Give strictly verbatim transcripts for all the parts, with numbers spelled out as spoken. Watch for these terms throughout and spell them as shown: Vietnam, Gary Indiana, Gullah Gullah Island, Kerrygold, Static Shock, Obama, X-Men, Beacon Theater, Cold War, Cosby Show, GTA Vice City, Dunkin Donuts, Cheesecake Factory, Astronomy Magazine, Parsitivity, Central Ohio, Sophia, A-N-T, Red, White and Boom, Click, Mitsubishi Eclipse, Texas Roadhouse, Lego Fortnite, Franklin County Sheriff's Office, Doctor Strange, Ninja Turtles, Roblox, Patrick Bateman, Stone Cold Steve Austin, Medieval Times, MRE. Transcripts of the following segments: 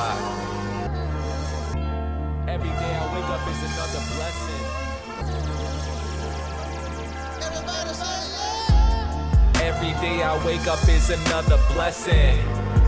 alive. Every day I wake up is another blessing. Everybody say yeah. Every day I wake up is another blessing.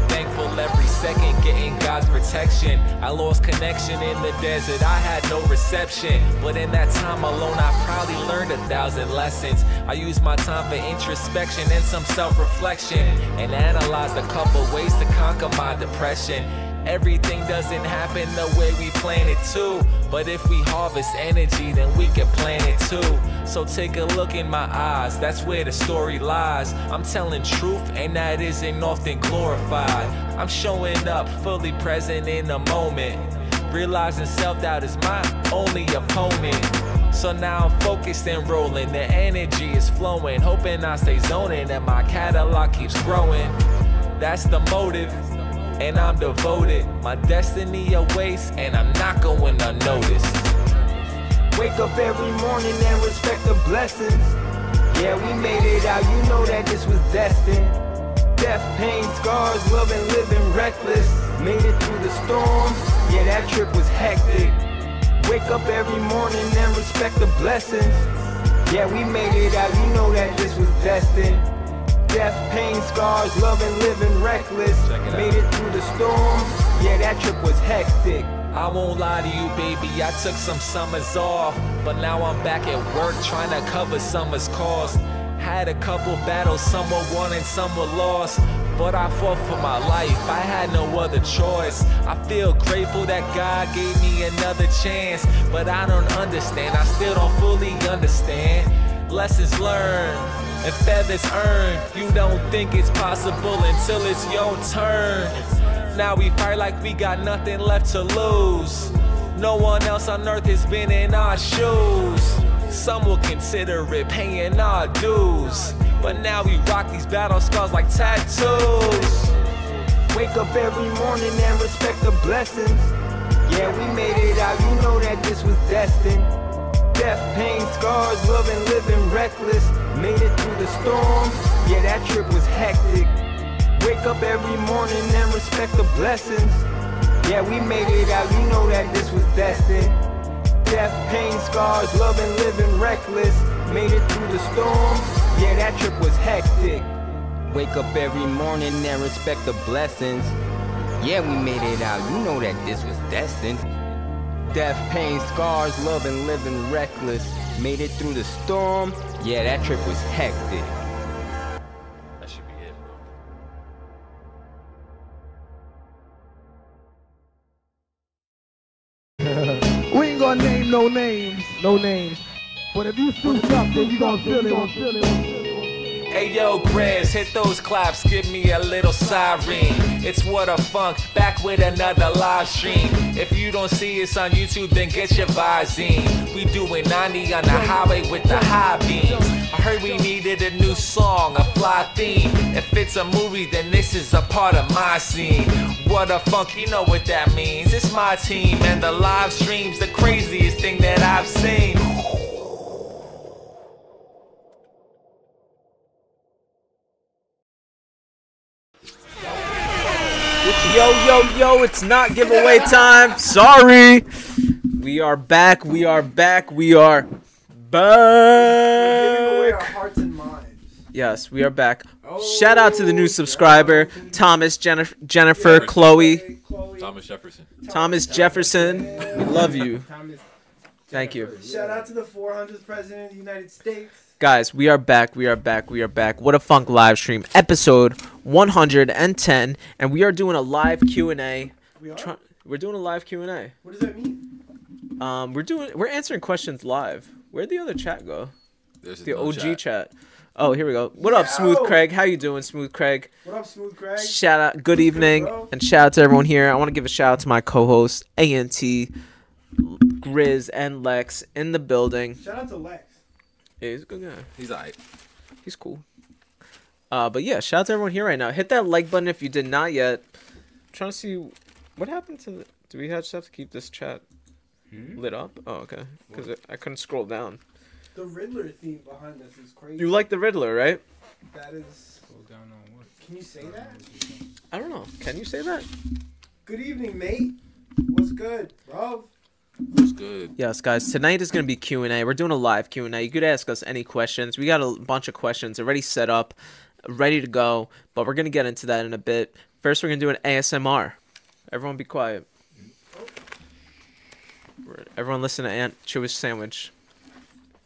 Thankful every second, getting God's protection. I lost connection in the desert, I had no reception. But in that time alone, I probably learned a thousand lessons. I used my time for introspection and some self-reflection, and analyzed a couple ways to conquer my depression. Everything doesn't happen the way we plan it to, but if we harvest energy, then we can plan it too. So take a look in my eyes, that's where the story lies. I'm telling truth, and that isn't often glorified. I'm showing up, fully present in the moment, realizing self-doubt is my only opponent. So now I'm focused and rolling, the energy is flowing, hoping I stay zoning, and my catalog keeps growing. That's the motive, and I'm devoted. My destiny awaits, and I'm not going unnoticed. Wake up every morning and respect the blessings. Yeah, we made it out, you know that this was destined. Death, pain, scars, love, and living reckless. Made it through the storm, yeah, that trip was hectic. Wake up every morning and respect the blessings. Yeah, we made it out, you know that this was destined. Death, pain, scars, love, and living reckless. Made it through the storm, yeah, that trip was hectic. I won't lie to you, baby, I took some summers off, but now I'm back at work trying to cover summer's cost. Had a couple battles, some were won and some were lost, but I fought for my life, I had no other choice. I feel grateful that God gave me another chance, but I don't understand, I still don't fully understand. Lessons learned and feathers earned, you don't think it's possible until it's your turn. Now we fight like we got nothing left to lose, no one else on earth has been in our shoes. Some will consider it paying our dues, but now we rock these battle scars like tattoos. Wake up every morning and respect the blessings. Yeah, we made it out, you know that this was destined. Death, pain, scars, love, and living reckless. Made it through the storm, yeah, that trip was hectic. Wake up every morning and respect the blessings. Yeah, we made it out, you know that this was destined. Death, pain, scars, love, and living reckless. Made it through the storm, yeah, that trip was hectic. Wake up every morning and respect the blessings. Yeah, we made it out, you know that this was destined. Death, pain, scars, love, and living reckless. Made it through the storm, yeah, that trip was hectic. That should be it, bro. Name no names, no names. But if you suit up, then you gon' feel it. Hey yo, Grizz, hit those claps, give me a little siren. It's Whadafunk, back with another live stream. If you don't see us on YouTube, then get your visine. We doing ninety on the highway with the high beams. I heard we needed a new song, a fly theme. If it's a movie, then this is a part of my scene. Whadafunk, you know what that means. It's my team, and the live stream's the craziest thing that I've seen. Yo, yo, yo, it's not giveaway time. Sorry. We are back, we are back, we are back. We're giving away our hearts and minds. Yes, we are back. Oh, shout out to the new subscriber, Thomas, Jennifer, Jennifer Jefferson. Chloe. Thomas Jefferson. Thomas Jefferson. Jefferson. We love you. Thomas Thank you. Shout out to the four hundredth President of the United States. Guys, we are back, we are back, we are back. Whadafunk live stream, episode one hundred ten, and we are doing a live Q and A. We are? Try we're doing a live Q and A. What does that mean? Um, we're doing we're answering questions live. Where'd the other chat go? There's the no O G chat. chat. Oh, here we go. What up, Smooth Craig? How you doing, Smooth Craig? What up, Smooth Craig? Shout out, good evening, good, and shout out to everyone here. I want to give a shout out to my co-host, A N T, Grizz, and Lex in the building. Shout out to Lex. Yeah, he's a good guy. He's alright. He's cool. Uh, but yeah, shout out to everyone here right now. Hit that like button if you did not yet. I'm trying to see what happened to the. Do we have stuff to keep this chat hmm? lit up? Oh, okay. Because I couldn't scroll down. The Riddler theme behind us is crazy. You like the Riddler, right? That is. Scroll down on what? Can you say that? I don't know. Can you say that? Good evening, mate. What's good, bro? What's good? Yes, guys. Tonight is going to be Q and A. We're doing a live Q and A. You could ask us any questions. We got a bunch of questions already set up, ready to go, but we're going to get into that in a bit. First, we're going to do an A S M R. Everyone be quiet. Everyone listen to Ant chew his sandwich.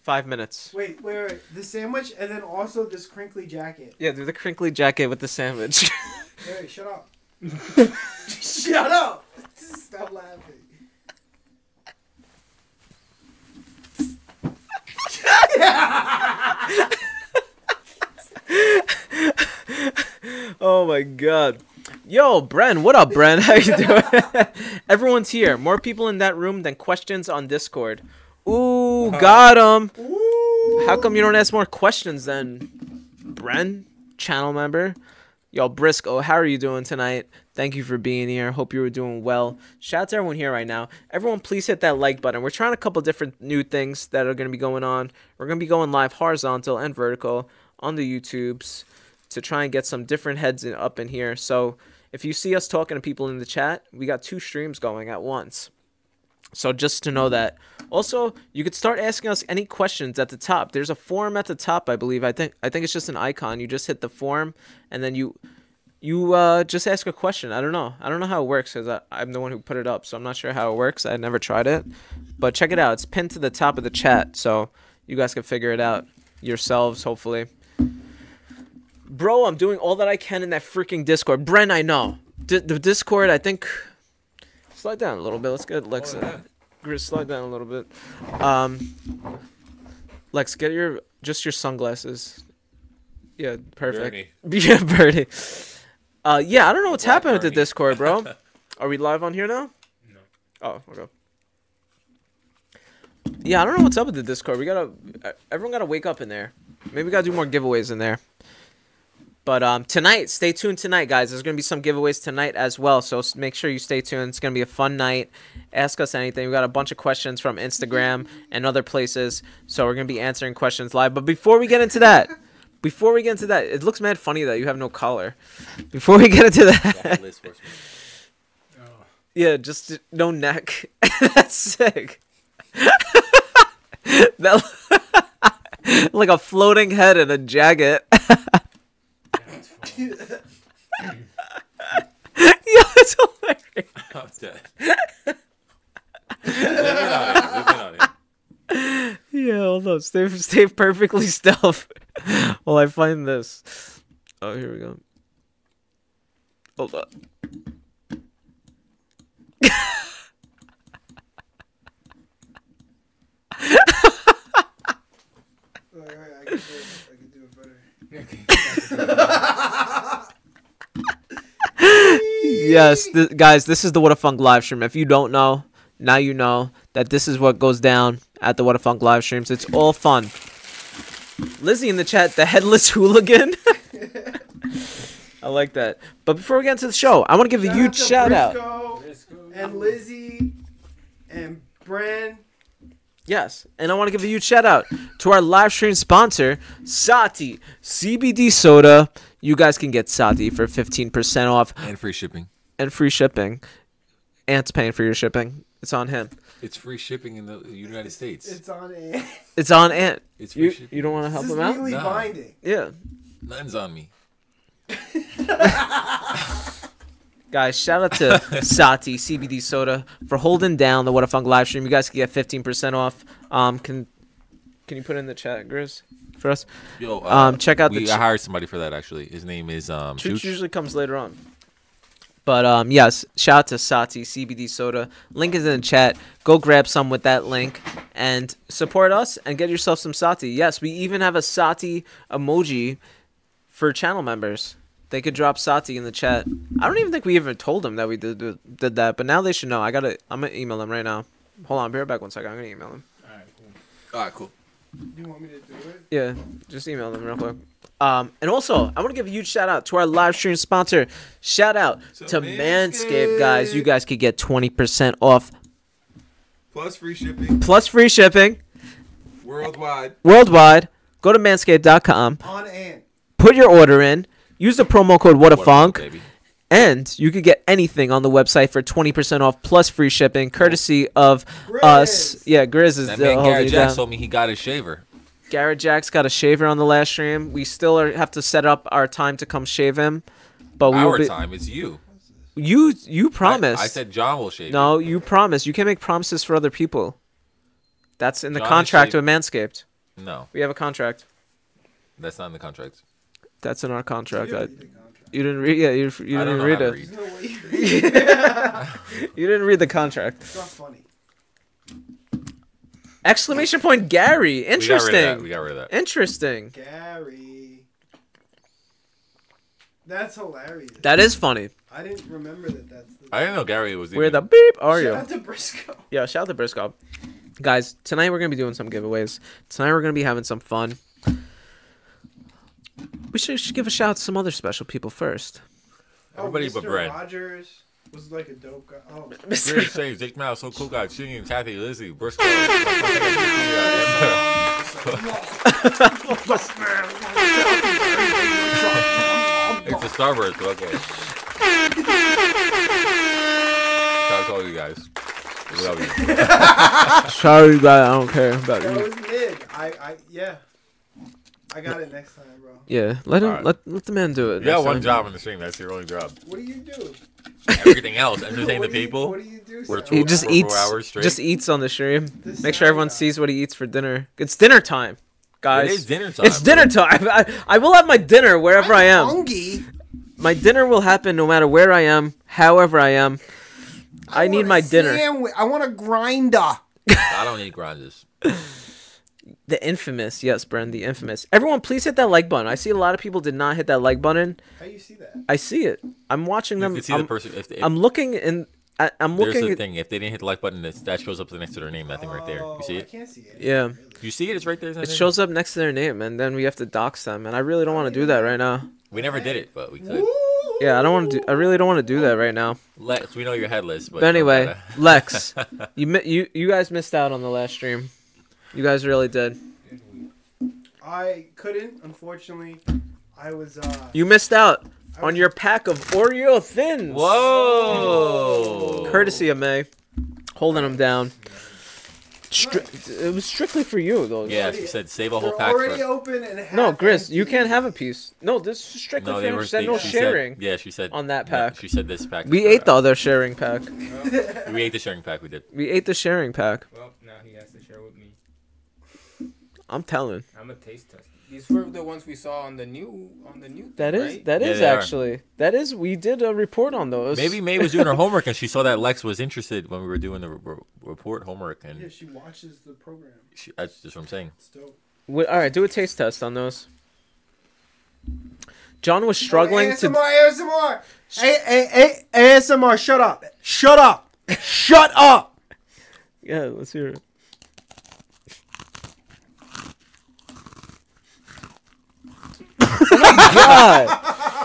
Five minutes. Wait, wait, wait. The sandwich and then also this crinkly jacket. Yeah, do the crinkly jacket with the sandwich. Hey, wait, shut up. Shut up! Stop laughing. Oh my god. Yo, Bren, what up, Bren? How you doing? Everyone's here. More people in that room than questions on Discord. Ooh, got him. How come you don't ask more questions then, Bren? Channel member. Yo, Briscoe, how are you doing tonight? Thank you for being here. Hope you were doing well. Shout out to everyone here right now. Everyone, please hit that like button. We're trying a couple different new things that are going to be going on. We're going to be going live horizontal and vertical on the YouTubes to try and get some different heads in, up in here. So if you see us talking to people in the chat, we got two streams going at once. So just to know that. Also, you could start asking us any questions at the top. There's a form at the top, I believe. I think I think it's just an icon. You just hit the form, and then you you uh, just ask a question. I don't know. I don't know how it works because I'm the one who put it up, so I'm not sure how it works. I never tried it. But check it out. It's pinned to the top of the chat, so you guys can figure it out yourselves, hopefully. Bro, I'm doing all that I can in that freaking Discord. Bren, I know. D the Discord, I think... Slide down a little bit. Let's get Lex. Uh, slide down a little bit. Um, Lex, get your just your sunglasses. Yeah, perfect. Bernie. Yeah, Bernie. Uh, yeah, I don't know what's Black happening Bernie. With the Discord, bro. Are we live on here now? No. Oh, okay. Yeah, I don't know what's up with the Discord. We gotta, everyone gotta wake up in there. Maybe we gotta do more giveaways in there. But um, tonight, stay tuned tonight, guys. There's going to be some giveaways tonight as well, so make sure you stay tuned. It's going to be a fun night. Ask us anything. We've got a bunch of questions from Instagram and other places, so we're going to be answering questions live. But before we get into that, before we get into that, it looks mad funny that you have no collar. Before we get into that. Yeah, just no neck. That's sick. That, like a floating head in a jacket. Yo, it's hilarious. I'm dead. Yeah, hold on. Stay, stay perfectly still while I find this. Oh, here we go. Hold on. I can do it. I can do it better. Yes, th guys, this is the Whadafunk live stream. If you don't know, now you know that this is what goes down at the Whadafunk live streams. It's all fun. Lizzie in the chat, the headless hooligan. I like that. But before we get into the show, I want to give shout a huge shout out. And Lizzie and Bren. Yes, and I want to give a huge shout out to our live stream sponsor, Sati C B D Soda. You guys can get Sati for fifteen percent off. And free shipping. And free shipping. Ant's paying for your shipping. It's on him. It's free shipping in the United States. It's on Ant. It's on Ant. It's free you, shipping. You don't want to help him out? It's legally binding. Yeah. Nothing's on me. Guys, shout out to Sati C B D Soda for holding down the Whadafunk live stream. You guys can get fifteen percent off. Um, can can you put it in the chat, Grizz? For us, yo, uh, um, check out we, the. I hired somebody for that actually. His name is um. Chooch usually comes later on, but um, yes. Shout out to Sati C B D Soda. Link is in the chat. Go grab some with that link and support us and get yourself some Sati. Yes, we even have a Sati emoji for channel members. They could drop Sati in the chat. I don't even think we ever told them that we did did that, but now they should know. I gotta. I'm gonna email them right now. Hold on, be right back one second. I'm gonna email them. All right, cool. All right, cool. You want me to do it? Yeah, just email them real quick. Um, and also, I want to give a huge shout out to our live stream sponsor. Shout out so to Manscaped. Manscaped, guys. You guys could get twenty percent off. Plus free shipping. Plus free shipping. Worldwide. Worldwide. Go to manscaped dot com. On and. Put your order in. Use the promo code Whadafunk. And you could get anything on the website for twenty percent off plus free shipping, courtesy of Grizz. us. Yeah, Grizz is that man, Garrett Jack told me he got a shaver. Garrett Jack's got a shaver on the last stream. We still are, have to set up our time to come shave him. But we our be, time is you. You you promised. I, I said John will shave. No, him. You promised. You can't make promises for other people. That's in the John contract with Manscaped. No. We have a contract. That's not in the contract. That's in our contract. I, You didn't read. Yeah, you, you didn't read it. Read. You didn't read the contract. It's not funny. Exclamation point, Gary! Interesting. We got rid of that. Rid of that. Interesting. Gary. That's hilarious. That is funny. I didn't remember that. That's. The I didn't know Gary was. Where even... the beep are you? Shout out to Briscoe. Yeah, shout out to Briscoe. Guys, tonight we're gonna be doing some giveaways. Tonight we're gonna be having some fun. We should, should give a shout out to some other special people first. Everybody oh, but Brad. Rogers was like a dope guy. Oh, Mister Shave, Dick Mouse, So Cool Guy, Junior, Kathy, Lizzie, Briscoe. It's a Starburst, okay. Shout out to all you guys. We love you. Sorry, guys, I don't care about that you. That was mid. I, I, yeah. I got it next time, bro. Yeah, let him, right. let, let the man do it. You got one time. job in the stream. That's your only job. What do you do? Everything else. Entertain the people. You, what do you do? For he just for eats. Hours just eats on the stream. This Make sure everyone guy. sees what he eats for dinner. It's dinner time, guys. It is dinner time. It's dinner time. I, I will have my dinner wherever I'm I am. Hungry. My dinner will happen no matter where I am, however I am. I, I need my dinner. Sandwich. I want a grinder. I don't need grinders. The infamous, yes, Bren, the infamous. Everyone, please hit that like button. I see a lot of people did not hit that like button. How do you see that? I see it. I'm watching them. You can see I'm, the person, if they, if I'm looking and I'm looking. There's the thing. If they didn't hit the like button, that shows up next to their name. That thing right there. You see it? I can't see it. Yeah. You see it? It's right there. It shows up next to their name, and then we have to dox them. And I really don't want to do that right now. We never did it, but we could. Woo! Yeah, I don't want to. Do, I really don't want to do that right now. Lex, we know you're headless, but, but anyway, Lex, you you you guys missed out on the last stream. You guys really did. I couldn't, unfortunately. I was, uh... You missed out I on was... your pack of Oreo Thins. Whoa! Whoa. Courtesy of May. Holding them down. Stri nice. It was strictly for you, though. Yeah, she said save a whole They're pack. Already for... open and half no, Grizz, you can't have a piece. No, this is strictly no, for you. She said no she sharing. Said, yeah, she said... On that pack. No, she said this pack. We ate the other sharing pack. Well, we ate the sharing pack, we did. We ate the sharing pack. Well, now he has to share with me. I'm telling. I'm a taste tester. These were the ones we saw on the new, on the new. That is, right? that is yeah, actually, are. that is. We did a report on those. Maybe May was doing her homework and she saw that Lex was interested when we were doing the re report homework, and yeah, she watches the program. She, that's just what I'm saying. It's dope. We, all right, do a taste test on those. John was struggling hey, A S M R, to. A S M R. Hey, hey, hey, A S M R. Shut up! Shut up! Shut up! Yeah, let's hear it. Oh my god!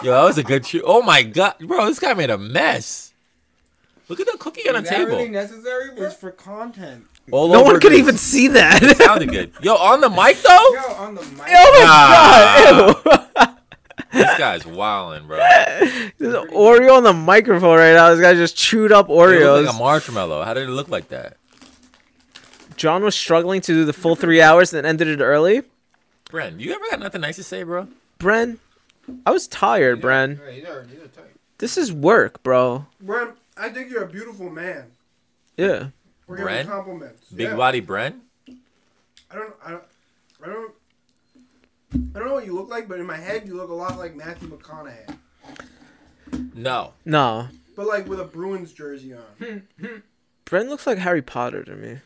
Yo, that was a good shoot. Oh my god, bro, this guy made a mess. Look at the cookie Dude, on the table. Everything necessary was for content. All no one could even see that. It sounded good. Yo, on the mic though. Yo, on the mic. Oh my nah. god! Ew. This guy's wilding, bro. There's an Oreo on the microphone right now. This guy just chewed up Oreos. It like a marshmallow. How did it look like that? John was struggling to do the full three hours and ended it early. Bren, you ever got nothing nice to say, bro? Bren, I was tired, yeah, Bren. Yeah, he's already, he's tired. This is work, bro. Bren, I think you're a beautiful man. Yeah. We're Bren? Compliments. Big yeah. body Bren? I don't, I don't, I don't, I don't know what you look like, but in my head, you look a lot like Matthew McConaughey. No. No. But like with a Bruins jersey on. Bren looks like Harry Potter to me.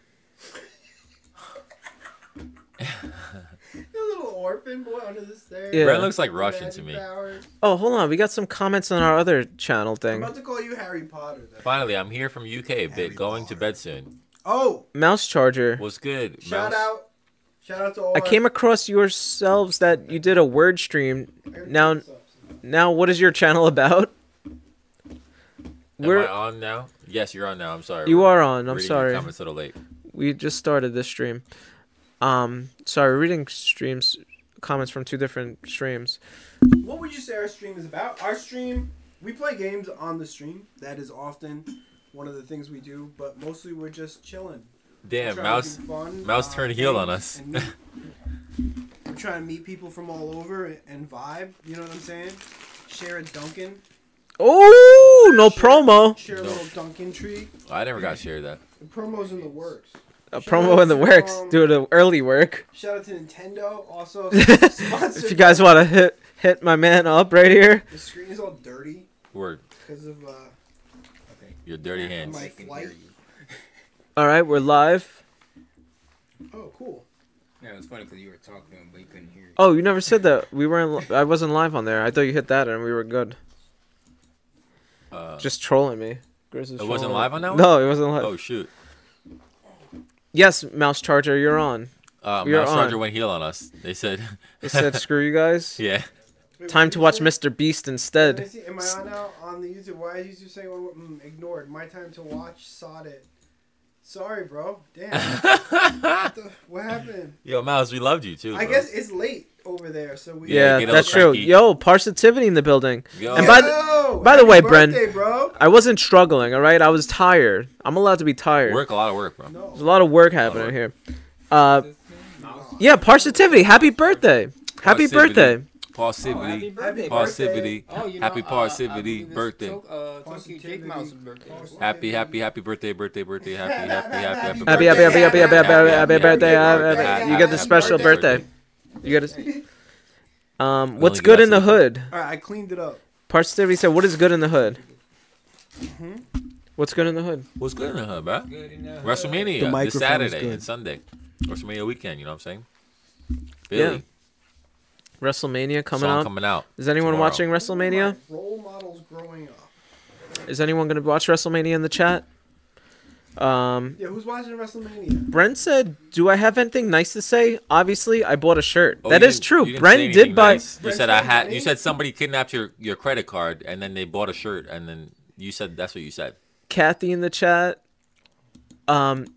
The little orphan boy under the stairs. Yeah. Brent looks like Russian to me. Powers. Oh, hold on. We got some comments on our other channel thing. I'm about to call you Harry Potter. Though. Finally, I'm here from U K a bit. Harry going Potter. to bed soon. Oh. Mouse Charger. What's good? Shout Mouse. out. Shout out to all I our... came across yourselves that you did a word stream. Now, now what is your channel about? Am We're... I on now? Yes, you're on now. I'm sorry. You We're are on. I'm sorry. Comments a little late. We just started this stream. Um, sorry, reading streams, comments from two different streams. What would you say our stream is about? Our stream we play games on the stream. That is often one of the things we do, but mostly we're just chilling. Damn, Mouse fun, Mouse uh, turned heel on us. Meet, we're trying to meet people from all over and vibe. You know what I'm saying? Share a Dunkin'. Oh, no share, promo. Share a no. little Dunkin' tree. I never got shared that. The promo's in the works. A shout promo in the works. Um, Do the early work. Shout out to Nintendo. Also, if you guys want to hit hit my man up right here. The screen is all dirty. Word. Because of uh, okay. your dirty hands. My flight. All right, we're live. Oh, cool. Yeah, it was funny because you were talking, but you couldn't hear. Oh, you never said that. We weren't. I wasn't live on there. I thought you hit that and we were good. Uh, Just trolling me. Grizz it trolling wasn't live on that one? No, it wasn't live. Oh shoot. Yes, Mouse Charger, you're on. Uh, you're Mouse on. Charger went heel on us. They said. They said, "Screw you guys." Yeah. Wait, time to watch Mister Beast instead. Wait, wait, am I on now on the YouTube? Why is YouTube saying well, mm, ignored? My time to watch. Sod it. Sorry, bro. Damn. what, the, what happened? Yo, Miles, we loved you, too. Bro. I guess it's late over there, so we... Yeah, yeah that's true. Cranky. Yo, Parsitivity in the building. Yo. And by the, Yo, by the way, birthday, Bren, bro. I wasn't struggling, all right? I was tired. I'm allowed to be tired. Work, a lot of work, bro. No. There's a lot of work happening of work. here. Uh, no. Yeah, Parsitivity. Happy birthday. Happy birthday. Parsivity, parsivity, happy parsivity, birthday. Happy, happy, happy birthday, birthday, birthday, happy, happy, happy, happy, happy, happy, happy, happy, happy, happy birthday. You get the special birthday. You get a. Um, what's good in the hood? All right, I cleaned it up. Parsivity said, "What is good in the hood?" What's good in the hood? What's good in the hood, bro? WrestleMania this Saturday and Sunday. WrestleMania weekend. You know what I'm saying? Yeah. WrestleMania coming out. coming out. Is anyone tomorrow. watching WrestleMania? Role models growing up. Is anyone going to watch WrestleMania in the chat? Um, yeah, who's watching WrestleMania? Brent said, "Do I have anything nice to say?" Obviously, I bought a shirt. Oh, that is true. Brent did buy. Nice. You said I had. You said somebody kidnapped your your credit card and then they bought a shirt and then you said that's what you said. Kathy in the chat. Um,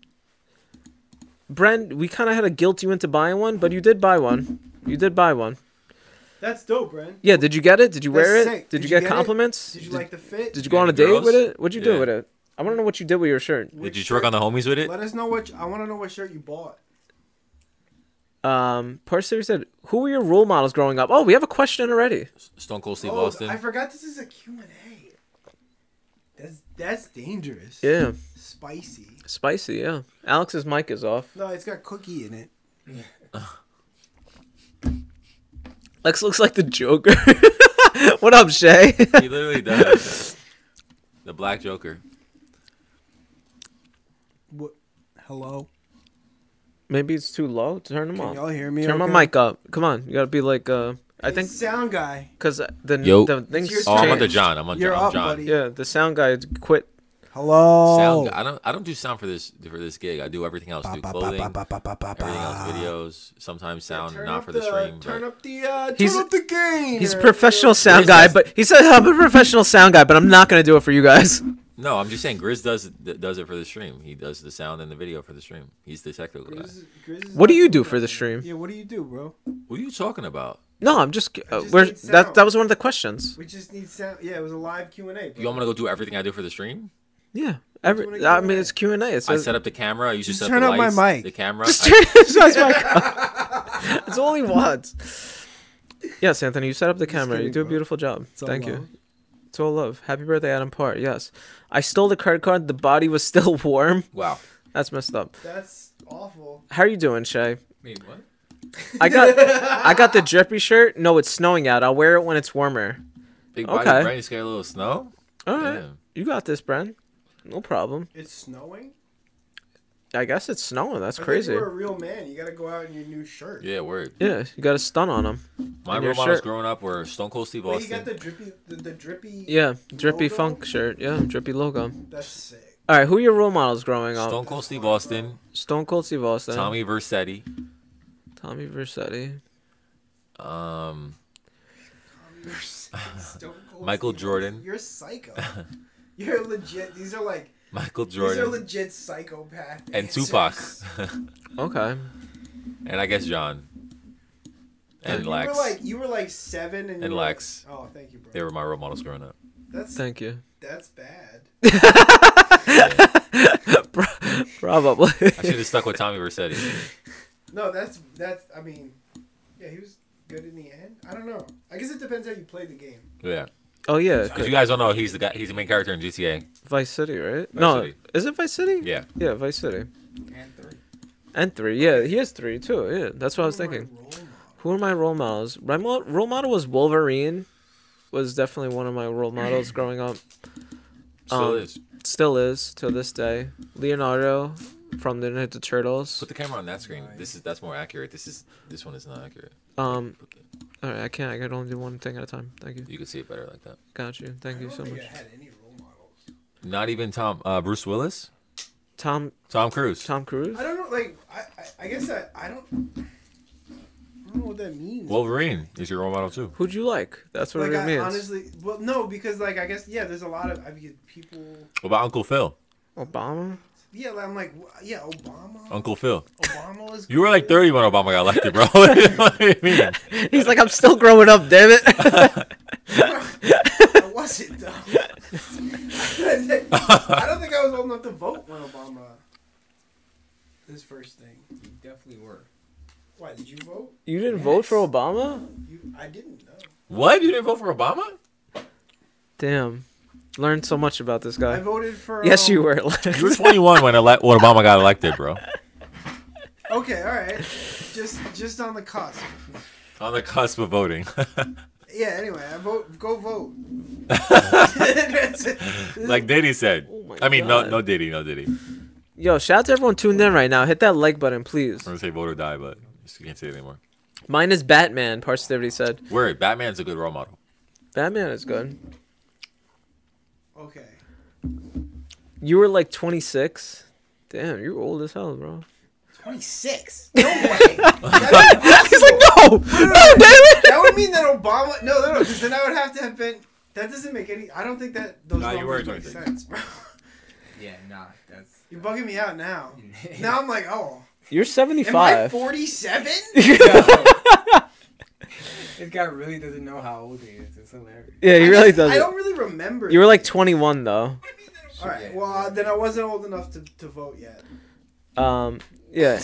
Brent, we kind of had to guilt you into buying one, but you did buy one. You did buy one. That's dope, Bren. Yeah, did you get it? Did you That's wear sick. it? Did, did you, you get, get compliments? Did you did, like the fit? Did you go on a girls? date with it? What'd you yeah. do with it? I want to know what you did with your shirt. Which did you trick on the homies with it? Let us know what. I want to know what shirt you bought. Um, Parsitivity said, "Who were your role models growing up?" Oh, we have a question already. Stone Cold Steve oh, Austin. I forgot this is a Q and A. That's that's dangerous. Yeah. Spicy. Spicy, yeah. Alex's mic is off. No, it's got cookie in it. Yeah. Lex looks like the Joker. What up, Shay? He literally does. The Black Joker. What? Hello? Maybe it's too low. Turn them off. Y'all hear me? Turn okay? my mic up. Come on. You gotta be like, uh, I hey, think. Sound guy. Because the, the thing's changed. Oh, I'm under John. I'm under You're John. Up, buddy. Yeah, the sound guy quit. Hello. Sound guy. I don't. I don't do sound for this for this gig. I do everything else. Ba, do clothing, ba, ba, ba, ba, ba, ba. everything else, videos. Sometimes sound, yeah, not for the, the stream. Turn but... up the. Uh, turn he's, up the game. He's a professional sound Grizz guy, does... but he said I'm a professional sound guy, but I'm not gonna do it for you guys. No, I'm just saying Grizz does does it for the stream. He does the sound and the video for the stream. He's the technical Grizz, guy. Grizz what do you do for the stream? Yeah, what do you do, bro? What are you talking about? No, I'm just. Uh, just we're, that that was one of the questions. We just need sound. Yeah, it was a live Q and A. You want me to go do everything I do for the stream? Yeah, every. I mean, it's Q and A. It's I set up the camera. I used to set up the lights. Turn up my mic. The camera. Just turn I... my mic. It's all he wants. Yes, Anthony, you set up the camera. Kidding, you do a beautiful job. Thank love. you. It's all love. Happy birthday, Adam Parr. Yes, I stole the credit card. The body was still warm. Wow, that's messed up. That's awful. How are you doing, Shay? Wait, what? I got, I got the drippy shirt. No, it's snowing out. I'll wear it when it's warmer. Big body, okay. Brent, you scared a little snow. All right, Damn. you got this, Brent. No problem. It's snowing? I guess it's snowing. That's I crazy. You're a real man. You got to go out in your new shirt. Yeah, word. Yeah, you got to stun on him. My role models growing up were Stone Cold Steve Austin. Wait, you got the drippy, the, the drippy. Yeah, drippy logo? funk shirt. Yeah, drippy logo. That's sick. All right, who are your role models growing up? Stone Cold Steve Austin. Stone Cold Steve Austin. Tommy Vercetti. Tommy Vercetti. Um. Tommy Vercetti. Stone Cold Michael Steve Jordan. Austin. You're a psycho. You're legit. These are like Michael Jordan. These are legit psychopath and Tupac. Okay. And I guess John. And you Lex. Were like, you were like seven and. And Lex. Like, oh, thank you, bro. They were my role models growing up. That's, Thank you. That's bad. Pro probably. I should have stuck with Tommy Vercetti. No, that's that's. I mean, yeah, he was good in the end. I don't know. I guess it depends how you play the game. Yeah. Oh yeah. Because you guys don't know, he's the guy. He's the main character in G T A. Vice City, right? Vice no, City. Is it Vice City? Yeah. Yeah, Vice City. And three. And three. Yeah, he has three too. Yeah, that's what Who I was thinking. Who are my role models? My role model was Wolverine. Was definitely one of my role models growing up. Still um, is. Still is to this day. Leonardo from the Ninja Turtles. Put the camera on that screen. Nice. This is that's more accurate. This is this one is not accurate. Um, all right, I can't. I can only do one thing at a time. Thank you. You can see it better like that. Got you. Thank I you don't so think much. I had any role models. Not even Tom. Uh, Bruce Willis. Tom. Tom Cruise. Tom Cruise. I don't know. Like I. I, I guess I. I don't. I don't know what that means. Wolverine is your role model too. Who'd you like? That's what like it I, means. Honestly, well, no, because like I guess yeah, there's a lot of I mean people. What about Uncle Phil? Obama. Yeah, I'm like yeah, Obama. Uncle Phil. Obama is. You were like thirty when Obama got elected, bro. You know what I mean? He's like, I'm still growing up, damn it. I wasn't though. I don't think I was old enough to vote when Obama. His first thing, you definitely were. Why, did you vote? You didn't yes. vote for Obama? You, I didn't know. What? You didn't vote for Obama? Damn. Learned so much about this guy. I voted for... Yes, um... you were. You were twenty-one when, ele when Obama got elected, bro. Okay, all right. Just just on the cusp. On the cusp of voting. Yeah, anyway, I vote. Go vote. Like Diddy said. Oh my I mean, God. no no Diddy, no Diddy. Yo, shout out to everyone tuned in right now. Hit that like button, please. I'm going to say vote or die, but... You can't say it anymore. Mine is Batman, Parsitivity said. Word, Batman's a good role model. Batman is good. Okay. You were like twenty-six? Damn, you're old as hell, bro. twenty-six? No way. He's like, no! No, no, no, no, David! That would mean that Obama... No, no, no, because then I would have to have been... That doesn't make any... I don't think that those nah, numbers make sense, bro. Yeah, nah, that's... You're bugging me out now. Now I'm like, oh... You're seventy-five. Am I forty-seven? This guy really doesn't know how old he is. It's hilarious. Yeah, he I really doesn't. I don't really remember. You were like twenty-one, though. All right. Well, then I wasn't old enough to, to vote yet. Um. Yeah.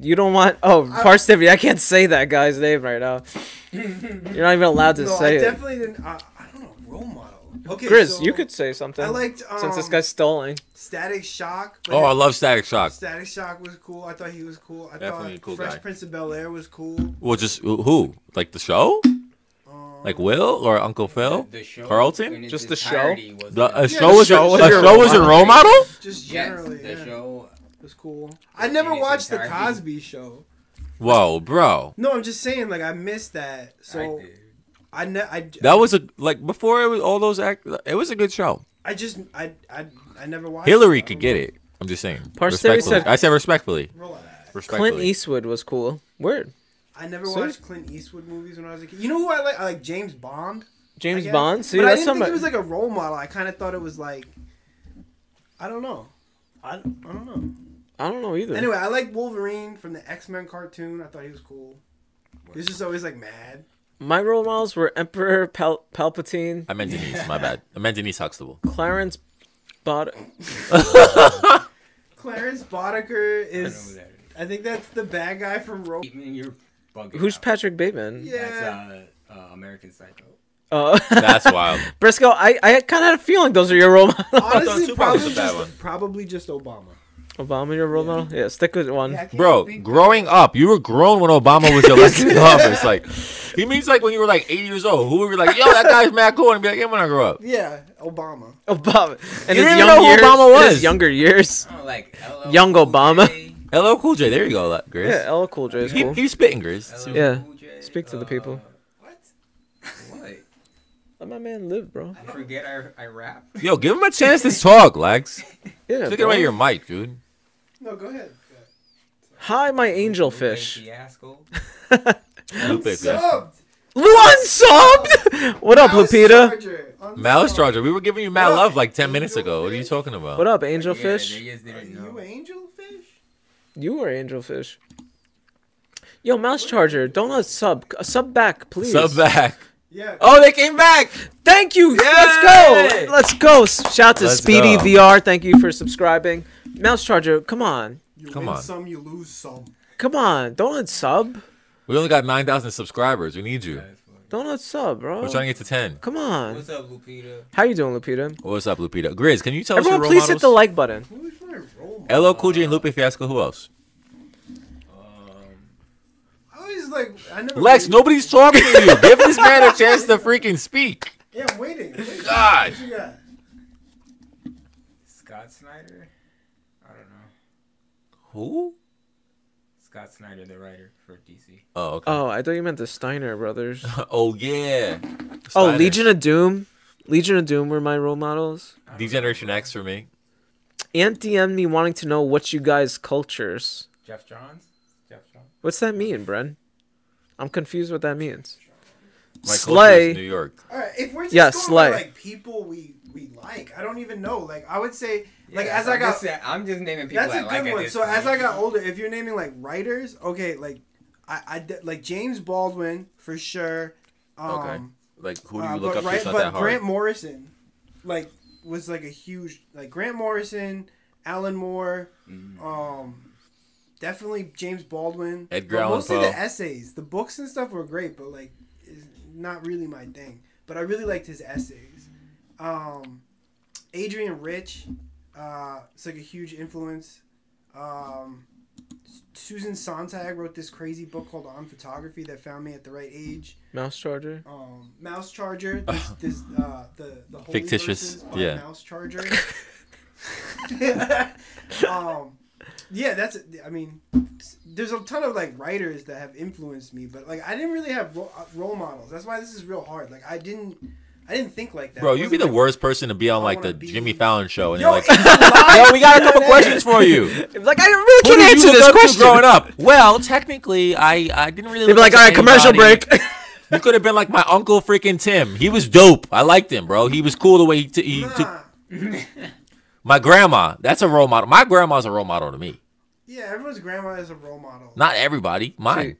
You don't want... Oh, Parsitivity. I can't say that guy's name right now. You're not even allowed to no, say it. No, I definitely it. didn't... Uh, I don't know. Role model. Okay, Chris, so you could say something. I liked um, since this guy's stalling. Static Shock. Oh, I love Static Shock. Static Shock was cool. I thought he was cool. I Definitely thought cool Fresh guy. Prince of Bel Air was cool. Well, just who? Like the show? Um, like Will or Uncle Phil? The, the show. Carlton? Just the show. The, a yeah, show was show was a, a show was your role model? Just generally. Yes, the yeah. show was cool. I never watched the Cosby Show. Whoa, bro. No, I'm just saying. Like I missed that. So. I did. I, ne I that was a like before it was all those act. It was a good show. I just I I, I never watched. Hillary it. could know. get it. I'm just saying. Parsitivity said. I said respectfully. respectfully. Clint Eastwood was cool. Word. I never Seriously? watched Clint Eastwood movies when I was a kid. You know who I like? I like James Bond. James Bond. See, but that's I didn't somebody... think it was like a role model. I kind of thought it was like. I don't know. I I don't know. I don't know either. Anyway, I like Wolverine from the X-Men cartoon. I thought he was cool. He was just always like mad. My role models were Emperor Pal Palpatine. I meant Denise, yeah. my bad. I meant Denise Huxtable. Clarence Boddicker. Clarence Boddicker is, I, I think that's the bad guy from Rogue. Who's out. Patrick Bateman? Yeah. That's uh, uh, American Psycho. Oh. That's wild. Briscoe, I, I kind of had a feeling those are your role models. Honestly, probably, was a bad just, one. probably just Obama. Obama, your role yeah. model? Yeah, stick with one. Yeah, Bro, growing that. up, you were grown when Obama was elected to office. Like, he means like when you were like eight years old. Who were you like, yo, that guy's mad cool, and be like, yeah, when I grow up. Yeah, Obama. Obama. And you his didn't young know who years, Obama was. His younger years. Oh, like L L young Cool Obama. J. L L Cool J. There you go, Grizz. Yeah, L L Cool J. Is he, cool. He's spitting, Grizz. Cool yeah. J, Speak to uh, the people. What? What? Let my man live, bro. I forget I, I rap. Yo, give him a chance to talk, Lex. Yeah, Take away your mic, dude. No, go ahead. Go ahead. Hi, my angel fish. Unsubbed. Unsubbed. What up, Mouse Lupita? Charger. Mouse Charger. We were giving you mad love like ten angel minutes ago. Fish. What are you talking about? What up, angel yeah, fish? Are you angel fish? You were angel fish. Yo, Mouse Charger, don't let sub sub back, please. Sub back. Yeah. Oh, they came back. Thank you. Yay! Let's go. Let's go. Shout to Let's Speedy go. V R. Thank you for subscribing. Mouse Charger, come on. You come win on. Some, you lose some. Come on. Don't unsub. We only got nine thousand subscribers. We need you. Don't unsub, bro. We're trying to get to ten. Come on. What's up, Lupita? How you doing, Lupita? What's up, Lupita? Grizz, can you tell Everyone us your role models? Everyone, please hit the like button. L O Cool J and Lupe Fiasco. Who else? Like, I never Lex, really nobody's talking to you. Give this man a chance to freaking speak. Yeah, I'm waiting. waiting. God. What you got? Scott Snyder? I don't know. Who? Scott Snyder, the writer for D C. Oh, okay. Oh, I thought you meant the Steiner brothers. Oh, yeah. Steiner. Oh, Legion of Doom. Legion of Doom were my role models. D-Generation X for me. Ant D M'd me wanting to know what you guys' cultures. Jeff Johns? Jeff Johns. What's that mean, Bren? I'm confused what that means. My Slay. New York. All right, if we're just yeah, going Slay. By, like, people we, we like, I don't even know. Like, I would say, yeah, like, as I, I got... Just, I'm just naming people That's I a good like one. So, as I got older, if you're naming, like, writers, okay, like, I, I like, James Baldwin, for sure. Um, okay. Like, who do you uh, look but, up to? Right, but that hard. Grant Morrison, like, was, like, a huge... Like, Grant Morrison, Alan Moore, mm. um... Definitely James Baldwin. Edgar Allan Poe. Mostly the essays. The books and stuff were great, but, like, it's not really my thing. But I really liked his essays. Um, Adrian Rich. Uh, it's, like, a huge influence. Um, Susan Sontag wrote this crazy book called On Photography that found me at the right age. Mouse Charger. Um, Mouse Charger. This, this, uh, the, the Holy Fictitious. Yeah. Mouse Charger. um... Yeah, that's, I mean, there's a ton of, like, writers that have influenced me, but, like, I didn't really have ro role models. That's why this is real hard. Like, I didn't, I didn't think like that. Bro, you'd be the like, worst person to be on, like, the be... Jimmy Fallon show. And yo, like, yo, we got a couple questions for you. Like, I really can't answer you this question. Growing up? Well, technically, I, I didn't really. They'd be like, all right, commercial break. You could have been like my uncle freaking Tim. He was dope. I liked him, bro. He was cool the way he, t he nah. took. My grandma, that's a role model. My grandma's a role model to me. Yeah, everyone's grandma is a role model. Not everybody. Mine.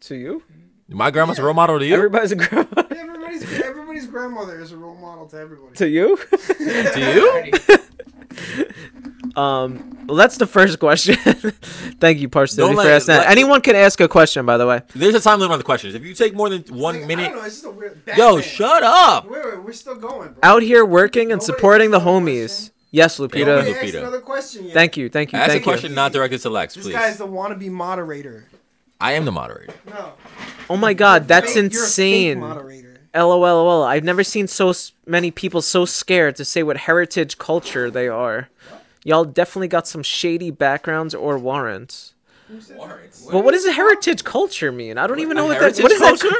To, to you? My grandma's yeah. a role model to you? Everybody's a grandma. Everybody's, everybody's grandmother is a role model to everybody. To you? To you? um, well, that's the first question. Thank you, Parsley, for asking that. Anyone can ask a question, by the way. There's a time limit on the questions. If you take more than one like, minute. I don't know, it's just a weird Batman. Yo, shut up. Wait, wait, we're still going, bro. Out here working and Nobody supporting the homies. Yes, Lupita. Ask another question yet. Thank you, thank you, ask thank you. Ask a question not directed to Lex, please. This guy's the wannabe moderator. I am the moderator. No. Oh my God, that's fake, insane. You're a fake moderator. LOLOL. I've never seen so many people so scared to say what heritage culture they are. Y'all definitely got some shady backgrounds or warrants. Warrants. Well, what does a heritage culture mean? I don't what, even know what that. What is culture?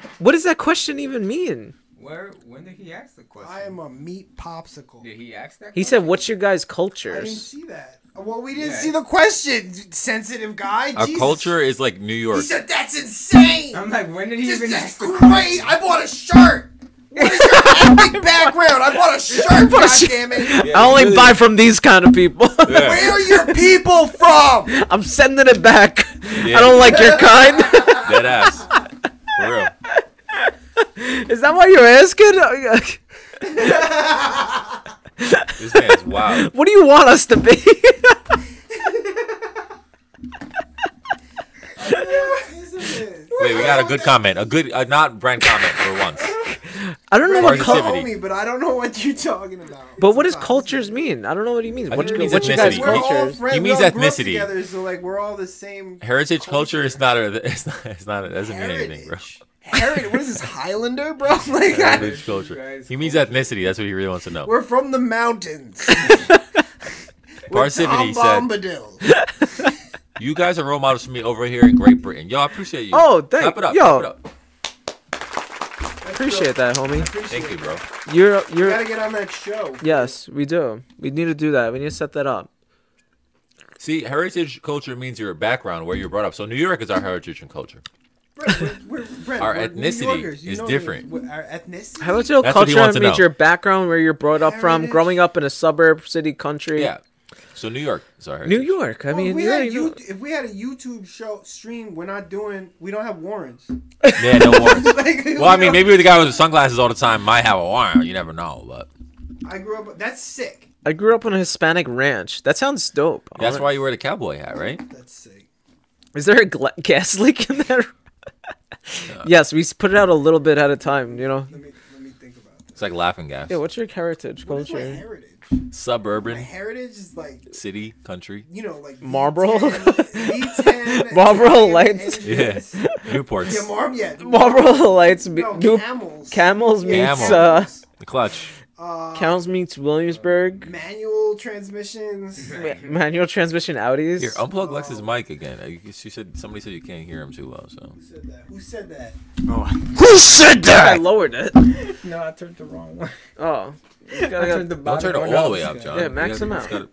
That? What does that question even mean? Where, when did he ask the question? I am a meat popsicle. Did he ask that question? He said, what's your guys' cultures? I didn't see that. Well, we didn't yeah. see the question, sensitive guy. Our Jesus. Culture is like New York. He said, that's insane. I'm like, when did he this even ask the question? This is great. I bought a shirt. What is your epic background? I bought a shirt, I bought God a sh damn it. Yeah, I only really buy from these kind of people. Yeah. Where are your people from? I'm sending it back. Yeah. I don't like your kind. That ass. For real. Is that why you're asking? This man's wild. What do you want us to be? Wait, we got a good comment. A good, uh, not brand comment for once. I don't know what culture, but I don't know what you're talking about. But it's what does cultures mean? I don't know what he means. What, means what you guys cultures? He means ethnicity. Together, so like we're all the same. Heritage culture, culture is not a. It's not. It's not. It doesn't Heritage. mean anything, bro. Heritage, what is this, Highlander, bro? Like, heritage I, culture. He means ethnicity. That's what he really wants to know. We're from the mountains. Varsivity said, you guys are role models for me over here in Great Britain. Y'all, appreciate you. Oh, thank you. Clap it up. Yo. Clap it up. Appreciate that, homie. Appreciate thank you, bro. You're, you're, you got to get on that show. Yes, we do. We need to do that. We need to set that up. See, heritage culture means your background, where you're brought up. So New York is our heritage and culture. Brent, we're, we're, Brent, our we're ethnicity is different. Our ethnicity? Heritage culture means your background, where you're brought up Heritage. from, growing up in a suburb, city, country. Yeah. So New York is our heritage. New York. I well, mean, if we, yeah, had you know. if we had a YouTube show stream, we're not doing. We don't have warrants. Yeah, no warrants. Like, well, I mean, maybe the guy with the sunglasses all the time might have a warrant. You never know. But I grew up. That's sick. I grew up on a Hispanic ranch. That sounds dope. That's right. Why you wear the cowboy hat, right? That's sick. Is there a gla gas leak in there? No. Yes, we put it out a little bit at a time. You know. Let me, let me think about this. It's like laughing gas. Yeah. What's your heritage what culture? Is my heritage? Suburban. My heritage is like city, country. You know, like Marlboro, V ten, Marlboro Lights, yeah, Newports, yeah, Mar yeah. Marlboro Lights, no, camels, camels meets Camel. uh, the clutch, uh, camels meets Williamsburg, uh, manual transmissions, Ma manual transmission Audis. Here, unplug Lex's um, mic again. She said somebody said you can't hear him too well. So who said that? Who said that? Oh, who said that? I lowered it. No, I turned the wrong one. Oh. Gotta, gotta, the don't turn it all the way up, John. Yeah, max him out. Gotta,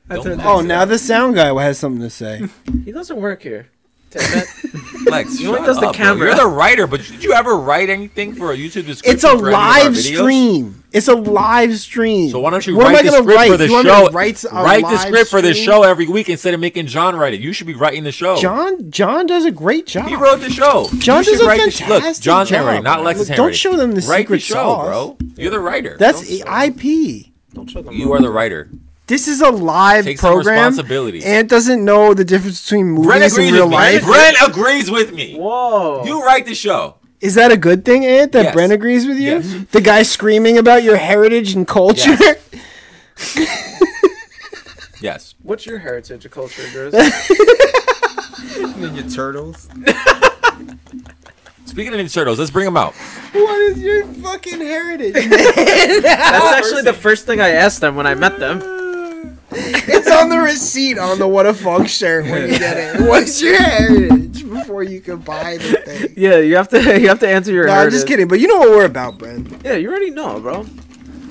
oh, now out. The sound guy has something to say. He doesn't work here. Lex, he only does up, the camera. You're the writer, but did you ever write anything for a YouTube description? It's a live stream. It's a live stream. So why don't you write the script write? for the show? Write, write the script stream? for the show every week instead of making John write it. You should be writing the show. John, John does a great job. He wrote the show. John you does a fantastic the, look, John's job. Henry, not Lex's Henry. Don't show them the write secret the show, sauce. bro. You're the writer. That's I P. Don't show them. You are the writer. This is a live Take program. Ant doesn't know the difference between movies and real life. Brent agrees with me. Whoa. You write the show. Is that a good thing, Ant, that yes. Brent agrees with you? Yes. The guy screaming about your heritage and culture? Yes. Yes. What's your heritage and culture, Grizz? Ninja Turtles. Speaking of Ninja Turtles, let's bring them out. What is your fucking heritage, man? That's actually the first thing I asked them when I met them. It's on the receipt on the Whadafunk shirt when you get it. What's your heritage before you can buy the thing? Yeah, you have to you have to answer your no, heritage. I'm just kidding, but you know what we're about, Brent. Yeah, you already know, bro.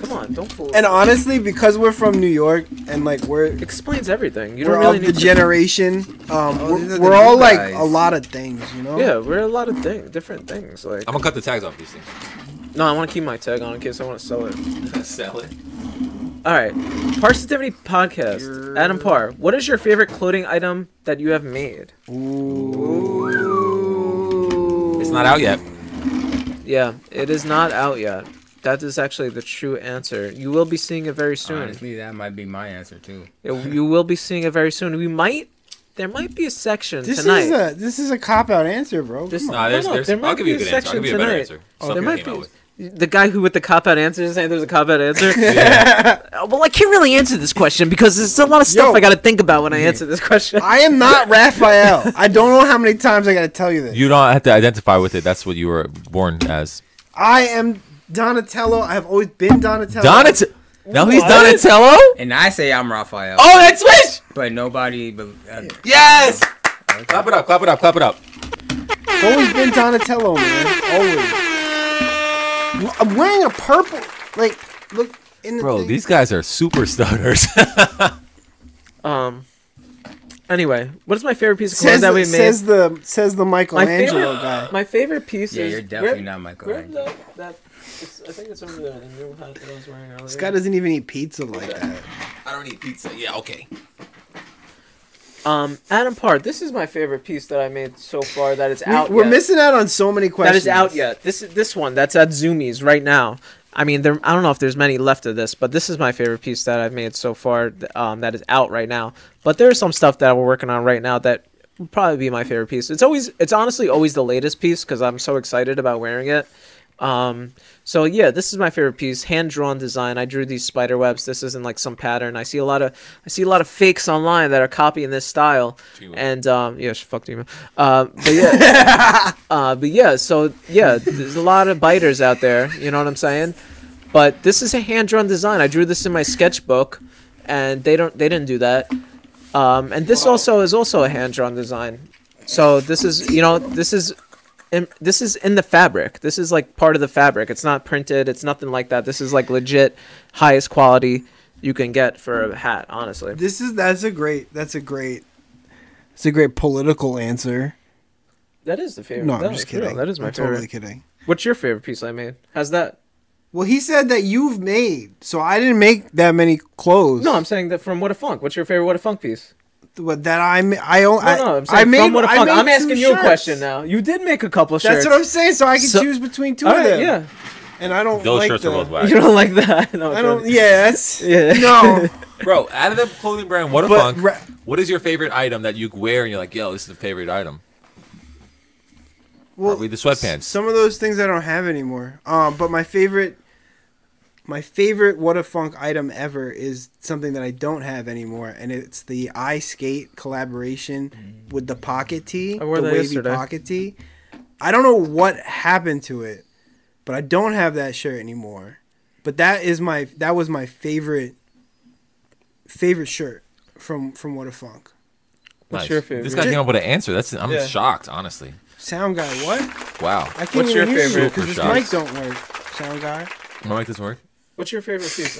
Come on, don't fool. And honestly, because we're from New York and like we're explains everything. You we're don't really of need the to generation. Um, oh, we're we're all guys. like a lot of things, you know. Yeah, we're a lot of things, different things. Like I'm gonna cut the tags off these things. No, I want to keep my tag on in case I want to sell it. Sell it. Alright, Parsitivity Podcast, Adam Parr, what is your favorite clothing item that you have made? Ooh. It's not out yet. Yeah, it is not out yet. That is actually the true answer. You will be seeing it very soon. Honestly, that might be my answer too. You will be seeing it very soon. We might, there might be a section this tonight. Is a, this is a cop-out answer, bro. This, no, there's, no, there's, there might I'll give you a good answer. I'll give you a better answer. Oh, there might be... The guy who with the cop-out answer is saying there's a cop-out answer? Yeah. Well, I can't really answer this question because there's a lot of stuff Yo, I got to think about when I answer this question. I am not Raphael. I don't know how many times I got to tell you this. You don't have to identify with it. That's what you were born as. I am Donatello. I've always been Donatello. Donatello? Now he's Donatello? And I say I'm Raphael. Oh, that's switch! But nobody... But, uh, yes! Okay. Clap it up, clap it up, clap it up. I've always been Donatello, man. Always. I'm wearing a purple, like, look in the Bro, thing. These guys are super stutters. um. Anyway, what is my favorite piece of clothing that we made? Says the says the Michelangelo my guy. My favorite piece yeah, is... Yeah, you're definitely not Michelangelo. That, that, it's, I think it's over there. The new hat that I was wearing earlier. This guy doesn't even eat pizza like okay. that. I don't eat pizza. Yeah, okay. Um, Adam Parr, this is my favorite piece that I made so far that it's out We're yet. missing out on so many questions. That is out yet. This this one, that's at Zoomies right now. I mean, there, I don't know if there's many left of this, but this is my favorite piece that I've made so far um, that is out right now. But there's some stuff that we're working on right now that will probably be my favorite piece. It's always, it's honestly always the latest piece because I'm so excited about wearing it. Um, so yeah, this is my favorite piece, hand-drawn design. I drew these spider webs. This isn't like some pattern. I see a lot of, I see a lot of fakes online that are copying this style. Timu. And, um, yeah, fuck Timu. Uh, but yeah, uh, but yeah, so yeah, there's a lot of biters out there. You know what I'm saying? But this is a hand-drawn design. I drew this in my sketchbook and they don't, they didn't do that. Um, and this Whoa. also is also a hand-drawn design. So this is, you know, this is. And this is in the fabric. This is like part of the fabric. It's not printed. It's nothing like that. This is like legit, highest quality you can get for a hat. Honestly, this is that's a great. That's a great. It's a great political answer. That is the favorite. No, I'm that just kidding. Real. That is my I'm favorite. Totally kidding. What's your favorite piece I made? How's that? Well, he said that you've made, so I didn't make that many clothes. No, I'm saying that from Whadafunk. What's your favorite Whadafunk piece? What, that I'm, I own, no, no, I'm saying I made, from Whadafunk. I'm asking you shirts. a question now. You did make a couple of shirts. That's what I'm saying, so I can so, choose between two right, of them. Yeah. And I don't Those like shirts the, are both whack. You don't like that? No, I don't, yeah, that's, yeah. no. Bro, out of the clothing brand Whadafunk, but, what is your favorite item that you wear and you're like, yo, this is the favorite item? Well, probably the sweatpants. Some of those things I don't have anymore. Um, but my favorite, my favorite Whadafunk item ever is something that I don't have anymore, and it's the iSkate collaboration with the pocket tee, I wore the that wavy yesterday. pocket tee. I don't know what happened to it, but I don't have that shirt anymore. But that is my that was my favorite favorite shirt from from Whadafunk. What's nice. your favorite? This guy came up with an answer. That's I'm yeah. shocked, honestly. Sound guy, what? Wow. I can't What's even your hear favorite? Because this shots. mic don't work. Sound guy. My mic doesn't work. What's your favorite piece?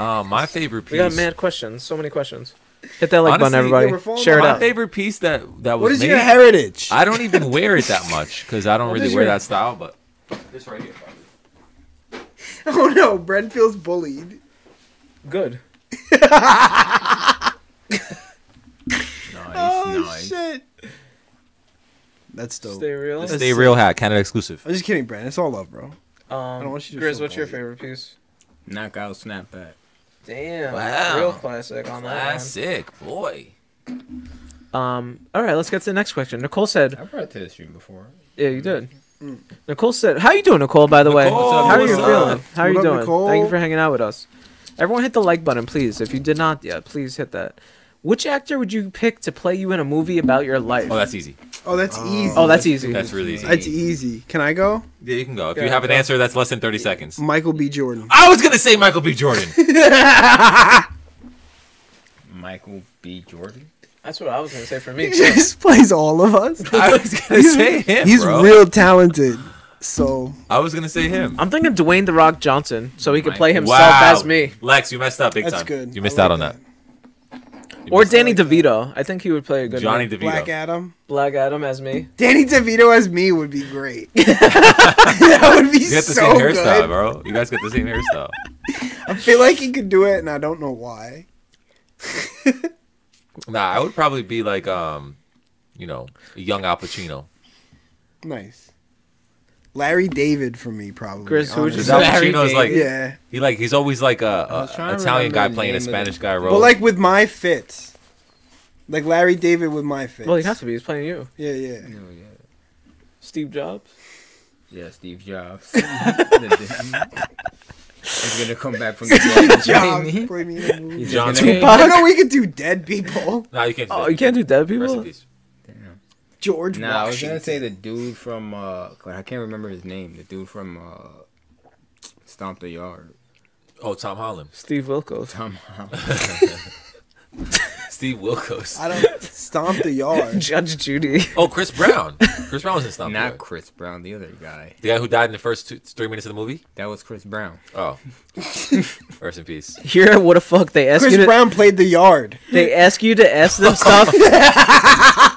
uh, my favorite piece. We got mad questions. So many questions. Hit that like Honestly, button, everybody. Share it out. My favorite piece that that was. What is made, your heritage? I don't even wear it that much because I don't really wear your... that style. But this right here, probably. Oh no, Brent feels bullied. Good. nice, oh, nice. Shit. That's dope. Stay real. That's Stay real hat, Canada exclusive. I'm just kidding, Brent. It's all love, bro. Um, I don't want you to Grizz, so what's boring. your favorite piece? Knockout snapback. Damn. Wow. Real classic on that. Classic, boy. Um. All right, let's get to the next question. Nicole said. I brought it to the stream before. Yeah, you did. Mm. Nicole said, "How you doing, Nicole? By the Nicole, way, up, how are you up? feeling? How are what you up, doing? Nicole? Thank you for hanging out with us. Everyone, hit the like button, please. If you did not yet, please hit that." Which actor would you pick to play you in a movie about your life? Oh, that's easy. Oh, that's oh. easy. Oh, that's easy. That's really easy. That's easy. Can I go? Yeah, you can go. If go you have an go. answer that's less than thirty seconds. Michael B. Jordan. I was going to say Michael B. Jordan. Michael B. Jordan? That's what I was going to say for me. He just plays all of us. I was going to say him, He's bro. real talented. So I was gonna say him. I'm thinking Dwayne The Rock Johnson, so he could play himself wow. as me. Lex, you messed up big that's time. Good. You missed like out on that. that. Or Danny like DeVito. That. I think he would play a good Johnny one. DeVito. Black Adam. Black Adam as me. Danny DeVito as me would be great. That would be you so good. You got the same hairstyle, bro. You guys got the same hairstyle. I feel like he could do it, and I don't know why. Nah, I would probably be like, um, you know, a young Al Pacino. Nice. Larry David for me probably. Chris, who is Larry David? Like, yeah, he like he's always like a, a Italian guy playing a Spanish guy role. But like with my fits, like Larry David with my fits. Well, he has to be. He's playing you. Yeah, yeah. No, yeah. Steve Jobs. Yeah, Steve Jobs. He's gonna come back from the dead. Jobs. Play me in a movie. John Tupac. I know we could do dead people. No, you can't. Do oh, you can't do dead people. George Nah, Washington. I was gonna say the dude from uh, I can't remember his name. The dude from uh, Stomp the Yard. Oh, Tom Holland. Steve Wilkos. Tom Holland. Steve Wilkos. I don't Stomp the Yard. Judge Judy. Oh, Chris Brown. Chris Brown was in Stomp the Yard. Not Chris Brown, the other guy. The guy who died in the first two, three minutes of the movie. That was Chris Brown. Oh, rest in peace. Here, what the fuck they asked Chris you. Chris Brown played the yard. They ask you to ask them stuff.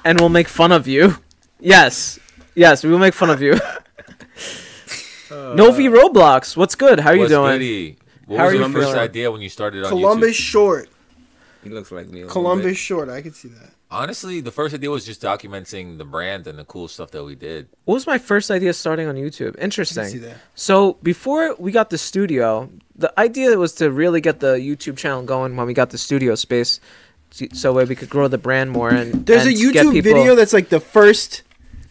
And we'll make fun of you. Yes. Yes, we will make fun of you. uh, Novi Roblox. What's good? How are you doing? Goody? What How was your first idea when you started on Columbus YouTube? Short. He looks like me. Columbus Short. I could see that. Honestly, the first idea was just documenting the brand and the cool stuff that we did. What was my first idea starting on YouTube? Interesting. I can see that. So before we got the studio, the idea was to really get the YouTube channel going when we got the studio space. So where we could grow the brand more and there's and a YouTube people, video that's like the first,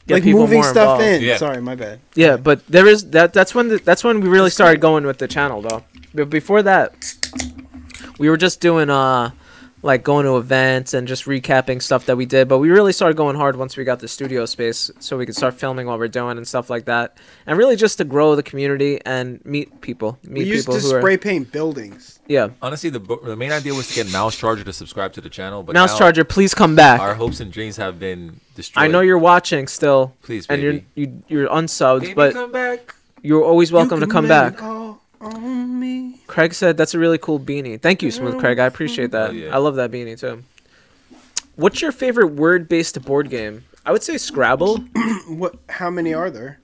like moving stuff involved. in. Yeah. Sorry, my bad. Yeah, but there is that. That's when the, that's when we really started going with the channel though. But before that, we were just doing uh, like going to events and just recapping stuff that we did. But we really started going hard once we got the studio space, so we could start filming what we're doing and stuff like that, and really just to grow the community and meet people. Meet we used people to who spray are, paint buildings. Yeah. Honestly, the the main idea was to get Mouse Charger to subscribe to the channel. But Mouse now, Charger, please come back. Our hopes and dreams have been destroyed. I know you're watching still. Please, baby. And you're you, you're unsubbed, baby, but come back. You're always welcome you to come back. On me. Craig said that's a really cool beanie. Thank you, Smooth Craig. I appreciate that. Oh, yeah. I love that beanie too. What's your favorite word-based board game? I would say Scrabble. What? How many are there?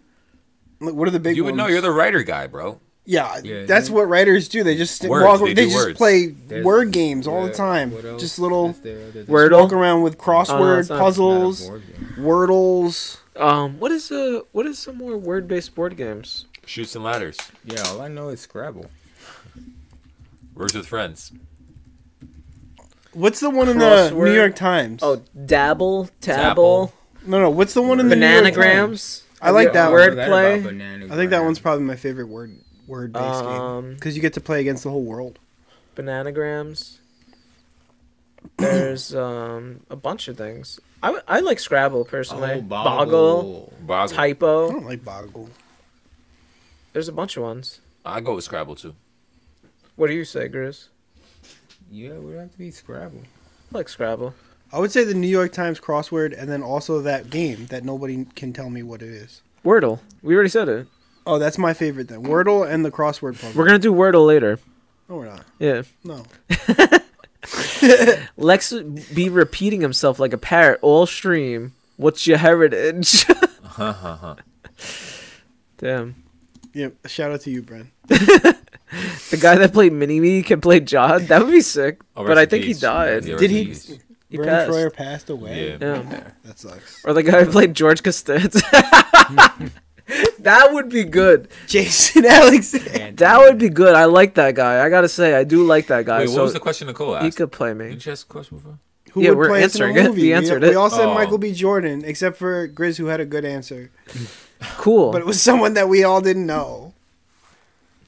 Like, what are the big? You ones? would know. You're the writer guy, bro. Yeah, yeah, that's yeah. what writers do. They just words, walk, they, they just words. play There's, word games all yeah, the time. Just little there, just walk around with crossword uh, puzzles, wordles. Um, what is uh, what is some more word based board games? Shoots and ladders. Yeah, all I know is Scrabble. Words with friends. What's the one crossword? in the New York Times? Oh, dabble, dabble. No, no. What's the one in the Bananagrams? I like that wordplay. I think that one's probably my favorite word. Word-based um, game. Because you get to play against the whole world. Bananagrams. There's um, a bunch of things. I, I like Scrabble, personally. Oh, Boggle. Boggle. Typo. I don't like Boggle. There's a bunch of ones. I go with Scrabble, too. What do you say, Grizz? Yeah, it would have to be Scrabble. I like Scrabble. I would say the New York Times crossword, and then also that game that nobody can tell me what it is. Wordle. We already said it. Oh, that's my favorite then. Wordle and the crossword puzzle. We're going to do Wordle later. No, we're not. Yeah. No. Lex would be repeating himself like a parrot all stream. What's your heritage? Damn. Yeah, shout out to you, Bren. The guy that played Mini-Me can play John. That would be sick. Oh, but I think he died. Yeah, Did he? he Bren passed. Troyer passed away? Yeah. yeah. That sucks. Or the guy who played George Costanza. That would be good. Jason Alexander. That would be good. I like that guy. I got to say, I do like that guy. Wait, what so was the question Nicole asked? He could play me. Did you ask a question before? Who yeah, would we're play answering it. We, answered we, it. we all said oh. Michael B. Jordan, except for Grizz, who had a good answer. Cool. But it was someone that we all didn't know.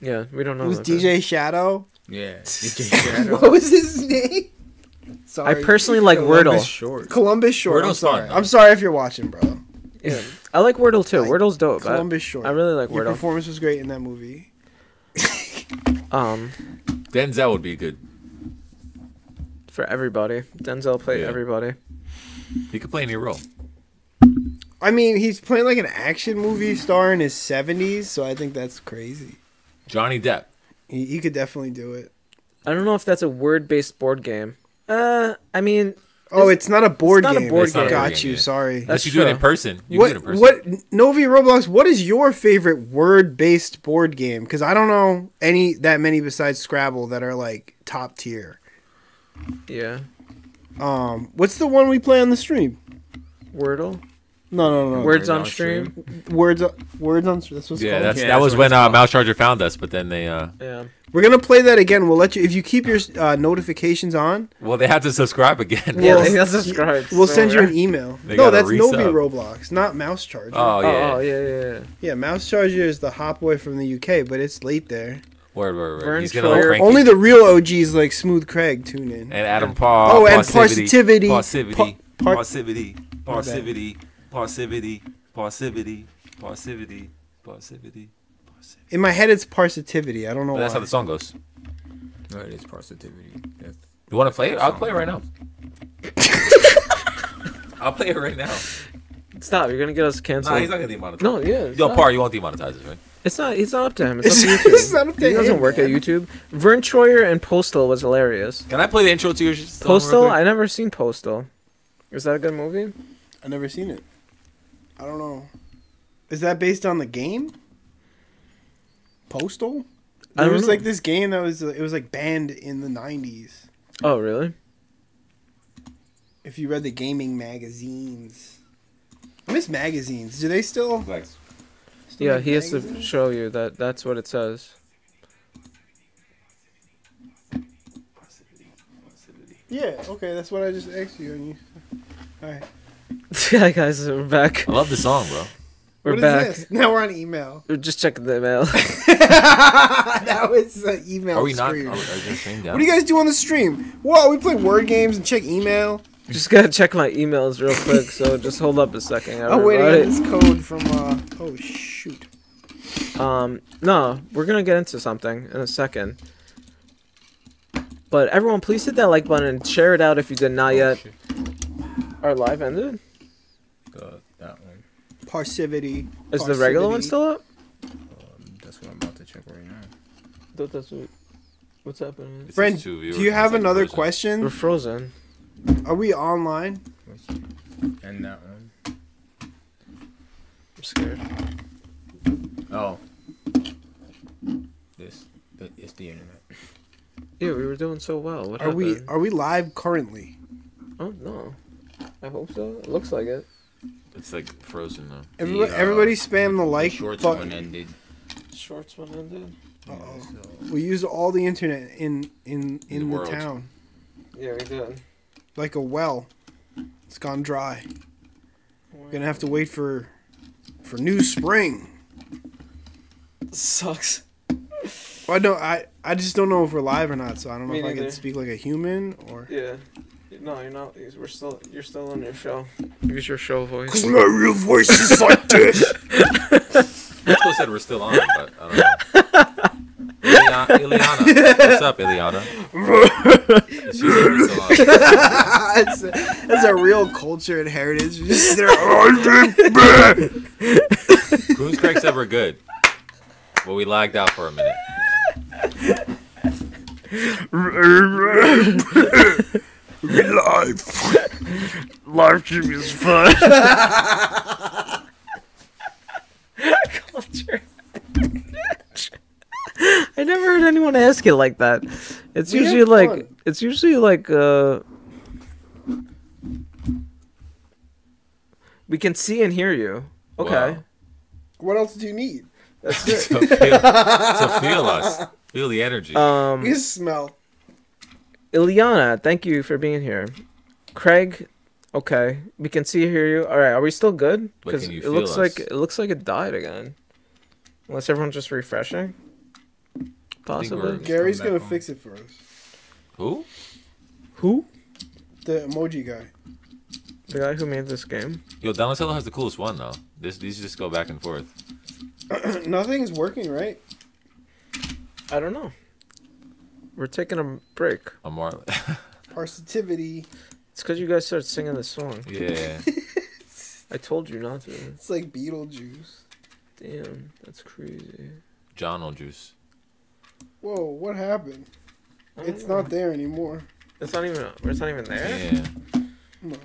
Yeah, we don't know. It was D J guy. Shadow. Yeah. D J Shadow. What was his name? Sorry. I personally like Columbus Wordle. Short. Columbus Short. Wordle's I'm sorry. Fun, I'm sorry if you're watching, bro. Yeah. I like Wordle too. Like Wordle's dope. Columbus Short. I really like Wordle. Your performance was great in that movie. um, Denzel would be good for everybody. Denzel played yeah. everybody. He could play any role. I mean, he's playing like an action movie star in his seventies, so I think that's crazy. Johnny Depp. He, he could definitely do it. I don't know if that's a word-based board game. Uh, I mean. Oh, it's not a board it's game. Not a board it's game. Not a board Got game, you. Yeah. Sorry. That's you do true. it in person. You what, do it in person. What Novi Roblox? What is your favorite word-based board game? Because I don't know any that many besides Scrabble that are like top tier. Yeah. Um. What's the one we play on the stream? Wordle. No, no, no. Words on stream. stream. Words. On, words on. That's what's yeah, called. That's, yeah. That that's was when uh, Mouse Charger found us, but then they. Uh... Yeah. We're gonna play that again. We'll let you if you keep your uh, notifications on. Well, they have to subscribe again. Yeah, we'll, they have to subscribe. We'll so send you an email. No, that's Novi Roblox, not Mouse Charger. Oh yeah. Oh yeah, yeah, yeah. Yeah, Mouse Charger is the hot boy from the U K, but it's late there. Word, word, word. He's gonna look Only the real O Gs like Smooth Craig tune in. And Adam Paul. Oh, and Parsivity. Parsivity. Parsivity. Parsivity. Parsivity. Parsivity. Parsivity. Parsivity. In my head, it's Parsitivity. I don't know but why. That's how the song goes. No, it is Parsitivity. That's, you want to play it? I'll play it right now. I'll play it right now. Stop. You're going to get us canceled. Nah, he's not going to demonetize. No, yeah. Yo, not. Par, you won't demonetize it, right? It's not It's not up to him. It's, it's up to YouTube. It's not up to him. He doesn't work at YouTube. Vern Troyer and Postal was hilarious. Can I play the intro to your Postal? I never seen Postal. Is that a good movie? I never seen it. I don't know. Is that based on the game? Postal? There was know. like this game that was it was like banned in the nineties. Oh really? If you read the gaming magazines, I miss magazines. Do they still? still yeah, he magazines? has to show you that. That's what it says. Yeah. Okay, that's what I just asked you. And you... All right. Yeah, guys, we're back. I love the song, bro. We're what back. Is this? Now we're on email. We're just checking the email. That was an email Are we stream. not? Are we, are we stream down? What do you guys do on the stream? Whoa, we play word games and check email. Just gotta check my emails real quick, so just hold up a second. I'm waiting on this code from, uh, oh shoot. Um, no, we're gonna get into something in a second. But everyone, please hit that like button and share it out if you did not oh, yet. Shit. Our live ended? God. Parsivity. Is Parsivity. the regular one still up? Um, that's what I'm about to check right now. I thought that's what... What's happening? Friend, do you have another frozen. question? We're frozen. Are we online? And that one. I'm scared. Oh. this. It's the internet. Yeah, we were doing so well. What are happened? we? Are we live currently? Oh no, I hope so. It looks like it. It's like frozen though. Everybody, the, uh, everybody spam the like. Shorts button. one ended. Shorts one ended. Uh oh. So. We used all the internet in in in, in the, the town. Yeah, we did. Like a well, it's gone dry. We're gonna have to wait for for new spring. Sucks. Well, I don't. I I just don't know if we're live or not, so I don't know Me if neither. I can speak like a human or. Yeah. No, you're not. We're still. You're still on your show. Use your show voice. Cause my real voice is like this. I still said we're still on, but I don't know. Ileana, what's up, Ileana? that's, a, that's a real culture and heritage. Just there. Coons Craig said we're good, but we lagged out for a minute. Live, live stream is fun. Culture. I never heard anyone ask it like that. It's we usually like it's usually like uh we can see and hear you. Okay. Wow. What else do you need? That's it. So, feel, so feel us. Feel the energy. Um you smell. Ileana, thank you for being here. Craig, okay. We can see and hear you. Alright, are we still good? Because it looks us? like it looks like it died again. Unless everyone's just refreshing. Possibly. Gary's gonna fix it for us. Who? Who? The emoji guy. The guy who made this game. Yo, Donatello has the coolest one though. This these just go back and forth. Nothing's working, right? I don't know. We're taking a break. A more Parsitivity. It's because you guys started singing the song. Yeah. I told you not to. It's like Beetlejuice. Damn, that's crazy. John'll juice. Whoa! What happened? It's know. not there anymore. It's not even. It's not even there. Yeah. No.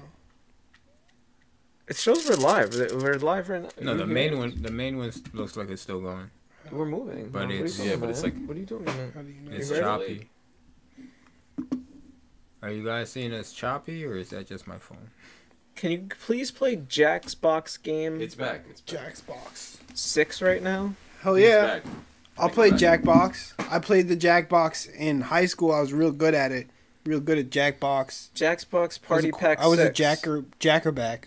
It shows we're live. We're live right now. No, the main it? one. The main one looks like it's still going. We're moving. But no, it's yeah. But man? it's like. What are you doing? How do you know? It's choppy. Are you guys seeing it's choppy, or is that just my phone? Can you please play Jackbox game? It's back. It's back. Jackbox. Six right now. Hell yeah. It's back. I'll play Jackbox. I played the Jackbox in high school. I was real good at it. Real good at Jackbox. Jackbox Party Pack six. I was a jacker, jackerback.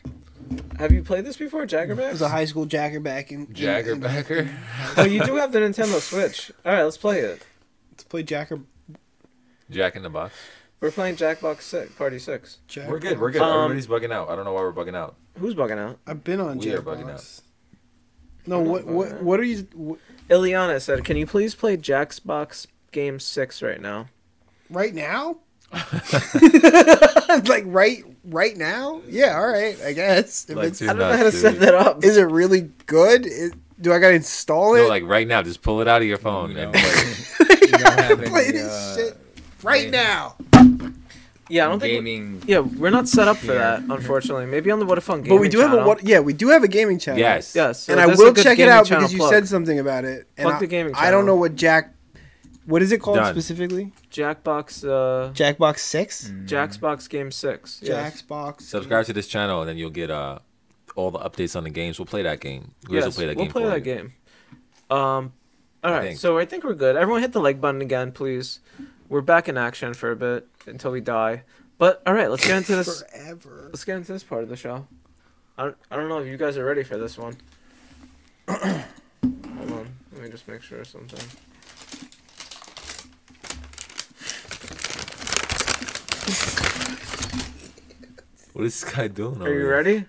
Have you played this before, Jackerback? I was a high school jackerback. In, Jaggerbacker? In, in, oh, you do have the Nintendo Switch. All right, let's play it. Let's play Jacker... Jack in the Box. We're playing Jackbox six, Party six. Jack we're good, we're good. Um, Everybody's bugging out. I don't know why we're bugging out. Who's bugging out? I've been on we Jackbox. We are bugging out. No, what, what, what are you... What, Ileana said, "Can you please play Jackbox Game Six right now?" Right now? Like right, right now? Yeah, all right, I guess. If like it's, I don't know how to set that up. Is it really good? Is, do I gotta install it? No, like right now, just pull it out of your phone no. and play it. You gotta have play any, this uh, shit right game. now. Yeah, I don't gaming. think. We, yeah, we're not set up for yeah. that, unfortunately. Maybe on the Whadafunk gaming. But we do channel. have a what? Yeah, we do have a gaming channel. Yes, yes. So and I will check it out because plug. you said something about it. And plug I, the gaming channel. I don't know what Jack. What is it called Done. specifically? Jackbox. Uh, Jackbox six. Mm. Jackbox Game Six. Yes. Jackbox. Subscribe to this channel, and then you'll get uh all the updates on the games. We'll play that game. You yes, guys will play that we'll game. We'll play that you. game. Um. All right, I so I think we're good. Everyone, hit the like button again, please. We're back in action for a bit until we die. But all right, let's get into this. Forever. Let's get into this part of the show. I don't, I don't know if you guys are ready for this one. Hold on, let me just make sure of something. What is this guy doing? Are you here? ready?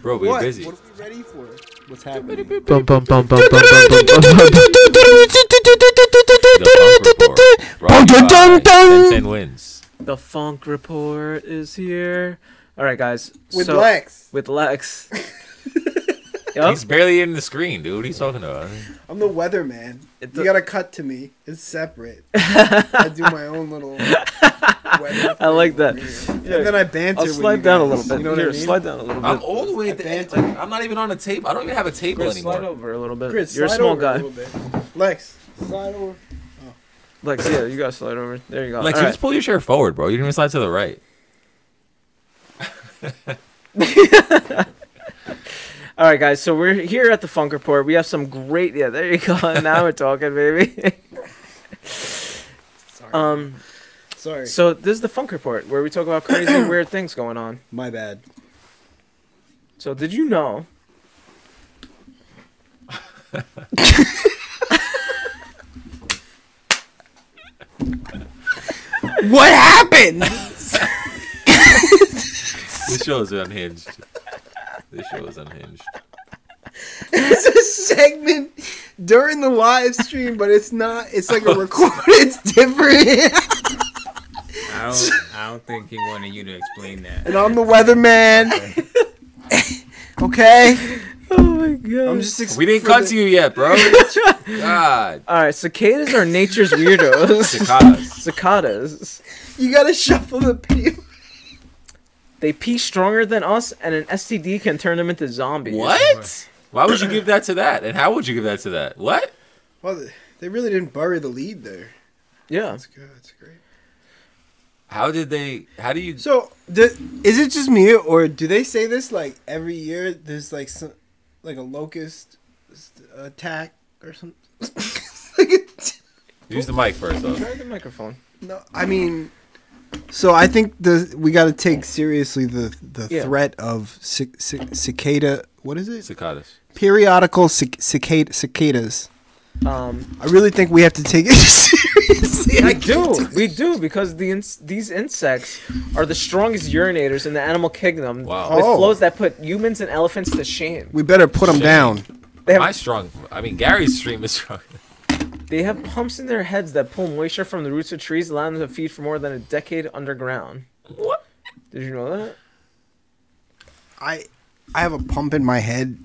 Bro, we're what? busy. What are we ready for? What's happening? The Funk Report is here. All right, guys. With so, Lex. With Lex. Yep. He's barely in the screen, dude. What are you talking about? I'm the weatherman. You gotta cut to me. It's separate. I do my own little weather. I like that. Yeah. And then I banter. I'll slide down a little bit. You know Here, I mean? Slide down a little bit. I'm all the way at the end. Like, I'm not even on a table. I don't even have a table Chris, anymore. Slide over a little bit. Chris, You're slide a small over guy. A little bit. Lex. Slide over. Oh. Lex, yeah, you gotta slide over. There you go. Lex, all you right. Just pull your chair forward, bro. You didn't even slide to the right. All right, guys. So we're here at the Funk Report. We have some great. Yeah, there you go. Now we're talking, baby. Sorry. Um. Sorry. So this is the Funk Report, where we talk about crazy, weird things going on. My bad. So did you know? What happened? This show is unhinged. This show is unhinged. It's a segment during the live stream, but it's not. It's like a record. It's different. I don't, I don't think he wanted you to explain that. And I'm the weatherman. Okay. Oh my god. I'm just we didn't cut the... to you yet, bro. God. All right, cicadas are nature's weirdos. Cicadas. Cicadas. You gotta shuffle the pee. They pee stronger than us, and an S T D can turn them into zombies. What? Why would you give that to that? And how would you give that to that? What? Well, they really didn't bury the lead there. Yeah. That's good. That's great. How did they? How do you? So, the, is it just me, or do they say this like every year? There's like some, like a locust attack or something. Like use the mic first, though. Try the microphone. No, I mean, so I think the we got to take seriously the the yeah. threat of cic cic cicada. What is it? Cicadas. Periodical cic cicada cicadas. Um, I really think we have to take it seriously. We do, we do, because the ins these insects are the strongest urinators in the animal kingdom. Wow. With oh. flows that put humans and elephants to shame. We better put them shame. down. They have, My strong, I mean Gary's stream is strong. They have pumps in their heads that pull moisture from the roots of trees, allowing them to feed for more than a decade underground. What? Did you know that? I, I have a pump in my head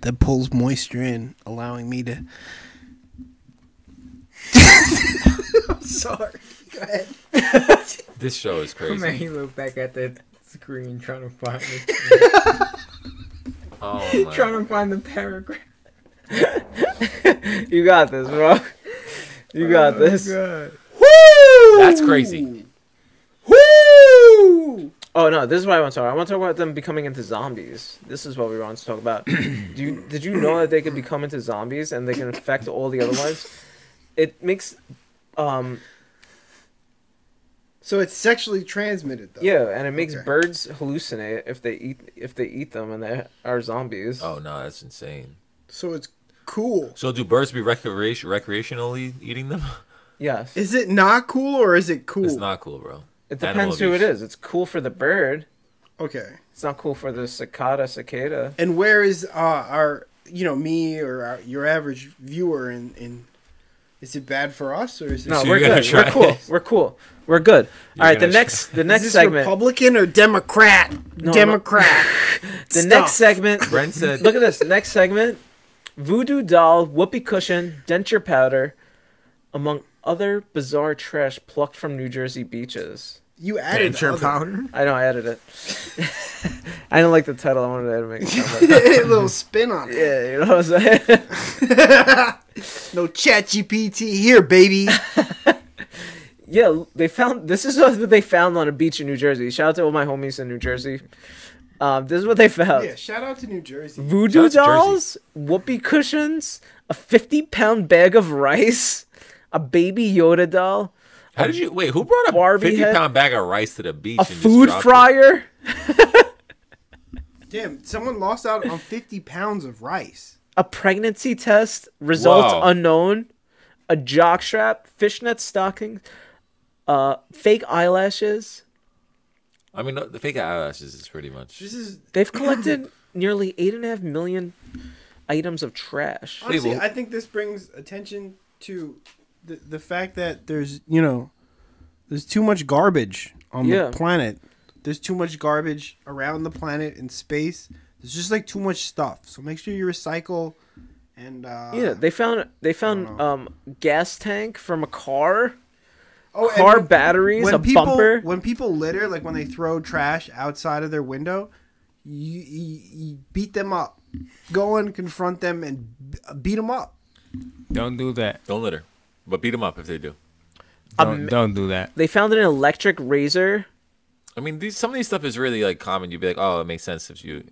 that pulls moisture in, allowing me to. I'm sorry. Go ahead. This show is crazy. Man, he looked back at that screen trying to find the oh, my trying God. to find the paragraph. You got this, bro. You got oh, this. God. Woo! That's crazy. Woo! Oh no, this is what I want to talk about. I want to talk about them becoming into zombies. This is what we want to talk about. Do you, did you know that they could become into zombies and they can infect all the other ones? It makes, um... So it's sexually transmitted, though. Yeah, and it makes okay. birds hallucinate if they eat if they eat them, and they are zombies. Oh no, that's insane. So it's cool. So do birds be recreation recreationally eating them? Yes. Is it not cool or is it cool? It's not cool, bro. It depends who it is. It's cool for the bird. Okay. It's not cool for the cicada cicada. And where is uh, our you know me or our, your average viewer in in? Is it bad for us or is it? No, so we're good. Try. We're cool. We're cool. We're good. You're all right. The next, the next is this segment. Republican or Democrat? No, Democrat. No. The Stop. next segment. Brent said. Look at this. The next segment. Voodoo doll, whoopee cushion, denture powder, among other bizarre trash plucked from New Jersey beaches. You added denture powder? I know. I added it. I didn't like the title. I wanted to make it sound like a little spin on it. Yeah, you know what I'm saying. No Chat G P T here, baby. Yeah, they found this is what they found on a beach in New Jersey. Shout out to all my homies in New Jersey. Um, this is what they found. Yeah, shout out to New Jersey. Voodoo dolls, whoopee cushions, a fifty pound bag of rice, a baby Yoda doll. How did you wait? Who brought a Barbie fifty pound bag of rice to the beach? A and food just fryer. Damn, someone lost out on fifty pounds of rice. A pregnancy test, results Whoa. unknown, a jockstrap, fishnet stockings, uh, fake eyelashes. I mean, the fake eyelashes is pretty much. This is they've collected nearly eight and a half million items of trash. Honestly, I think this brings attention to the the fact that there's you know there's too much garbage on yeah. the planet. There's too much garbage around the planet in space. It's just like too much stuff, so make sure you recycle. And uh, yeah, they found they found um gas tank from a car, oh, car when, batteries, when a people, bumper. When people litter, like when they throw trash outside of their window, you, you, you beat them up. Go and confront them and beat them up. Don't do that. Don't litter. But beat them up if they do. Don't, um, don't do that. They found an electric razor. I mean, these, some of these stuff is really like common. You'd be like, oh, it makes sense if you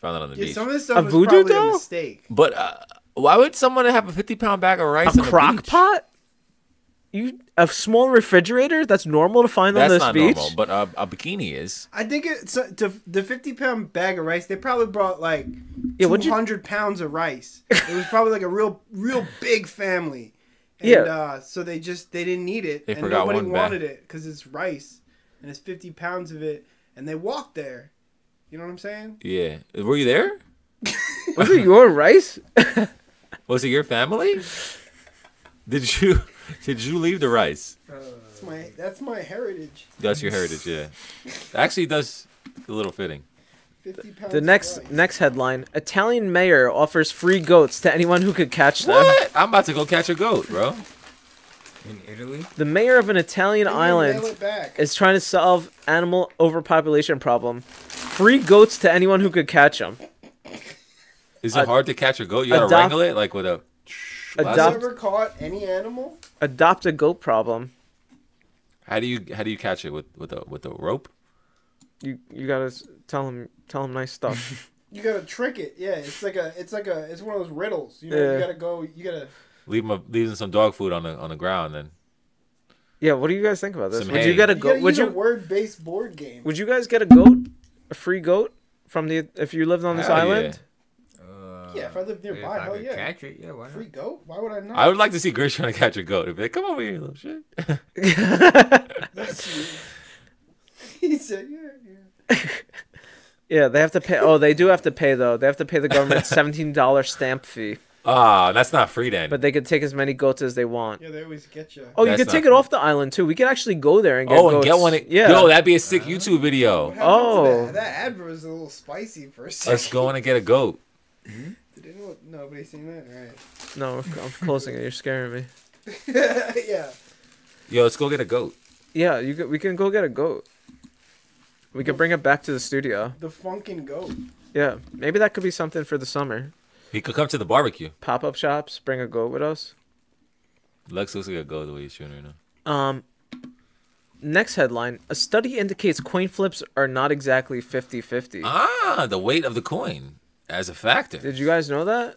found that on the yeah, beach. Some of this stuff a was voodoo probably doll? A mistake. But uh, why would someone have a fifty pound bag of rice a on the crock beach? Pot? You a small refrigerator that's normal to find that's on this beach. That's not normal, but uh, a bikini is. I think it's uh, to, the fifty pound bag of rice. They probably brought like yeah, two hundred pounds of rice. It was probably like a real, real big family. And, yeah. Uh, so they just they didn't need it, they and nobody wanted bag. It because it's rice and it's fifty pounds of it, and they walked there. You know what I'm saying? Yeah. Were you there? Was it your rice? Was it your family? Did you? Did you leave the rice? Uh, that's, my, that's my heritage. That's your heritage, yeah. Actually, that's a little fitting. fifty pounds the next rice. Next headline: Italian mayor offers free goats to anyone who could catch them. What? I'm about to go catch a goat, bro. In Italy, the mayor of an Italian Maybe island is trying to solve animal overpopulation problem. Free goats to anyone who could catch them. Is it uh, hard to catch a goat? You gotta wrangle it, like with a. Adopt, ever caught any animal? Adopt a goat problem. How do you how do you catch it with with a with a rope? You you gotta tell him tell him nice stuff. You gotta trick it. Yeah, it's like a it's like a it's one of those riddles. You know, yeah. You gotta go. You gotta leave him a, leave him some dog food on the on the ground. Then. Yeah, what do you guys think about this? Some would hay. You get a goat? Would you word based board game? Would you guys get a goat, a free goat from the if you lived on this Hell island? Yeah. Yeah, if I lived nearby, hell yeah. Catch it, yeah. Why not? Free goat? Why would I not? I would like to see Grish trying to catch a goat. It'd be like, come over here, little shit. He said, yeah, yeah. Yeah, they have to pay. Oh, they do have to pay, though. They have to pay the government seventeen dollar stamp fee. Ah, oh, that's not free, then. But they could take as many goats as they want. Yeah, they always get you. Oh, that's you could take free. It off the island, too. We could actually go there and get oh, goats. Oh, and get one. Yeah. Yo, that'd be a sick uh, YouTube video. Oh. That, that advert was a little spicy for a second. Let's go in and get a goat. Mm-hmm. Did anyone, nobody seen that? All right. No, I'm closing it. You're scaring me. Yeah. Yo, let's go get a goat. Yeah, you can, we can go get a goat. We can bring it back to the studio. The funkin' goat. Yeah, maybe that could be something for the summer. He could come to the barbecue. Pop-up shops, bring a goat with us. Lex looks like a goat the way he's shooting right now. Um, next headline. A study indicates coin flips are not exactly fifty fifty. Ah, the weight of the coin. As a factor. Did you guys know that?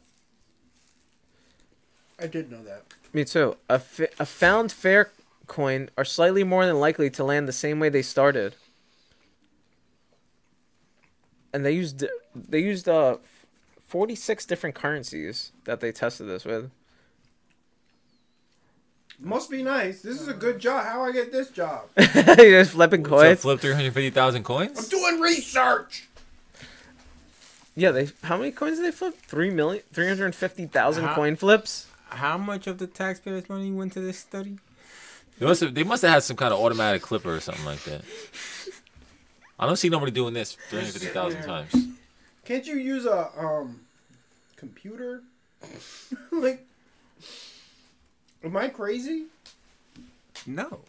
I did know that. Me too. A, fi a found fair coin are slightly more than likely to land the same way they started. And they used they used uh, forty-six different currencies that they tested this with. Must be nice. This is a good job. How I get this job? You're just flipping coins? So flip three hundred fifty thousand coins? I'm doing research! Yeah, they. How many coins did they flip? Three million, three hundred fifty thousand coin flips. How much of the taxpayers' money went to this study? They must have. They must have had some kind of automatic clipper or something like that. I don't see nobody doing this three hundred fifty thousand times. Can't you use a um computer? Like, am I crazy? No.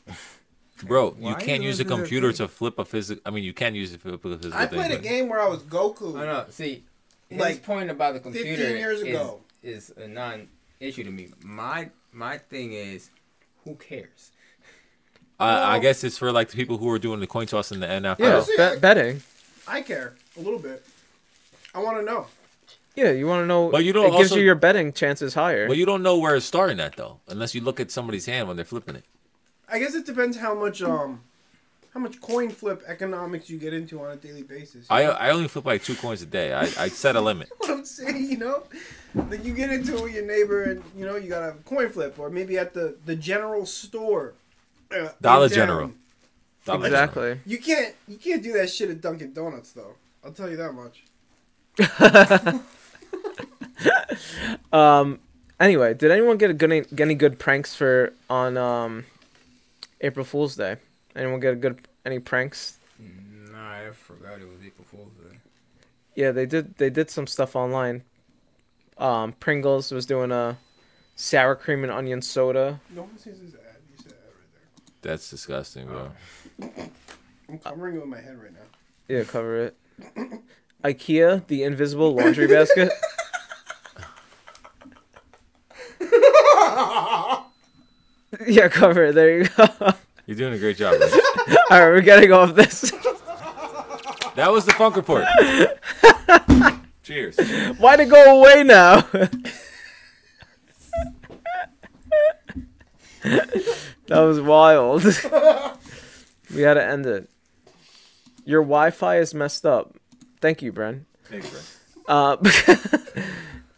Bro, Why you can't use a computer to flip a physical... I mean, you can use it for a physical I thing. I played a game where I was Goku. I know. See, his like point about the computer fifteen years ago. Is, is a non-issue to me. My my thing is, who cares? I, well, I guess it's for, like, the people who are doing the coin toss in the end after. Yeah, see, I, betting. I care a little bit. I want to know. Yeah, you want to know... But you don't it also, gives you your betting chances higher. Well, you don't know where it's starting at, though, unless you look at somebody's hand when they're flipping it. I guess it depends how much um, how much coin flip economics you get into on a daily basis. I I only flip like two coins a day. I I set a limit. What I'm saying, you know, then you get into it with your neighbor, and you know you got a coin flip, or maybe at the the general store. Uh, Dollar General. Dollar exactly. General. You can't you can't do that shit at Dunkin Donuts though. I'll tell you that much. um. Anyway, did anyone get a good get any good pranks for on um. April Fool's Day. Anyone get a good any pranks? Nah, I forgot it was April Fool's Day. Yeah, they did they did some stuff online. Um, Pringles was doing a sour cream and onion soda. No one sees his ad. You said ad right there. That's disgusting, bro. Oh. I'm covering it with my head right now. Yeah, cover it. IKEA, the invisible laundry basket. Yeah, cover it. There you go. You're doing a great job. All right, we're getting off this. That was the Funk Report. Cheers. Why'd it go away now? That was wild. We gotta end it. Your Wi-Fi is messed up. Thank you, Bren. Thanks, Bren. Uh,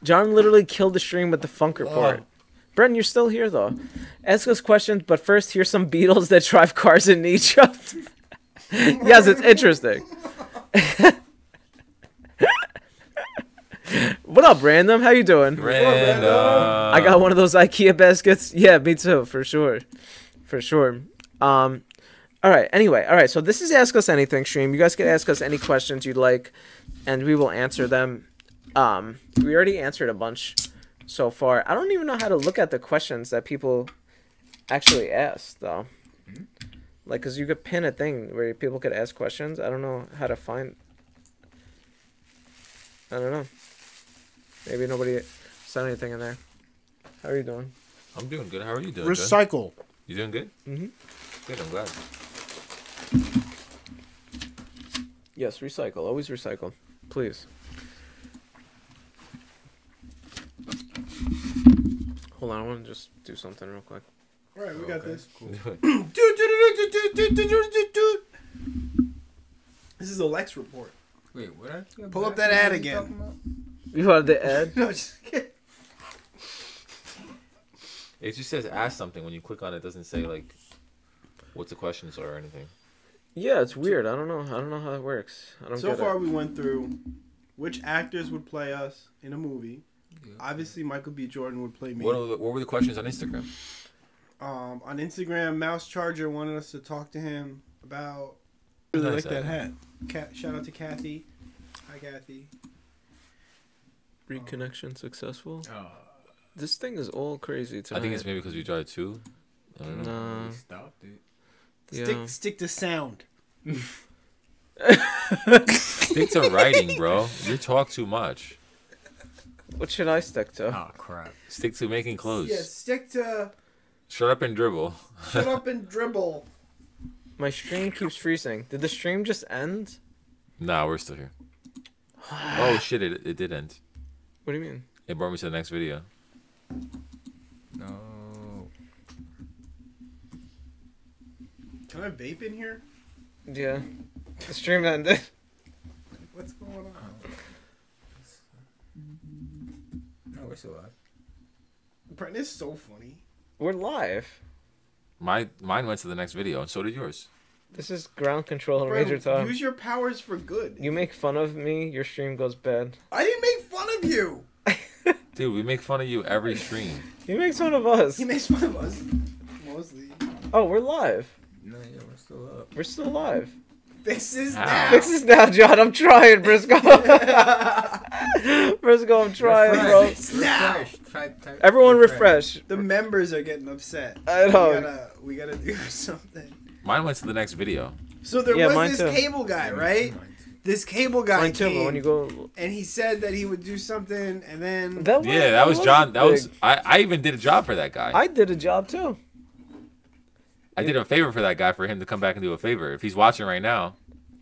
John literally killed the stream with the Funk Report. Oh. Bren, you're still here, though. Ask us questions, but first, here's some Beatles that drive cars in Egypt. Yes, it's interesting. What up, Random? How you doing? Random. I got one of those IKEA baskets. Yeah, me too, for sure. For sure. Um... All right, anyway, all right, so this is Ask Us Anything stream. You guys can ask us any questions you'd like, and we will answer them. Um, we already answered a bunch so far. I don't even know how to look at the questions that people actually asked, though. Like, because you could pin a thing where people could ask questions. I don't know how to find... I don't know. Maybe nobody said anything in there. How are you doing? I'm doing good. How are you doing? Recycle. John? You doing good? Mm-hmm. Good, I'm glad. Yes, recycle. Always recycle. Please. Hold on, I want to just do something real quick. Alright, we oh, got okay. this. Cool. This is the Lex report. Wait, what? Are you Pull up that ad again. You want the ad? No, just kidding. It just says ask something. When you click on it, it doesn't say, like, what the questions are or anything. Yeah, it's weird. I don't know. I don't know how it works. I don't. So get far, it. we went through which actors would play us in a movie. Yeah. Obviously, Michael B. Jordan would play me. What, the, what were the questions on Instagram? Um, on Instagram, Mouse Charger wanted us to talk to him about. I really nice like that hat. Cat, shout out to Kathy. Hi, Kathy. Reconnection um, successful. Uh, This thing is all crazy tonight. I think it's maybe because we tried two. I don't know. No. We stopped it. Yeah. Stick, stick to sound. Stick to writing, bro. You talk too much. What should I stick to? Oh, crap. Stick to making clothes. Yeah, stick to... Shut up and dribble. Shut up and dribble. My stream keeps freezing. Did the stream just end? Nah, we're still here. Oh, shit, it, it did end. What do you mean? It brought me to the next video. No. Can I vape in here? Yeah. The stream ended. What's going on? No, we're still live. Brent is so funny. We're live. My mine went to the next video, and so did yours. This is ground control and Major Tom. Use your powers for good. You make fun of me, your stream goes bad. I didn't make fun of you. Dude, we make fun of you every stream. He makes fun of us. He makes fun of us. Mostly. Oh, we're live. No, yeah, we're still up. We're still live. This is ah. now. This is now, John. I'm trying, Briscoe. Briscoe, I'm trying, refresh. bro. Now. Refresh. Try, try, Everyone refresh. refresh. The members are getting upset. I know. We gotta, we gotta do something. Mine went to the next video. So there yeah, was this too. cable guy, right? This cable guy came, too, when you go... and he said that he would do something, and then that was, yeah, that, that was John. That big. was I. I even did a job for that guy. I did a job too. I yeah. did a favor for that guy for him to come back and do a favor. If he's watching right now,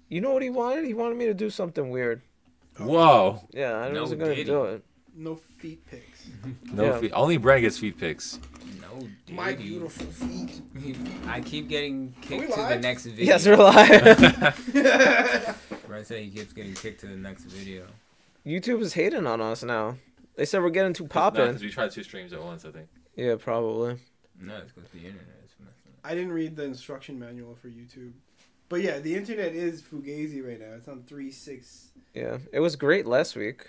you know what he wanted? He wanted me to do something weird. Whoa! Yeah, I no wasn't gonna do it. No feet pics. No yeah. feet. Only Brent gets feet pics. No, dude. My beautiful feet. I keep getting kicked to the next video. Yes, we're live. I said he keeps getting kicked to the next video. YouTube is hating on us now. They said we're getting too poppin'. No, because we tried two streams at once, I think. Yeah, probably. No, it's because the internet is messing up. I didn't read the instruction manual for YouTube. But yeah, the internet is fugazi right now. It's on three six. Yeah, it was great last week.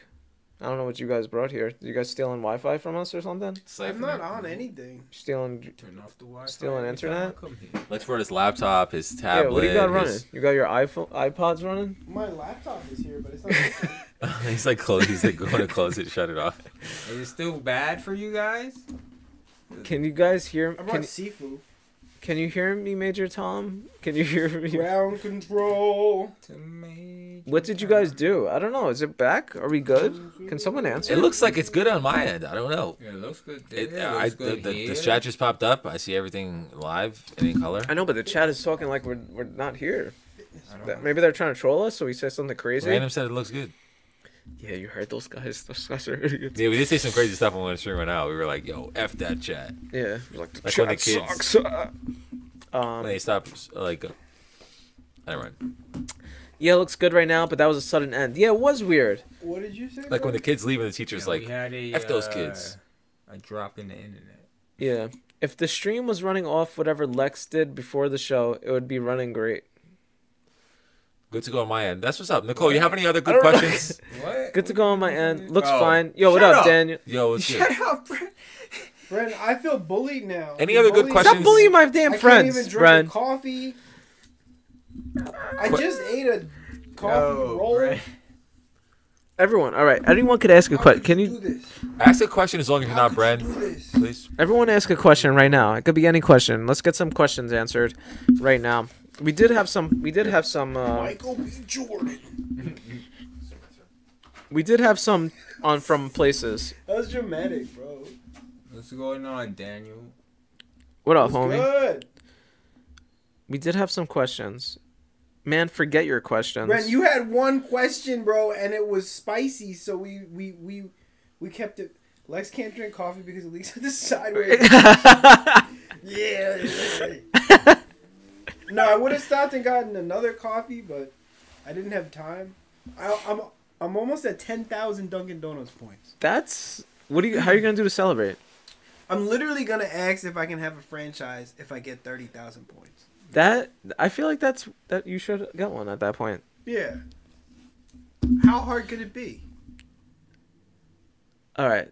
I don't know what you guys brought here. You guys stealing Wi-Fi from us or something? I'm not on anything. Stealing, Turn off the Wi-Fi. Stealing internet? Let's for his laptop, his tablet. Yeah, what do you got running? His... You got your iPhone, iPods running? My laptop is here, but it's not. He's like, close. He's like, going to close it, shut it off. Is it still bad for you guys? Can you guys hear? I brought Sifu. Can you hear me, Major Tom? Can you hear me? Ground control. To Major what did you guys do? I don't know. Is it back? Are we good? Can someone answer? It looks like it's good on my end. I don't know. Yeah, it looks good. It, it looks I, good the, the, the chat just popped up. I see everything live and in color. I know, but the chat is talking like we're we're not here. I don't that, maybe they're trying to troll us, so we said something crazy. Random said it looks good. Yeah, you heard those guys. Those guys are really good. Yeah, we did say some crazy stuff on the stream right now. We were like, yo, F that chat. Yeah. We were like, the like chat the kids, sucks. Um, they stopped, like, uh, never mind. Yeah, it looks good right now, but that was a sudden end. Yeah, it was weird. What did you say? Like, when the kids leave and the teacher's yeah, like, a, F those kids. Uh, a drop in the internet. Yeah. If the stream was running off whatever Lex did before the show, it would be running great. Good to go on my end. That's what's up. Nicole, you have any other good questions? What? Good to go on my end. Looks oh, fine. Yo, what up, up, Daniel? Yo, what's Shut good? up, Brent. Brent, I feel bullied now. Any you other good questions? Stop bullying my damn I friends, can't even Brent. Drink coffee. I just ate a coffee no, roll. Brent. Everyone, all right. Anyone could ask a question. Can you, you ask a question as long as you're How not Brent, you please? Everyone ask a question right now. It could be any question. Let's get some questions answered right now. We did have some. We did have some. Uh, Michael B. Jordan. We did have some on from places. That was dramatic, bro. What's going on, Daniel? What up, homie? Good. We did have some questions. Man, forget your questions. Brent, you had one question, bro, and it was spicy, so we we we we kept it. Lex can't drink coffee because it leaks to the sideways. Yeah. No, I would have stopped and gotten another coffee, but I didn't have time. I, I'm I'm almost at ten thousand Dunkin Donuts points. That's what do you? How are you gonna do to celebrate? I'm literally gonna ask if I can have a franchise if I get thirty thousand points. That I feel like that's that you should get one at that point. Yeah. How hard could it be? All right,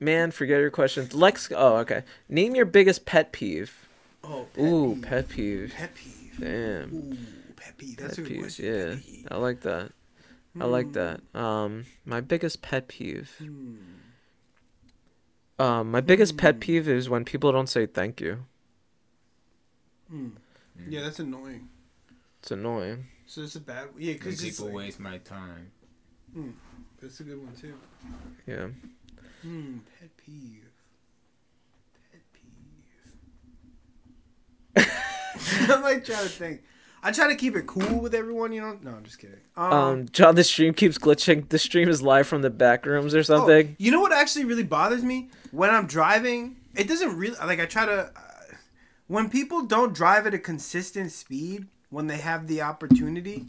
man. Forget your questions, Lex. Oh, okay. Name your biggest pet peeve. Oh, pet Ooh, peeve. pet peeve. Pet peeve. Damn. Ooh, pet peeve. That's pet a good peeve. question. Yeah, pet peeve. I like that. Mm. I like that. Um, my biggest pet peeve. Mm. Um, my biggest mm. pet peeve is when people don't say thank you. Mm. Yeah, that's annoying. It's annoying. So it's a bad. Yeah, because people like, waste my time. Mm. That's a good one too. Yeah. Mm, pet peeve. I'm like trying to think. I try to keep it cool with everyone, you know. No, I'm just kidding. Um, um John, the stream keeps glitching. The stream is live from the back rooms or something. Oh, you know what actually really bothers me? When I'm driving, it doesn't really like. I try to. Uh, when people don't drive at a consistent speed when they have the opportunity,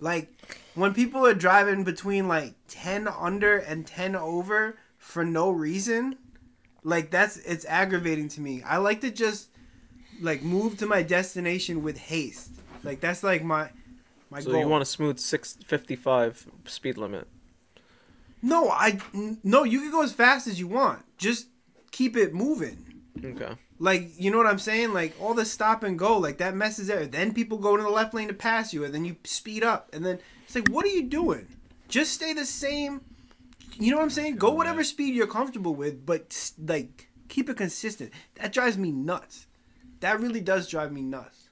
like when people are driving between like ten under and ten over for no reason, like that's it's aggravating to me. I like to just. Like move to my destination with haste. Like that's like my my so goal. So you want a smooth six fifty-five speed limit? No, I no. You can go as fast as you want. Just keep it moving. Okay. Like you know what I'm saying? Like all the stop and go, like that messes everything. Then people go to the left lane to pass you, and then you speed up, and then it's like, what are you doing? Just stay the same. You know what I'm saying? Go whatever speed you're comfortable with, but like keep it consistent. That drives me nuts. That really does drive me nuts.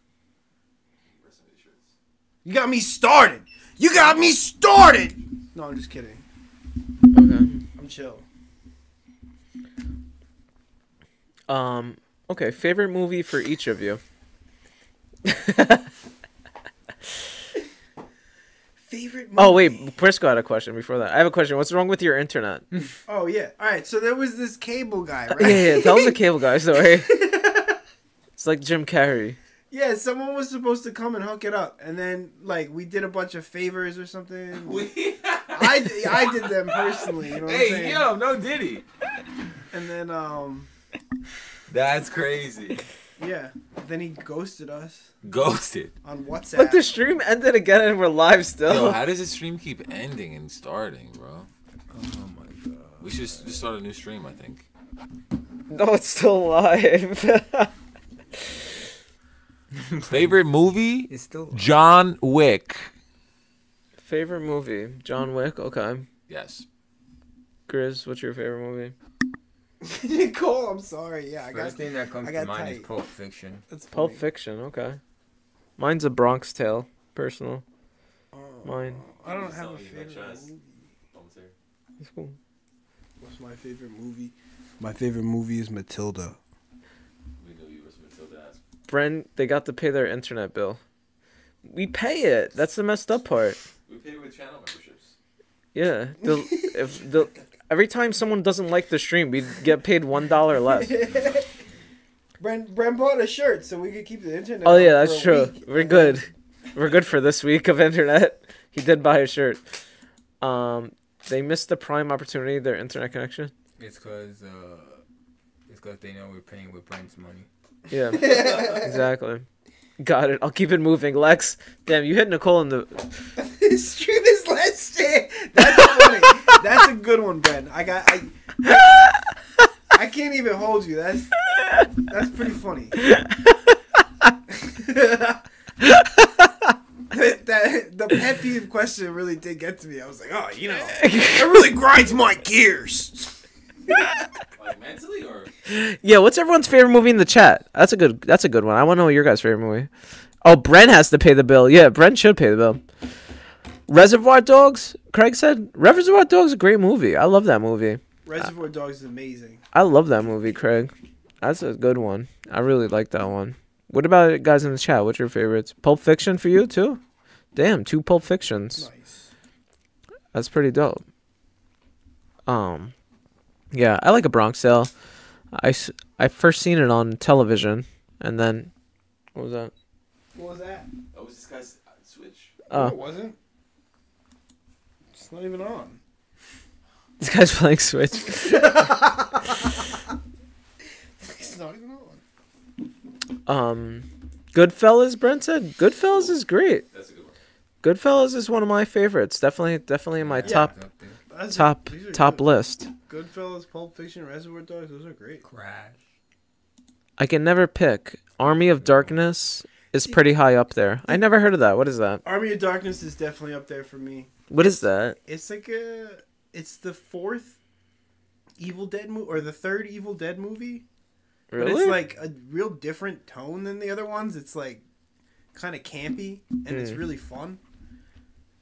You got me started. You got me started. No, I'm just kidding. Okay. I'm chill. Um. Okay. Favorite movie for each of you. Favorite movie? Oh, wait. Briscoe had a question before that. I have a question. What's wrong with your internet? Oh, yeah. All right. So there was this cable guy, right? Yeah, yeah. That was a cable guy. Sorry. It's like Jim Carrey. Yeah, someone was supposed to come and hook it up, and then like we did a bunch of favors or something. We... I I did them personally. You know what hey, I'm saying? Yo, no diddy. And then um. That's crazy. Yeah. Then he ghosted us. Ghosted. On WhatsApp. Like the stream ended again, and we're live still. Yo, how does the stream keep ending and starting, bro? Oh my god. We should just start a new stream, I think. No, it's still live. Favorite movie? It's still John Wick. Favorite movie? John Wick? Okay. Yes. Grizz, what's your favorite movie? Nicole, I'm sorry. Yeah, I got. First thing that comes to mind tight. is Pulp Fiction. That's Pulp Fiction. Okay. Mine's A Bronx Tale. Personal. Oh, mine. I don't have a favorite movie. It's cool. What's my favorite movie? My favorite movie is Matilda. We know you was Matilda. Bren, they got to pay their internet bill. We pay it. That's the messed up part. We pay with channel memberships. Yeah. The, if the every time someone doesn't like the stream, we get paid one dollar less. Bren, Bren bought a shirt so we could keep the internet. Oh yeah, that's true. Week. We're good. We're good for this week of internet. He did buy a shirt. Um. They missed the prime opportunity, their internet connection. It's because uh, it's because they know we're paying with Brent's money. Yeah, exactly. Got it. I'll keep it moving, Lex. Damn, you hit Nicole in the... It's true, this last day. That's funny. That's a good one, Brent. I got... I, I, I can't even hold you. That's, that's pretty funny. That, the pet peeve question really did get to me. I was like, oh, you know, it really grinds my gears. Like mentally, or yeah. What's everyone's favorite movie in the chat? That's a good. That's a good one. I want to know your guys' favorite movie. Oh, Brent has to pay the bill. Yeah, Brent should pay the bill. Reservoir Dogs. Craig said Reservoir Dogs is a great movie. I love that movie. Reservoir Dogs is amazing. I love that movie, Craig. That's a good one. I really like that one. What about it, guys in the chat? What's your favorites? Pulp Fiction for you too? Damn, two Pulp Fictions. Nice. That's pretty dope. Um, yeah, I like A Bronx Tale. I, I first seen it on television, and then what was that? What was that? That was this guy's Switch. Oh, uh, it wasn't. It's not even on. This guy's playing Switch. It's not even on. Um, Goodfellas, Brent said. Goodfellas is great. That's a good one. Goodfellas is one of my favorites. Definitely, definitely in my yeah. top, That's top, a, top good. list. Goodfellas, Pulp Fiction, Reservoir Dogs, those are great. Crash. I can never pick. Army of Darkness is pretty high up there. I never heard of that. What is that? Army of Darkness is definitely up there for me. What it's, is that? It's like a, it's the fourth Evil Dead movie or the third Evil Dead movie. Really? But it's like a real different tone than the other ones. It's like kind of campy and mm. it's really fun.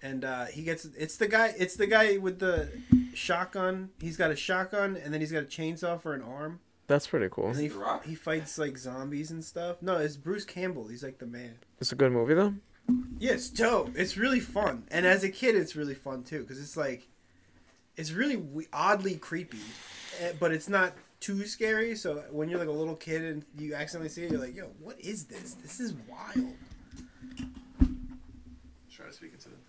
And uh, he gets it's the guy it's the guy with the shotgun. He's got a shotgun and then he's got a chainsaw for an arm. That's pretty cool. And he, he fights like zombies and stuff. No, it's Bruce Campbell. He's like the man. It's a good movie though. Yeah, it's dope. It's really fun. And as a kid, it's really fun too because it's like it's really oddly creepy, but it's not too scary, so when you're like a little kid and you accidentally see it, you're like, yo, what is this? This is wild. Try to speak into the thing.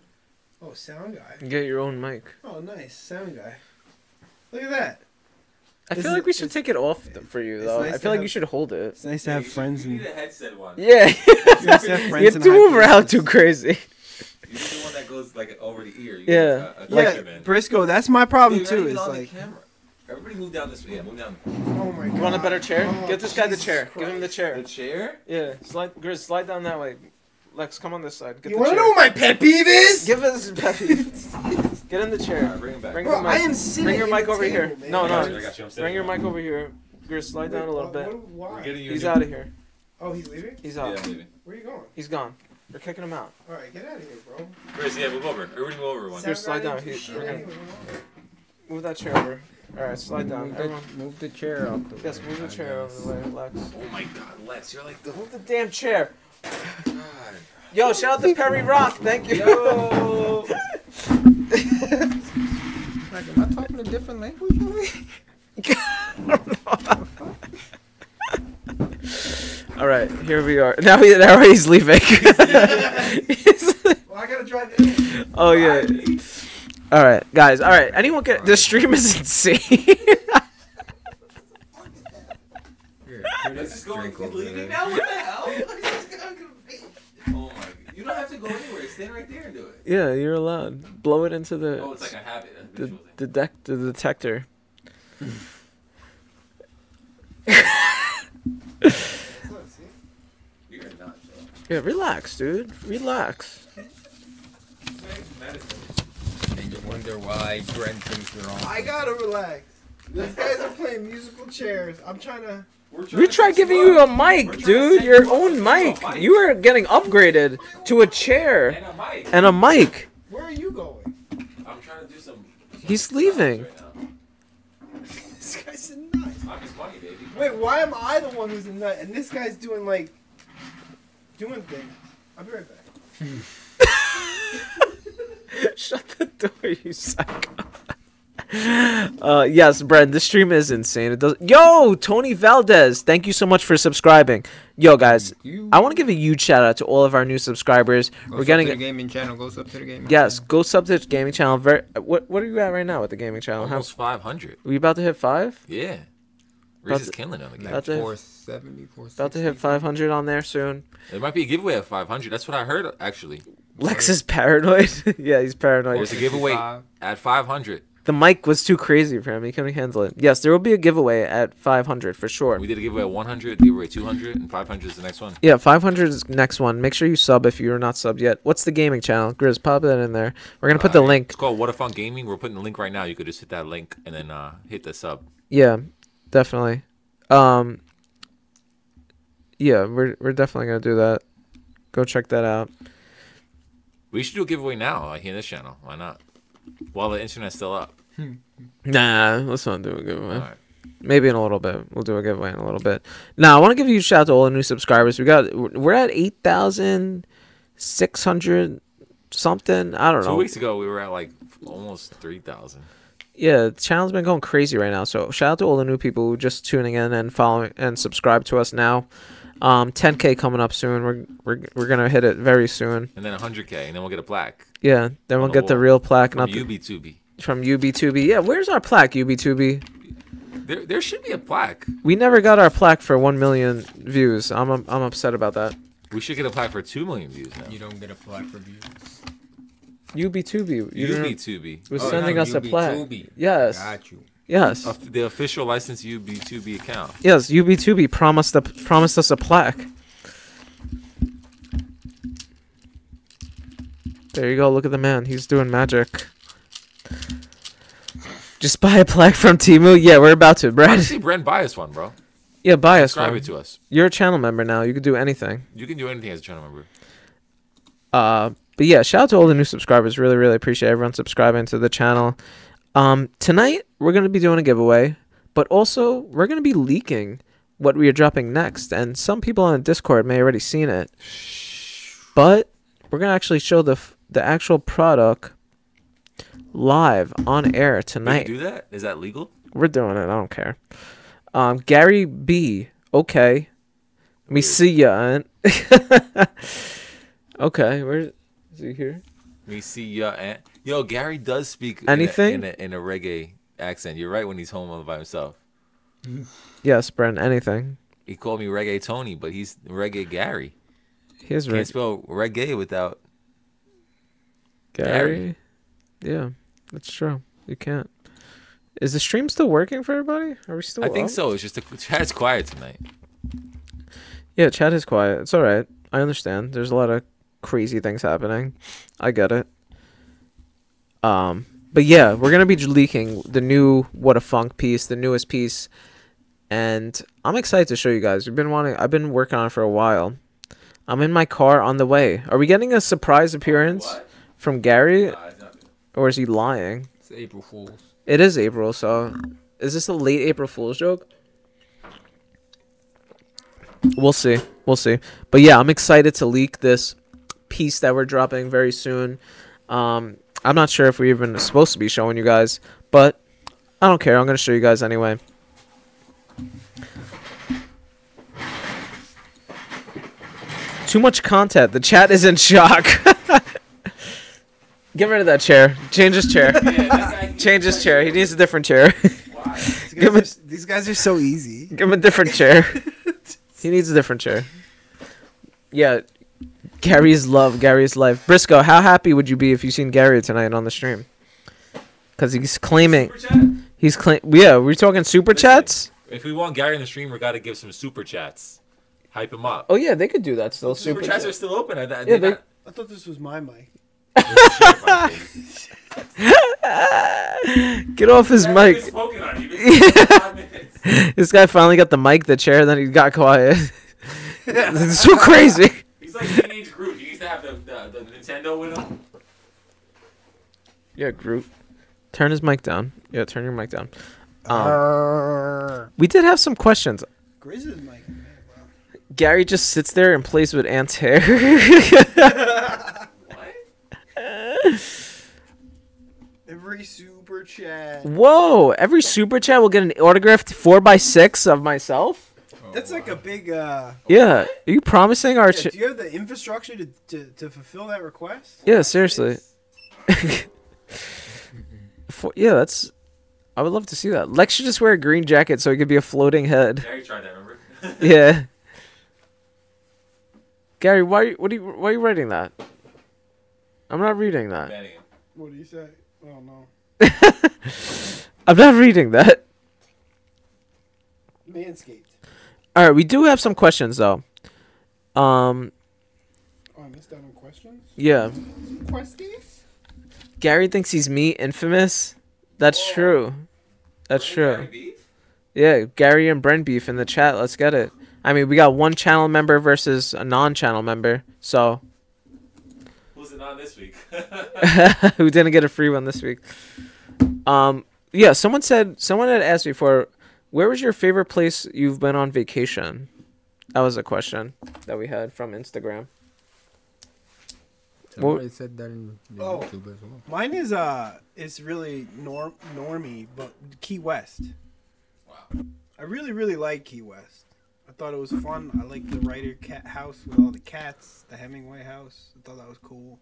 Oh, sound guy. Get your own mic. Oh, nice. Sound guy. Look at that. I it's, feel like we should take it off for you, though. Nice I feel like have, you should hold it. It's nice to have yeah, you friends. Should, you need a headset one. Yeah. It's nice to have friends. You do move around too crazy. You need the one that goes like over the ear. You yeah. A, a yeah, man. Briscoe, that's my problem, Dude, too. It's like... Camera. Everybody move down this way. Yeah, move down. Oh my god. You want a better chair? Oh, Get this Jesus guy the chair. Christ. Give him the chair. The chair? Yeah. Slide, Grizz, slide down that way. Lex, come on this side. Get you the wanna chair. know what my pet peeve is? Give us pet peeve. Get in the chair. Right, bring him back. Bring, Bro, I am sitting bring your mic over table, here. Man. No, no. I got you, I got you. I'm bring your mic over here. Grizz, slide Wait, down a little uh, bit. Why? He's out of here. Oh, he's leaving? He's out. Yeah, I'm leaving. Where are you going? He's gone. We're kicking him out. All right, get out of here, bro. Grizz, yeah, move over. Everybody move over one. Grizz, slide down. Move that chair over. Alright, slide down. Move the, move the chair out the way. Yes, move the chair out of the way, Lex. Oh my god, Lex, you're like the... Move the damn chair! God. Yo, shout out to Perry Rock, thank you! Yo! Like, am I talking a different language already? I don't know. Alright, here we are. Now, he, now he's leaving. He's like... Well, I gotta drive in. Oh yeah. Bye. All right, guys. All right, anyone can. The stream is insane. This is going completely now. What the hell? Oh my! You don't have to go anywhere. Stand right there and do it. Yeah, you're allowed. Blow it into the. Oh, it's like a habit. A the, the deck, the detector. You're nuts. Yeah, relax, dude. Relax. Wonder why Brent thinks they're on. I gotta relax. These guys are playing musical chairs. I'm trying to... We're trying, we try giving you a mic, dude. Your own mic. mic. You are getting upgraded to a chair. And a mic. And a mic. Where are you going? I'm trying to do some... some He's leaving. Right now. This guy's a nut. I'm his money, baby. Wait, why am I the one who's a nut? And this guy's doing, like... Doing things. I'll be right back. Shut the door, you psycho. Uh, yes, Brent, this stream is insane. It does. Yo, Tony Valdez, thank you so much for subscribing. Yo, guys, I want to give a huge shout out to all of our new subscribers. Go We're getting to the gaming channel. Go sub to the gaming. Yes, channel. Go sub to the gaming channel. Very. What What are you at right now with the gaming channel? Almost five hundred. We about to hit five? Yeah. Reese is killing on the game. About to, four seventy, four sixty, about to hit five hundred on there soon. There might be a giveaway at five hundred. That's what I heard actually. Lex is paranoid. Yeah, he's paranoid. There's a giveaway at five hundred. The mic was too crazy for him. He couldn't handle it. Yes, there will be a giveaway at five hundred for sure. We did a giveaway at one hundred, giveaway two hundred, and five hundred is the next one. Yeah, five hundred is the next one. Make sure you sub if you're not subbed yet. What's the gaming channel? Grizz, pop that in there. We're going to put uh, the link. It's called Whadafunk Gaming. We're putting the link right now. You could just hit that link and then uh, hit the sub. Yeah, definitely. Um, yeah, we're, we're definitely going to do that. Go check that out. We should do a giveaway now here on this channel. Why not? While the internet's still up. Nah, let's not do a giveaway. Right. Maybe in a little bit. We'll do a giveaway in a little bit. Now, I want to give you a shout out to all the new subscribers. We got, we're at eight thousand six hundred something. I don't know. Two weeks ago, we were at like almost three thousand. Yeah, the channel's been going crazy right now. So shout out to all the new people who are just tuning in and following and subscribe to us now. Um, ten K coming up soon. We're we're we're gonna hit it very soon. And then one hundred K, and then we'll get a plaque. Yeah, then we'll the get the real plaque. From not U B two B. From U B two B. Yeah, where's our plaque, U B two B? There there should be a plaque. We never got our plaque for one million views. I'm I'm upset about that. We should get a plaque for two million views now. You don't get a plaque for views. U B two B. U B two B was oh, sending us U B two B. A plaque. Yes. Got you. Yes. Uh, the official licensed U B two B account. Yes, U B two B promised, the, promised us a plaque. There you go. Look at the man. He's doing magic. Just buy a plaque from Timu. Yeah, we're about to, Brent. I see Brent buy us one, bro. Yeah, buy us one. Subscribe it to us. You're a channel member now. You can do anything. You can do anything as a channel member. Uh, but yeah, shout out to all the new subscribers. Really, really appreciate everyone subscribing to the channel. Um, tonight, we're going to be doing a giveaway, but also we're going to be leaking what we are dropping next. And some people on Discord may have already seen it, but we're going to actually show the f the actual product live on air tonight. Can you do that? Is that legal? We're doing it. I don't care. Um, Gary B. Okay. Let me see ya. Okay. Where is he here? Me see ya, aunt. Yo, Gary does speak anything in a, in, a, in a reggae accent. You're right when he's home all by himself. Yes, Brent. Anything. He called me Reggae Tony, but he's Reggae Gary. He is. Can't reg spell reggae without Gary. Gary. Yeah, that's true. You can't. Is the stream still working for everybody? Are we still? I up? think so. It's just the chat's quiet tonight. Yeah, chat is quiet. It's all right. I understand. There's a lot of crazy things happening. I get it. Um, but yeah, we're gonna be leaking the new Whadafunk piece, the newest piece, and I'm excited to show you guys. We've been wanting, I've been working on it for a while. I'm in my car on the way. Are we getting a surprise appearance what? from Gary, nah, or is he lying? It's April Fool's. It is April. So, is this a late April Fool's joke? We'll see. We'll see. But yeah, I'm excited to leak this piece that we're dropping very soon. Um. I'm not sure if we're even supposed to be showing you guys, but I don't care. I'm going to show you guys anyway. Too much content. The chat is in shock. Get rid of that chair. Change his chair. Yeah, Change his chair. He needs a different chair. Wow. These, guys him, are, these guys are so easy. Give him a different chair. He needs a different chair. Yeah. Gary's love, Gary's life. Briscoe, how happy would you be if you seen Gary tonight on the stream? Because he's claiming, he's claim. Yeah, we're talking super chats. If we want Gary in the stream, we gotta give some super chats, hype him up. Oh yeah, they could do that still. Super, super chats ch are still open. I, I, yeah, they, I thought this was my mic. Get off his mic. This guy finally got the mic, the chair, and then he got quiet. It's so crazy. He's like teenage Groot. He used to have the, the, the Nintendo with him. Yeah, Groot. Turn his mic down. Yeah, turn your mic down. Um, we did have some questions. Grizz's mic. Gary just sits there and plays with Ant's hair. What? Every super chat. Whoa! Every super chat will get an autographed four by six of myself. Oh, that's like wow. a big. Uh, yeah. What? Are you promising our? Yeah, do you have the infrastructure to to, to fulfill that request? Yeah, seriously. For, yeah, that's. I would love to see that. Lex should just wear a green jacket so he could be a floating head. Gary tried that, remember? Yeah. Gary, why what are you why are you writing that? I'm not reading that. What do you say? Oh no. I'm not reading that. Manscaped. Alright, we do have some questions though. Um Oh, I missed out on questions? Yeah. Questies? Gary thinks he's me infamous. That's Whoa. true. That's Brent true. Beef? Yeah, Gary and Brent beef in the chat, let's get it. I mean, we got one channel member versus a non-channel member, so. Who's it on this week? Who didn't get a free one this week? Um, yeah, someone said someone had asked before, where was your favorite place you've been on vacation? That was a question that we had from Instagram. Somebody said that in oh, YouTube as well. Mine is uh, it's really norm normy, but Key West. Wow. I really really like Key West. I thought it was fun. I liked the Ryder cat house with all the cats, the Hemingway house. I thought that was cool.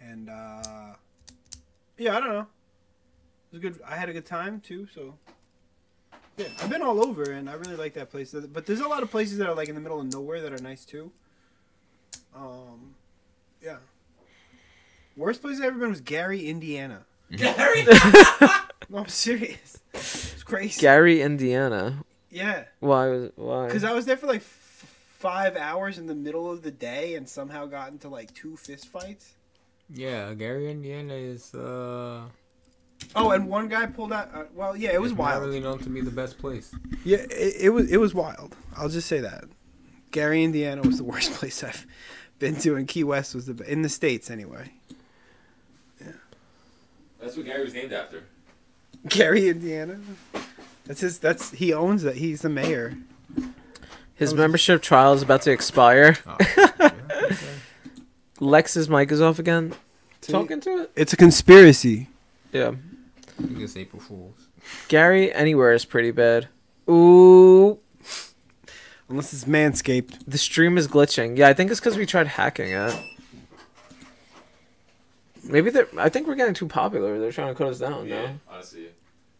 And, uh, yeah, I don't know. It was good. I had a good time, too, so. Yeah, I've been all over, and I really like that place. But there's a lot of places that are, like, in the middle of nowhere that are nice, too. Um, yeah. Worst place I've ever been was Gary, Indiana. Gary? No, I'm serious. It's crazy. Gary, Indiana. Yeah. Why was why? Because I was there for like f five hours in the middle of the day and somehow got into like two fist fights. Yeah, Gary, Indiana is. Uh... Oh, and one guy pulled out. Uh, well, yeah, it was it's wild. Not really known to be the best place. Yeah, it, it was. It was wild. I'll just say that. Gary, Indiana was the worst place I've been to, and Key West was the in the States anyway. Yeah. That's what Gary was named after. Gary, Indiana. That's his. That's he owns that. He's the mayor. His membership his... trial is about to expire. Oh, yeah, okay. Lex's mic is off again. See, talking to it. It's a conspiracy. Yeah. You can say April Fools. Gary anywhere is pretty bad. Ooh. Unless it's Manscaped. The stream is glitching. Yeah, I think it's because we tried hacking it. Maybe they're. I think we're getting too popular. They're trying to cut us down. Yeah, no? I see it.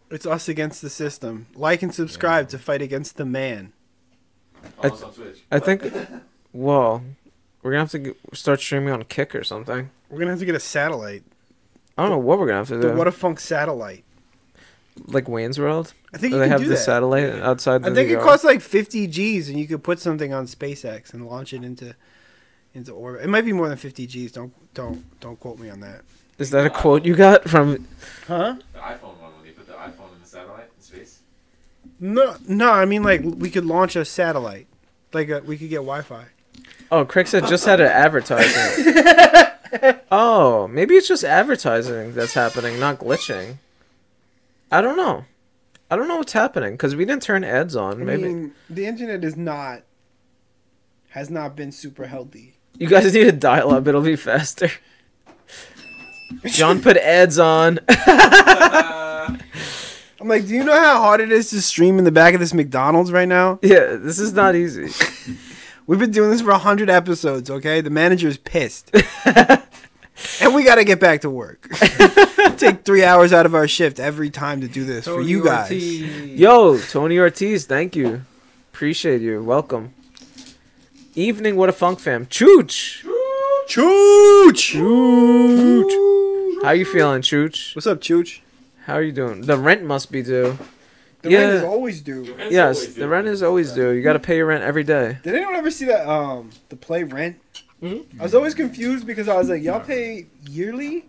It's us against the system. Like and subscribe yeah. to fight against the man. I, th I think, well, we're going to have to get, start streaming on Kick or something. We're going to have to get a satellite. I don't the, know what we're going to have to do. The Whadafunk satellite. Like Wayne's World? I think you they can have do the that. satellite yeah. outside the I think it costs like fifty G's and you could put something on SpaceX and launch it into into orbit. It might be more than fifty G's. Don't don't don't quote me on that. Is that a quote you got from Huh? The iPhone one. iPhone in the satellite in space? No, no. I mean, like we could launch a satellite, like a, we could get Wi-Fi. Oh, Crick said just had an advertising. Oh, maybe it's just advertising that's happening, not glitching. I don't know. I don't know what's happening because we didn't turn ads on. I maybe mean, the internet is not has not been super healthy. You guys need a dial-up. It'll be faster. John put ads on. I'm like, do you know how hard it is to stream in the back of this McDonald's right now? Yeah, this is not easy. We've been doing this for one hundred episodes, okay? The manager is pissed. And we got to get back to work. Take three hours out of our shift every time to do this Tony for you guys. Ortiz. Yo, Tony Ortiz, thank you. Appreciate you. Welcome. Evening, what a funk fam. Chooch. Chooch. Chooch. Chooch. How you feeling, Chooch? What's up, Chooch? How are you doing? The rent must be due. The yeah. rent is always due. Yes, always the due. rent is always due. You got to pay your rent every day. Did anyone ever see that? Um, the play Rent. Mm-hmm. I was always confused because I was like, y'all pay yearly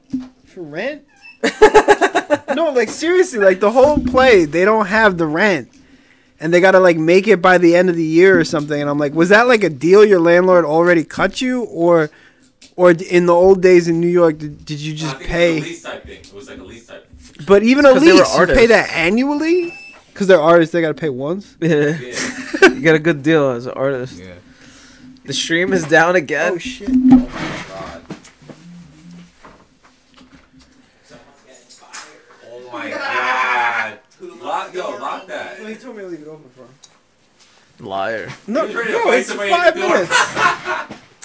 for rent? No, like seriously, like the whole play, they don't have the rent. And they got to like make it by the end of the year or something. And I'm like, was that like a deal your landlord already cut you? Or or in the old days in New York, did, did you just I think pay? It was a lease type thing. It was like a lease type thing. But even a lease, you pay that annually? Because they're artists, they got to pay once? Yeah. Yeah. You got a good deal as an artist. Yeah. The stream is down again. Oh, shit. Oh, my God. Someone's getting fired. Oh, my God. Lock, yo, lock that. He told me to leave it open for him. Liar. No, no, it's five minutes.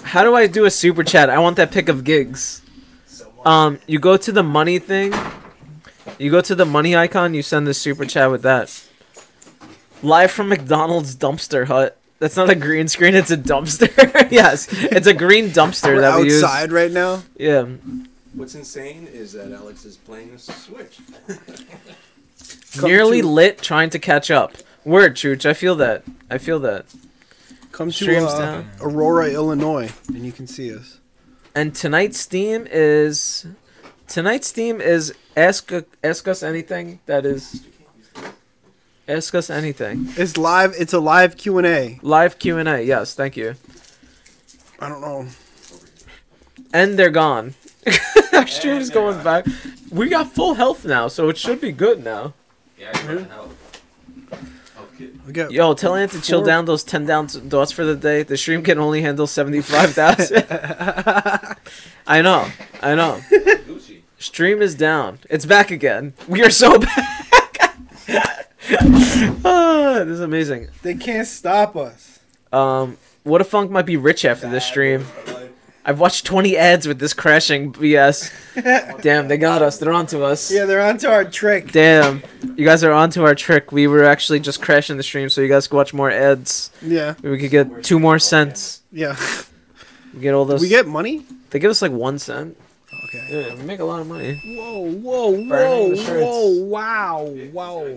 How do I do a super chat? I want that pick of gigs. Um, you go to the money thing. You go to the money icon. You send the super chat with that. Live from McDonald's dumpster hut. That's not a green screen. It's a dumpster. Yes, it's a green dumpster that we use. Outside right now. Yeah. What's insane is that Alex is playing a Switch. Come Nearly to, lit trying to catch up. Word, Chooch. I feel that. I feel that. Come Streams to uh, down. Aurora, Illinois, and you can see us. And tonight's theme is... Tonight's theme is ask, ask us anything that is... Ask us anything. It's live. It's a live Q and A. Live Q and A. Yes, thank you. I don't know. And they're gone. Our stream's going on. Back. We got full health now, so it should be good now. Yeah, yo, tell Ant to chill down those ten down dots for the day. The stream can only handle seventy-five thousand. I know, I know. Stream is down. It's back again. We are so back. Oh, this is amazing. They can't stop us. Um, Whadafunk might be rich after this stream. I've watched twenty ads with this crashing B S. Damn, they got us. They're onto us. Yeah, they're onto our trick. Damn. You guys are onto our trick. We were actually just crashing the stream so you guys could watch more ads. Yeah. We could get two more cents. Yeah. We get all those. We get money? They give us like one cent. Okay. Yeah, we make a lot of money. Whoa, whoa, whoa, whoa, wow, wow.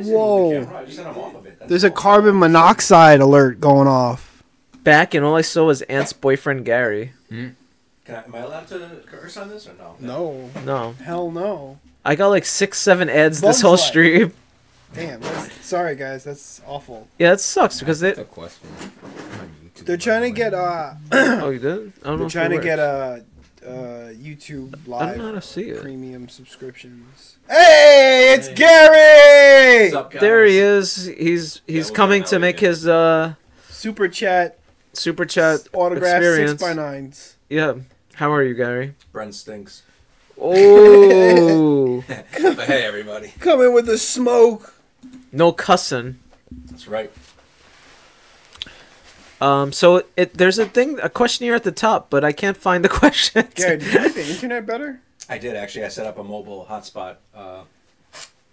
Whoa. There's a carbon monoxide alert going off. Back and all I saw was Ant's boyfriend Gary. Mm. Can I, am I allowed to curse on this or no? No, no, hell no. I got like six, seven ads Bum's this whole life. Stream. Damn, that's, sorry guys, that's awful. Yeah, that sucks because they. A question. They're trying to get uh. Oh, you did? I don't know. They're trying to get a uh, uh, YouTube Live I don't know how to see it. Premium subscriptions. Hey, it's hey. Gary. What's up, guys? There he is. He's he's yeah, coming to make again. His uh. Super chat. Super chat autograph experience. Six by nines. Yeah. How are you, Gary? Brent stinks. Oh. But hey, everybody. Come in with the smoke. No cussing. That's right. Um. So it, it there's a thing, a questionnaire at the top, but I can't find the questions. Gary, did you make the internet better? I did actually. I set up a mobile hotspot uh,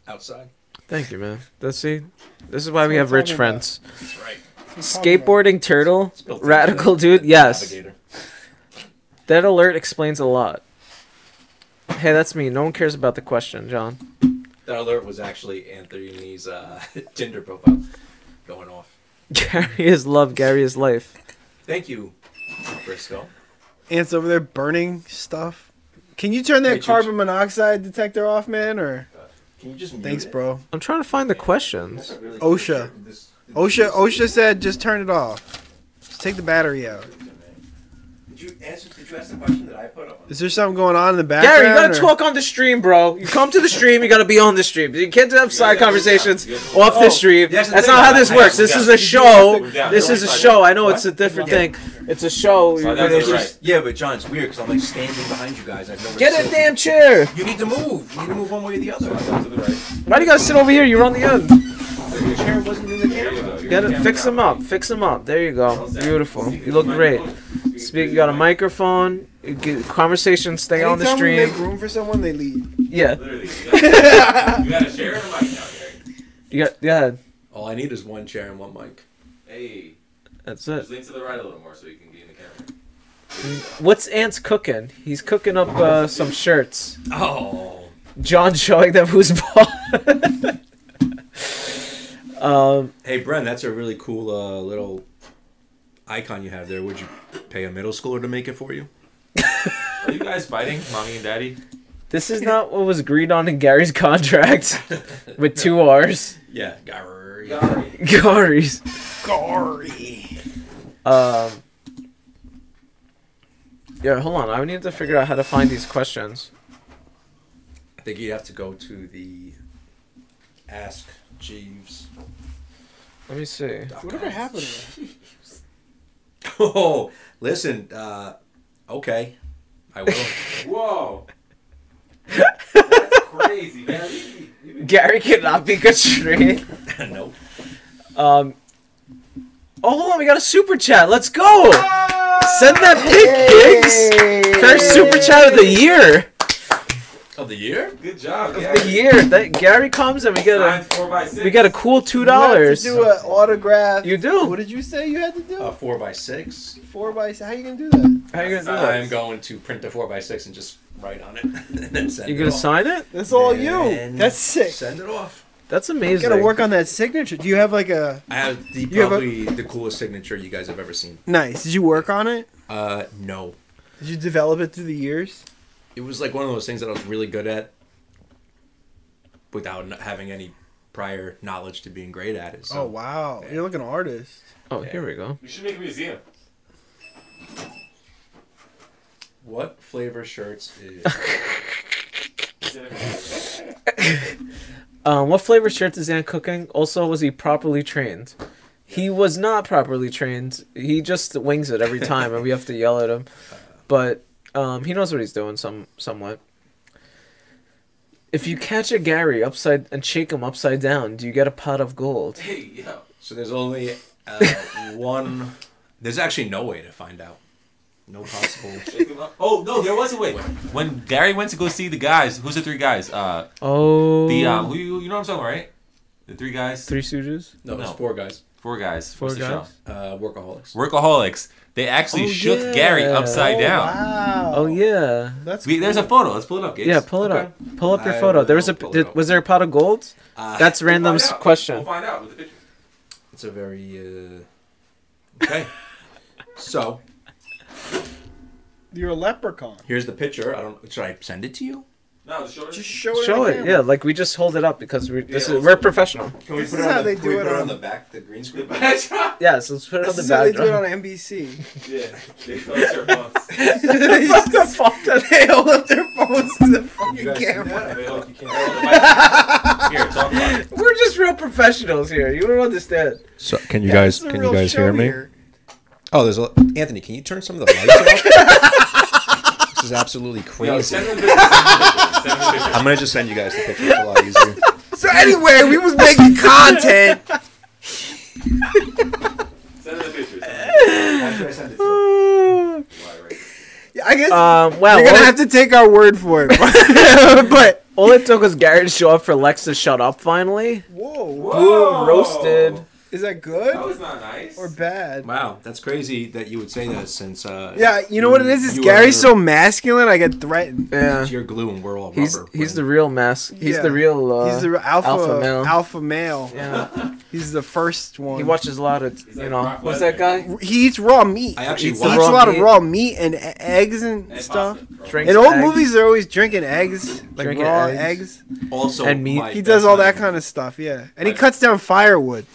outside. Thank you, man. Let's see. This is why That's we have rich friends. About. That's right. Skateboarding turtle, radical dude, yes. That alert explains a lot. Hey, that's me. No one cares about the question, John. That alert was actually Anthony's uh, Tinder profile going off. Gary is love, Gary is life. Thank you, Briscoe. Ant's over there burning stuff. Can you turn that Wait, carbon monoxide detector off, man? Or uh, can you just mute Thanks, it? Bro. I'm trying to find the questions. Really OSHA. OSHA, OSHA said just turn it off. Just take the battery out. Did you answer, did you ask the question that I put up? Is there something going on in the background? Gary, you gotta or? Talk on the stream, bro. You come to the stream, you gotta be on the stream. You can't have side conversations off the stream. That's not how this works. This is a show. This is a show. I know it's a different thing. It's a show. Yeah, but John, it's weird because I'm like standing behind you guys. Get a damn chair. You need to move. You need to move one way or the other. Why do you guys sit over here? You're on the end. Your chair wasn't in the camera. Get it. Fix them up. Fix them up. There you go. Beautiful. You look great. Speak. You got a microphone. You get conversation. Stay on the stream. Anytime we make room for someone, they leave. Yeah. Literally. You got a chair and a mic now, Gary. You got. Yeah. All I need is one chair and one mic. Hey. That's it. Just lean to the right a little more so you can be in the camera. What's Ant's cooking? He's cooking up uh, some shirts. Oh. John showing them who's bought. Um, hey, Bren, that's a really cool uh, little icon you have there. Would you pay a middle schooler to make it for you? Are you guys fighting, mommy and daddy? This is not what was agreed on in Gary's contract with two R's. Yeah, Gary. Gary's. Gary. Um. Yeah, hold on. I need to figure out how to find these questions. I think you have to go to the Ask Jeeves. Let me see. Whatever happened to that? Oh, listen. Uh, okay. I will. Whoa. That's crazy, man. Gary cannot be constrained. Nope. Um, oh, hold on. We got a super chat. Let's go. Oh! Send that pic, Gigs. First super chat of the year. Of the year? Good job, Gary. Of the year. That Gary comes and we get a four by six. We get a cool two dollars. You have to do an autograph. You do. What did you say you had to do? A four by six. four by six. How are you going to do that? How are you going to do that? I'm going to print the four by six and just write on it and then send You're it You're going to sign it? That's all you. That's sick. Send it off. That's amazing. Got to work on that signature. Do you have like a... I have the, probably have a... the coolest signature you guys have ever seen. Nice. Did you work on it? Uh, no. Did you develop it through the years? It was like one of those things that I was really good at without having any prior knowledge to being great at it. So, oh, wow. Yeah. You're like an artist. Oh, yeah. Here we go. We should make a museum. What flavor shirts is... um, what flavor shirts is Ant cooking? Also, was he properly trained? He was not properly trained. He just wings it every time, and we have to yell at him. But... Um, he knows what he's doing some somewhat. If you catch a Gary upside and shake him upside down, do you get a pot of gold? Hey, yo. So there's only uh, one... There's actually no way to find out. No possible... Oh, no, there was a way. When Gary went to go see the guys, who's the three guys? Uh, oh. The, uh, who, you know what I'm talking about, right? The three guys? Three Stooges? No, no. It's four guys. Four guys. Four What's guys? The show? Uh, Workaholics. Workaholics. They actually oh, shook yeah. Gary upside oh, down. Wow. Oh yeah, that's. We, cool. There's a photo. Let's pull it up, guys. Yeah, pull it okay. up. Pull up your photo. There was a. Did, was there a pot of gold? Uh, that's random's we'll question. We'll find out with the picture. It's a very. Uh... Okay. So. You're a leprechaun. Here's the picture. I don't. Should I send it to you? No, show it. Just show it. Show it. Yeah, like we just hold it up because we're this yeah, is we're professional. Can we this put is it on how the, they do it, it on the back, the green screen? Yes, yeah, so let's put it this on the is back. How they do it on N B C. Yeah, they close their phones. They fuck the fuck. They hold up their phones to the fucking camera. They hold, you can't hold the mic. Here, talk about it. We're just real professionals here. You don't understand. So can you yeah, guys can you guys hear me? Here. Oh, there's a Anthony. Can you turn some of the lights off? This is absolutely crazy. No, pictures, I'm gonna just send you guys the picture. It's a lot easier. So anyway, we was making content. Send the pictures. I send it to yeah, I guess um, well, you're gonna have to take our word for it. But all it took was Gary to show up for Lex to shut up. Finally. Whoa! Whoa. Boom! Roasted. Is that good? That was not nice. Or bad? Wow, that's crazy that you would say that since... Uh, yeah, you know you, what it is? Is Gary's so masculine, I get threatened. Yeah. It's your glue and we're all rubber. He's, he's the real mas... He's yeah. the real uh, He's the alpha, alpha male. Alpha male. Yeah. He's the first one. He watches a lot of, you know... What's that guy? He eats raw meat. I actually He eats a lot meat. of raw meat and eggs and, and stuff. In old eggs. movies, they're always drinking eggs. Like drinking raw eggs. eggs. Also, and meat. He does all that kind of stuff, yeah. And he cuts down firewood.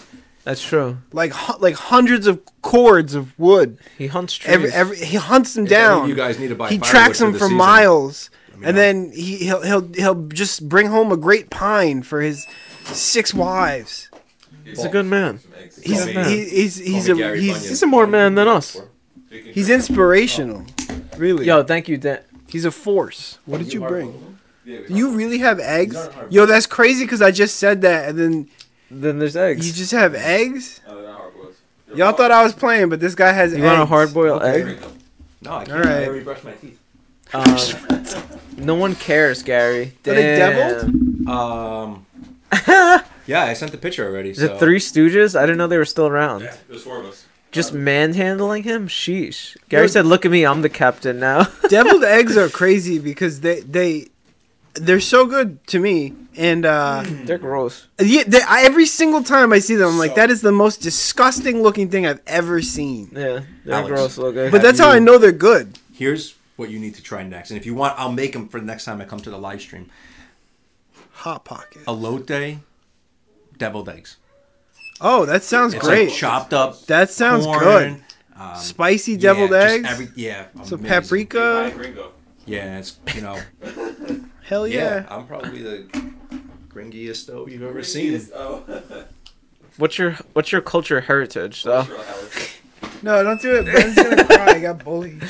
That's true. Like like hundreds of cords of wood. He hunts trees. Every, every, he hunts them if down. You guys need to buy. He tracks them for, for miles, I mean, and then he he'll, he'll he'll just bring home a great pine for his six wives. He's a good man. He's he, he's he's a he's, he's a more man than us. He's inspirational, really. Yo, thank you, Dan. He's a force. What did you bring? You really have eggs? Yo, that's crazy because I just said that and then. Then there's eggs. You just have eggs? Oh, y'all thought I was playing, but this guy has you eggs. You want a hard-boiled okay. egg? No, I can't. All right. I already brushed my teeth. Um, no one cares, Gary. Damn. Are they deviled? Um, yeah, I sent the picture already. So. The Three Stooges? I didn't know they were still around. Yeah, there's four of us. Just manhandling him? Sheesh. Gary You're... said, look at me, I'm the captain now. Deviled eggs are crazy because they... they They're so good to me, and uh, they're gross. Yeah, they, I, every single time I see them, I'm so. like, that is the most disgusting looking thing I've ever seen. Yeah, they're Alex, gross looking. But that's you, how I know they're good. Here's what you need to try next, and if you want, I'll make them for the next time I come to the live stream. Hot Pocket elote, deviled eggs. Oh, that sounds it's great. Like chopped up. That sounds corn, good. Um, Spicy deviled yeah, eggs. Every, yeah, some paprika. Gringo. Yeah, it's you know. Hell yeah. yeah! I'm probably the gringiest though you've ever seen. what's your What's your culture heritage though? No, don't do it. Ben's gonna cry. I got bullied.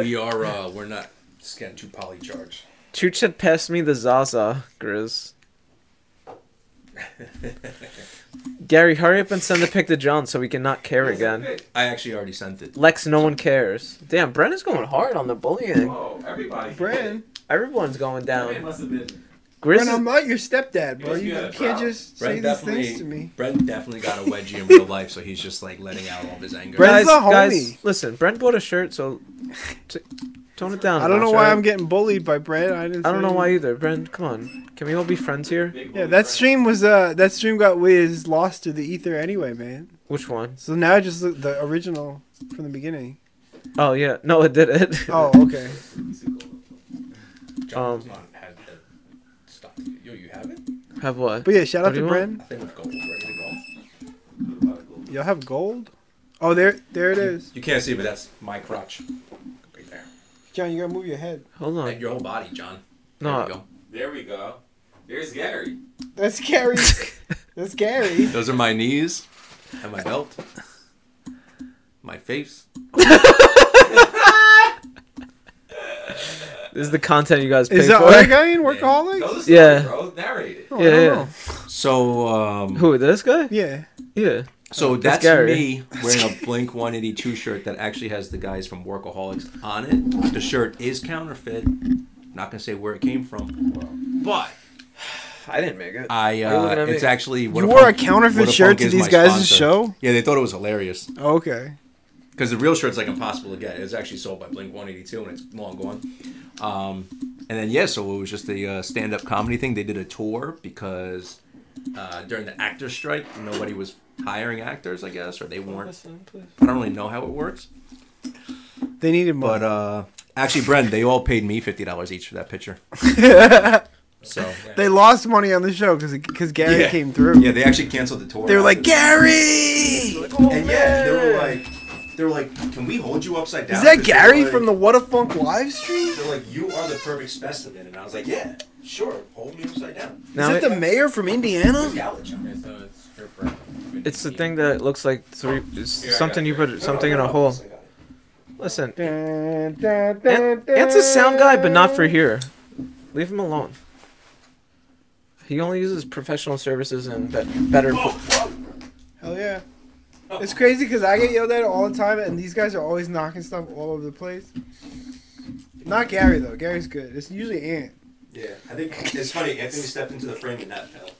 We are. Uh, we're not. Just getting too polycharged. Chooch had passed me the Zaza, Grizz. Gary, hurry up and send the pic to John so we can not care again. I actually already sent it. Lex, no so one cares. Damn, Bren is going hard on the bullying. Oh, everybody. Bren. Everyone's going down. Bren, I'm not your stepdad, bro. You, you can't just Brent say these things to me. Bren definitely got a wedgie in real life, so he's just like letting out all of his anger. Bren's a homie. Listen, Bren bought a shirt, so t tone it down. I don't know why I'm getting bullied by Bren. I didn't. I don't know why either. Bren, come on. Can we all be friends here? Yeah, that stream was uh, that stream got whiz lost to the ether anyway, man. Which one? So now I just look the original from the beginning. Oh yeah, no, it did it. Oh okay. Um, had the Yo, you have it? Have what? But yeah, shout out to Bren. I think with gold, ready to go. Y'all have gold? Oh, there, there it is. You can't see, but that's my crotch, right there. John, you gotta move your head. Hold on. And your whole body, John. No. There we go. There we go. There's Gary. That's Gary. That's Gary. Those are my knees and my belt, my face. This is the content you guys pay for. Is that other guy in Workaholics? Yeah. Those yeah. Bro, narrated. Oh, yeah, yeah. So, um... who, this guy? Yeah. Yeah. So, uh, that's, that's me wearing a Blink one eighty-two shirt that actually has the guys from Workaholics on it. The shirt is counterfeit. I'm not going to say where it came from. But... I didn't make it. I, uh... It's actually... You wore a counterfeit shirt to these guys' show? Yeah, they thought it was hilarious. Oh, okay. Because the real shirt's like impossible to get. It's actually sold by Blink one eighty-two and it's long gone. Um, and then, yeah, so it was just a uh, stand-up comedy thing. They did a tour because uh, during the actor strike, nobody was hiring actors, I guess, or they weren't. I don't really know how it works. They needed more. But uh, actually, Bren, they all paid me fifty dollars each for that picture. So they lost money on the show because because Gary yeah. came through. Yeah, they actually canceled the tour. They were like, Gary! They were like, oh, and man. yeah, they were like... They're like, can we hold you upside down? Is that Gary like, from the Whadafunk live stream? They're like, you are the perfect specimen. And I was like, yeah, sure. Hold me upside down. Now Is it, it the mayor from Indiana? It's the thing that looks like three, it's yeah, something you put something in a hole. Listen. Dun, dun, dun, Ant, Ant's a sound guy, but not for here. Leave him alone. He only uses professional services and better... Oh. Hell yeah. It's crazy because I get yelled at all the time, and these guys are always knocking stuff all over the place. Not Gary, though. Gary's good. It's usually Ant. Yeah, I think it's funny. Anthony stepped into the frame and that fell.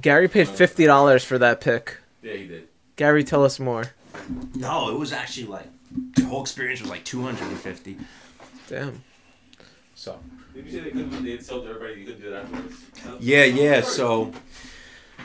Gary paid fifty dollars for that pick. Yeah, he did. Gary, tell us more. No, it was actually like, the whole experience was like two hundred fifty dollars. Damn. So. Did you say they couldn't they insulted everybody? You couldn't do that afterwards? Yeah, yeah, so...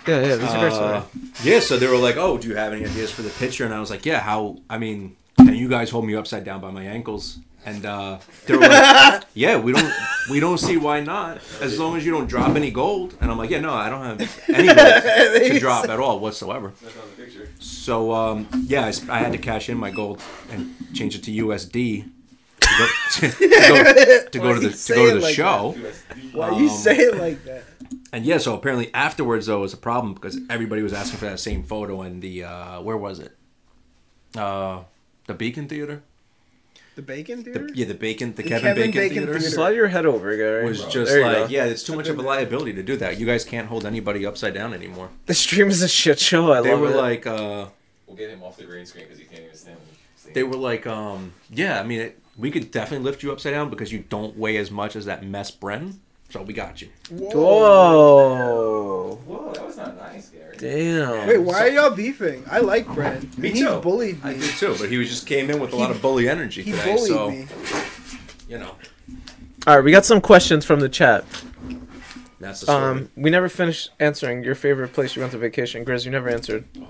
Yeah, yeah, that's a great story. Uh, yeah, so they were like, "Oh, do you have any ideas for the picture?" And I was like, "Yeah, how? I mean, can you guys hold me upside down by my ankles?" And uh, they were like, "Yeah, we don't, we don't see why not, as long as you don't drop any gold." And I'm like, "Yeah, no, I don't have any gold to drop at all whatsoever." That's on the picture. So um, yeah, I, I had to cash in my gold and change it to U S D. To go to, to, go, to, go to the to go to the like show. That? Why um, you say it like that? And yeah, so apparently afterwards though it was a problem because everybody was asking for that same photo in the uh, where was it? Uh, the Beacon Theater. The Bacon Theater. The, yeah, the Bacon, the, the Kevin, Kevin Bacon, Bacon Theater. Theater. Slide your head over, Gary. Was Bro. just there like, yeah, it's too much of a liability to do that. You guys can't hold anybody upside down anymore. The stream is a shit show. I they love it. They were like, uh, we'll get him off the green screen because he can't even stand. They were like, um, yeah, I mean, it, we could definitely lift you upside down because you don't weigh as much as that mess, Bren. So we got you. Whoa. Whoa. Whoa, that was not nice, Gary. Damn. Wait, why are y'all beefing? I like Bren. Me he too. He bullied me. I did too, but he was just came in with a lot of bully energy he today. Bullied so, me. You know. All right, we got some questions from the chat. That's the story. Um, we never finished answering your favorite place you went to vacation. Grizz, you never answered. Oh.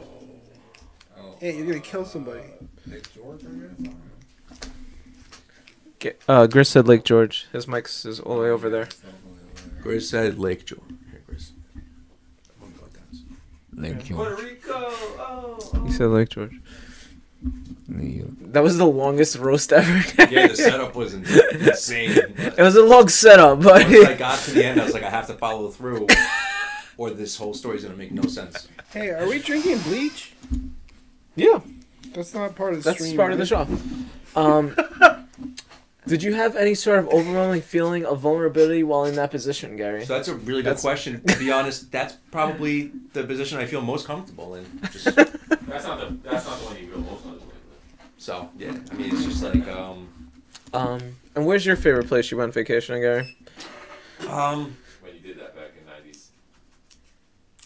Oh. Hey, you're going to kill somebody. Lake George, right? Uh, Grizz said Lake George. His mic's is all the way over there. Grizz said Lake George. Here, Grizz. Lake George. Puerto Rico. Oh, oh. He said Lake George. That was the longest roast ever. Yeah, the setup was insane. It was a long setup, but once I got to the end, I was like, I have to follow through, or this whole story's gonna make no sense. Hey, are we drinking bleach? Yeah, that's not part of the. That's stream, part right? of the show. Um, did you have any sort of overwhelming feeling of vulnerability while in that position, Gary? So that's a really good that's... question. To be honest, that's probably the position I feel most comfortable in. Just... That's not the. That's not the one you feel most comfortable. So, yeah, I mean, it's just like, um... Um, and where's your favorite place you went vacationing, Gary? Um... When you did that back in the nineties.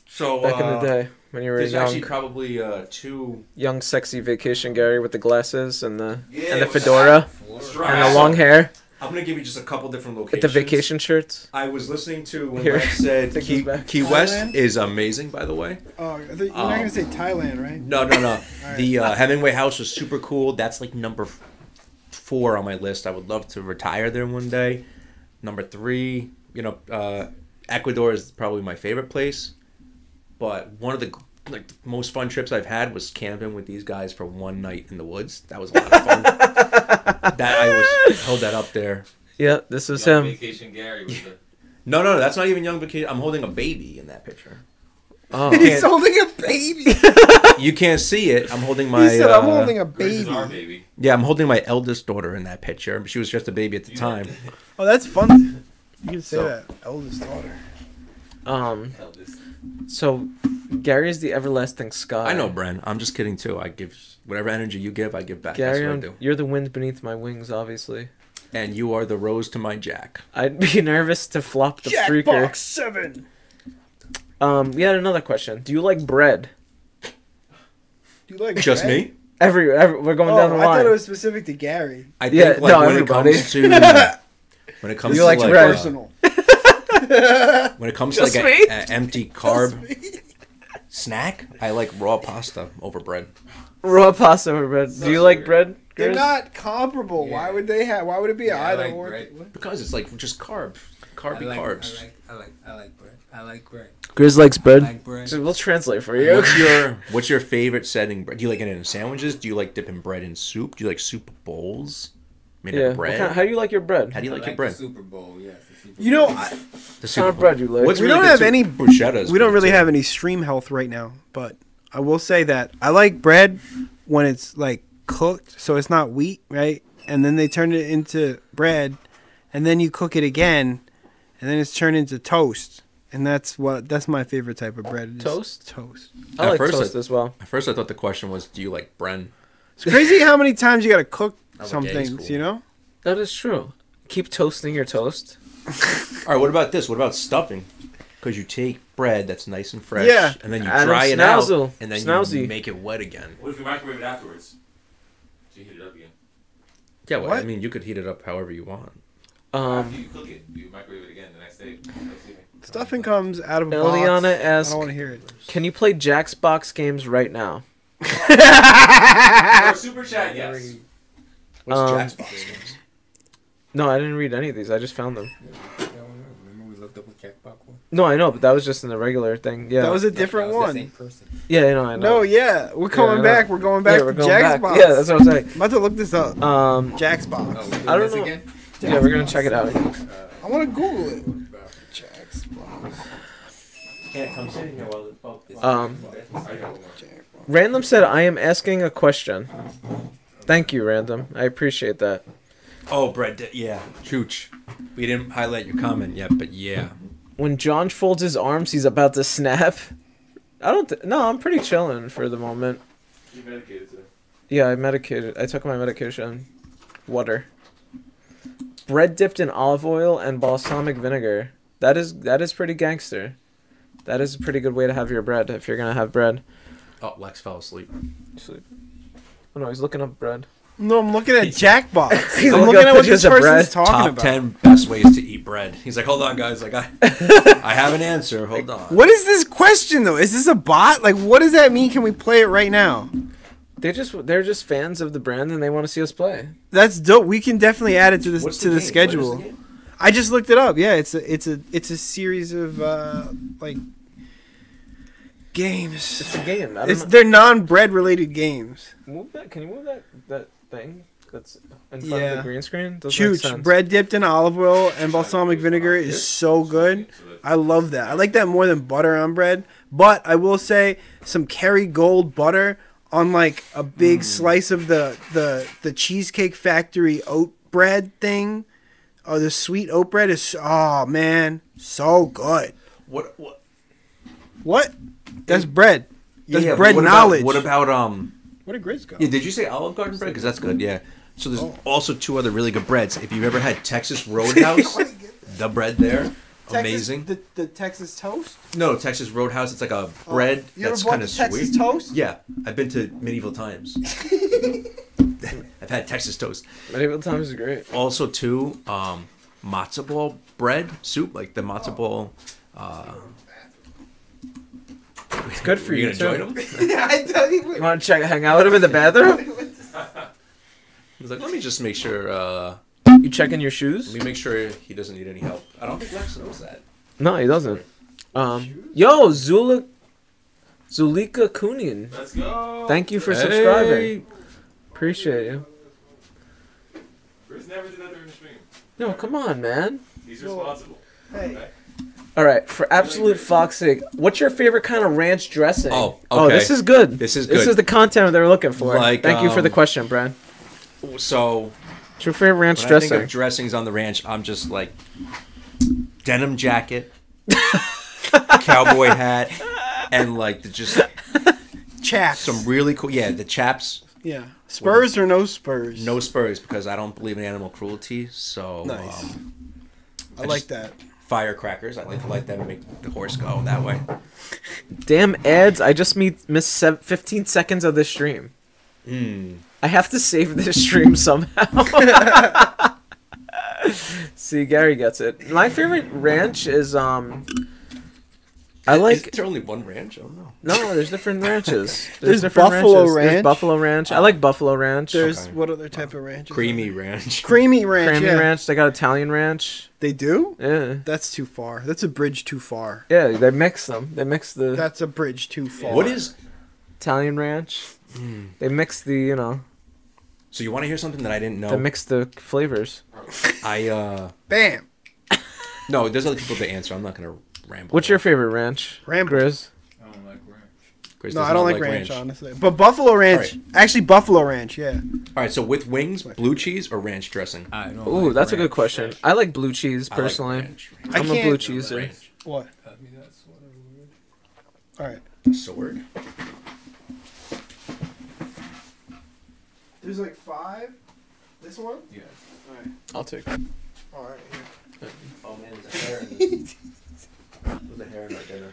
So, Back uh, in the day, when you were young. There's actually probably, uh, two... Young, sexy vacation Gary with the glasses and the, yeah, and the fedora and the long hair. I'm going to give you just a couple different locations. With the vacation shirts. I was listening to when Here. Mike said Key, Key West Thailand? Is amazing, by the way. Oh, you're um, not going to say Thailand, right? No, no, no. Right. The uh, Hemingway house was super cool. That's like number four on my list. I would love to retire there one day. Number three, you know, uh, Ecuador is probably my favorite place. But one of the like the most fun trips I've had was camping with these guys for one night in the woods. That was a lot of fun. that I was held that up there. Yeah, this is young him. Vacation Gary. Was the... No, no, that's not even young vacation. I'm holding a baby in that picture. Oh, he's holding a baby. You can't see it. I'm holding my. He said, I'm uh, holding a baby. Our baby. Yeah, I'm holding my eldest daughter in that picture. She was just a baby at the you time. Oh, that's fun. You can say so. That eldest daughter. Um. Eldest. So, Gary is the everlasting sky. I know, Bren. I'm just kidding, too. I give whatever energy you give, I give back. Gary, that's what I do. You're the wind beneath my wings, obviously. And you are the rose to my jack. I'd be nervous to flop the Jackbox freaker. Jackbox seven! Um, we had another question. Do you like bread? Do you like just bread? Just me? Every, every, we're going oh, down the line. I thought it was specific to Gary. I think, yeah, like, no, when everybody. It comes to... When it comes you to, like, like personal. Uh, when it comes just to like an empty carb snack, I like raw pasta over bread. Raw pasta over bread. So do you so like weird. Bread? They're Chris? Not comparable. Yeah. Why would they have? Why would it be yeah, either like or? Bread. Because it's like just carb, carby I like, carbs. I like, I like, I like bread. I like bread. Grizz likes bread. I like bread. So we'll translate for you. What's your What's your favorite setting? Do you like it in sandwiches? Do you like dipping bread in soup? Do you like soup bowls? Made yeah. Of bread? What kind of, how do you like your bread? How do you like, like your bread? The Super Bowl, yes. You know, I, the kind of bread you like. What's we really don't have any bruschettas. We don't really too. Have any stream health right now, but I will say that I like bread when it's like cooked, so it's not wheat, right? And then they turn it into bread, and then you cook it again, and then it's turned into toast, and that's what that's my favorite type of bread. Toast, toast. I at like first toast I, as well. At first, I thought the question was, "Do you like bread?" It's crazy how many times you got to cook like, some yeah, things, cool. You know. That is true. Keep toasting your toast. All right, what about this? What about stuffing? Because you take bread that's nice and fresh, yeah. And then you Adam dry it snousel. Out, and then Snousy. You make it wet again. What if you microwave it afterwards? So you heat it up again? Yeah, well, what? I mean, you could heat it up however you want. Um, After you cook it, you microwave it again the next day. Stuffing comes out of a box. Eliana asks, I don't want to hear it. Can you play Jackbox games right now? For Super Chat, yes. What's um, Jackbox games? No, I didn't read any of these. I just found them. No, I know, but that was just in the regular thing. Yeah, that was a different no, was one. Yeah, I know, I know. No, yeah, we're coming yeah, back. We're going back yeah, we're going to Jack's back. Box. Yeah, that's what I'm saying. I'm about to look this up. Um, Jack's Box. Oh, I don't know. Again? Yeah, Jack's we're gonna box. Check it out. Uh, I want to Google it. Jack's Box. Can't come sit here while it's um. Random said, "I am asking a question." Thank you, Random. I appreciate that. Oh, bread, yeah. Chooch. We didn't highlight your comment yet, but yeah. When John folds his arms, he's about to snap. I don't... Th no, I'm pretty chilling for the moment. You medicated, sir. Yeah, I medicated. I took my medication. Water. Bread dipped in olive oil and balsamic vinegar. That is that is pretty gangster. That is a pretty good way to have your bread, if you're going to have bread. Oh, Lex fell asleep. Sleep. Oh, no, he's looking up bread. No, I'm looking at Jackbox. He's I'm looking, looking at what this person's talking Top about. Top ten best ways to eat bread. He's like, hold on, guys. Like, I, I have an answer. Hold like, on. What is this question though? Is this a bot? Like, what does that mean? Can we play it right now? They're just they're just fans of the brand and they want to see us play. That's dope. We can definitely add it to this What's to the, the schedule. The I just looked it up. Yeah, it's a it's a it's a series of uh, like games. It's a game. I don't it's, they're non-bread related games. Move that. Can you move that? That. Thing that's in front yeah. of the green screen. Chooch, bread dipped in olive oil and balsamic vinegar is so good. I love that. I like that more than butter on bread. But I will say some Kerrygold butter on like a big mm. slice of the the the Cheesecake Factory oat bread thing, or the sweet oat bread is oh man, so good. What what? What? That's bread. That's yeah, bread what knowledge. About, what about um? What did Grizz go? Yeah, did you say Olive Garden bread? Because that's good, yeah. So there's oh. also two other really good breads. If you've ever had Texas Roadhouse, the bread there, Texas, amazing. The, the Texas toast? No, Texas Roadhouse. It's like a bread oh. that's kind of sweet. Texas toast? Yeah, I've been to medieval times. I've had Texas toast. Medieval times is great. Also, too, um, matzo ball bread soup, like the matzo oh. ball. Uh, It's good for you. You gonna join him? Yeah, I tell you. You want to check, hang out with him in the bathroom? He's like, let me just make sure. Uh, you checking your shoes? Let me make sure he doesn't need any help. I don't think Lex knows that. No, he doesn't. Um, yo, Zula, Zulika Kunian. Let's go. Thank you for hey. subscribing. Appreciate you. Bruce never did that during the stream. No, come on, man. He's responsible. Hey. Okay. All right, for absolute fuck's sake, what's your favorite kind of ranch dressing? Oh, okay. Oh, this is good. This is good. This is the content they were looking for. Like, Thank um, you for the question, Brian. So, what's your favorite ranch when dressing? I think of dressings on the ranch, I'm just like denim jacket, cowboy hat, and like the just chaps. Some really cool, yeah, the chaps. Yeah, spurs or no spurs? No spurs because I don't believe in animal cruelty. So nice. Um, I, I like just, that. Firecrackers. I like to light them and make the horse go that way. Damn ads. I just missed fifteen seconds of this stream. Mm. I have to save this stream somehow. See, Gary gets it. My favorite ranch is... um. I like... Is there only one ranch? I don't know. No, there's different ranches. There's, there's different Buffalo ranches. Ranch. There's Buffalo Ranch. I like Buffalo Ranch. There's okay. what other type of ranch? Creamy Ranch. Creamy Ranch. Creamy yeah. Ranch. They got Italian Ranch. They do? Yeah. That's too far. That's a bridge too far. Yeah, they mix them. They mix the... That's a bridge too far. What is... Italian Ranch. Mm. They mix the, you know... So you want to hear something that I didn't know? They mix the flavors. I, uh... Bam! No, there's other people to answer. I'm not going to... Ramble What's your favorite ranch? Ramble. Grizz? I don't like ranch. Grizz no, I don't like, like ranch, ranch, honestly. But Buffalo Ranch. Right. Actually, Buffalo Ranch, yeah. All right, so with wings, blue cheese or ranch dressing? I don't Ooh, like that's ranch. a good question. Ranch. I like blue cheese, personally. I like ranch, ranch. I'm I a blue cheeser. Like what? I mean, that's all right. A sword. There's like five. This one? Yeah. All right. I'll take it. All right, here. Oh, man, there's a hair in this. There's a hair in our dinner.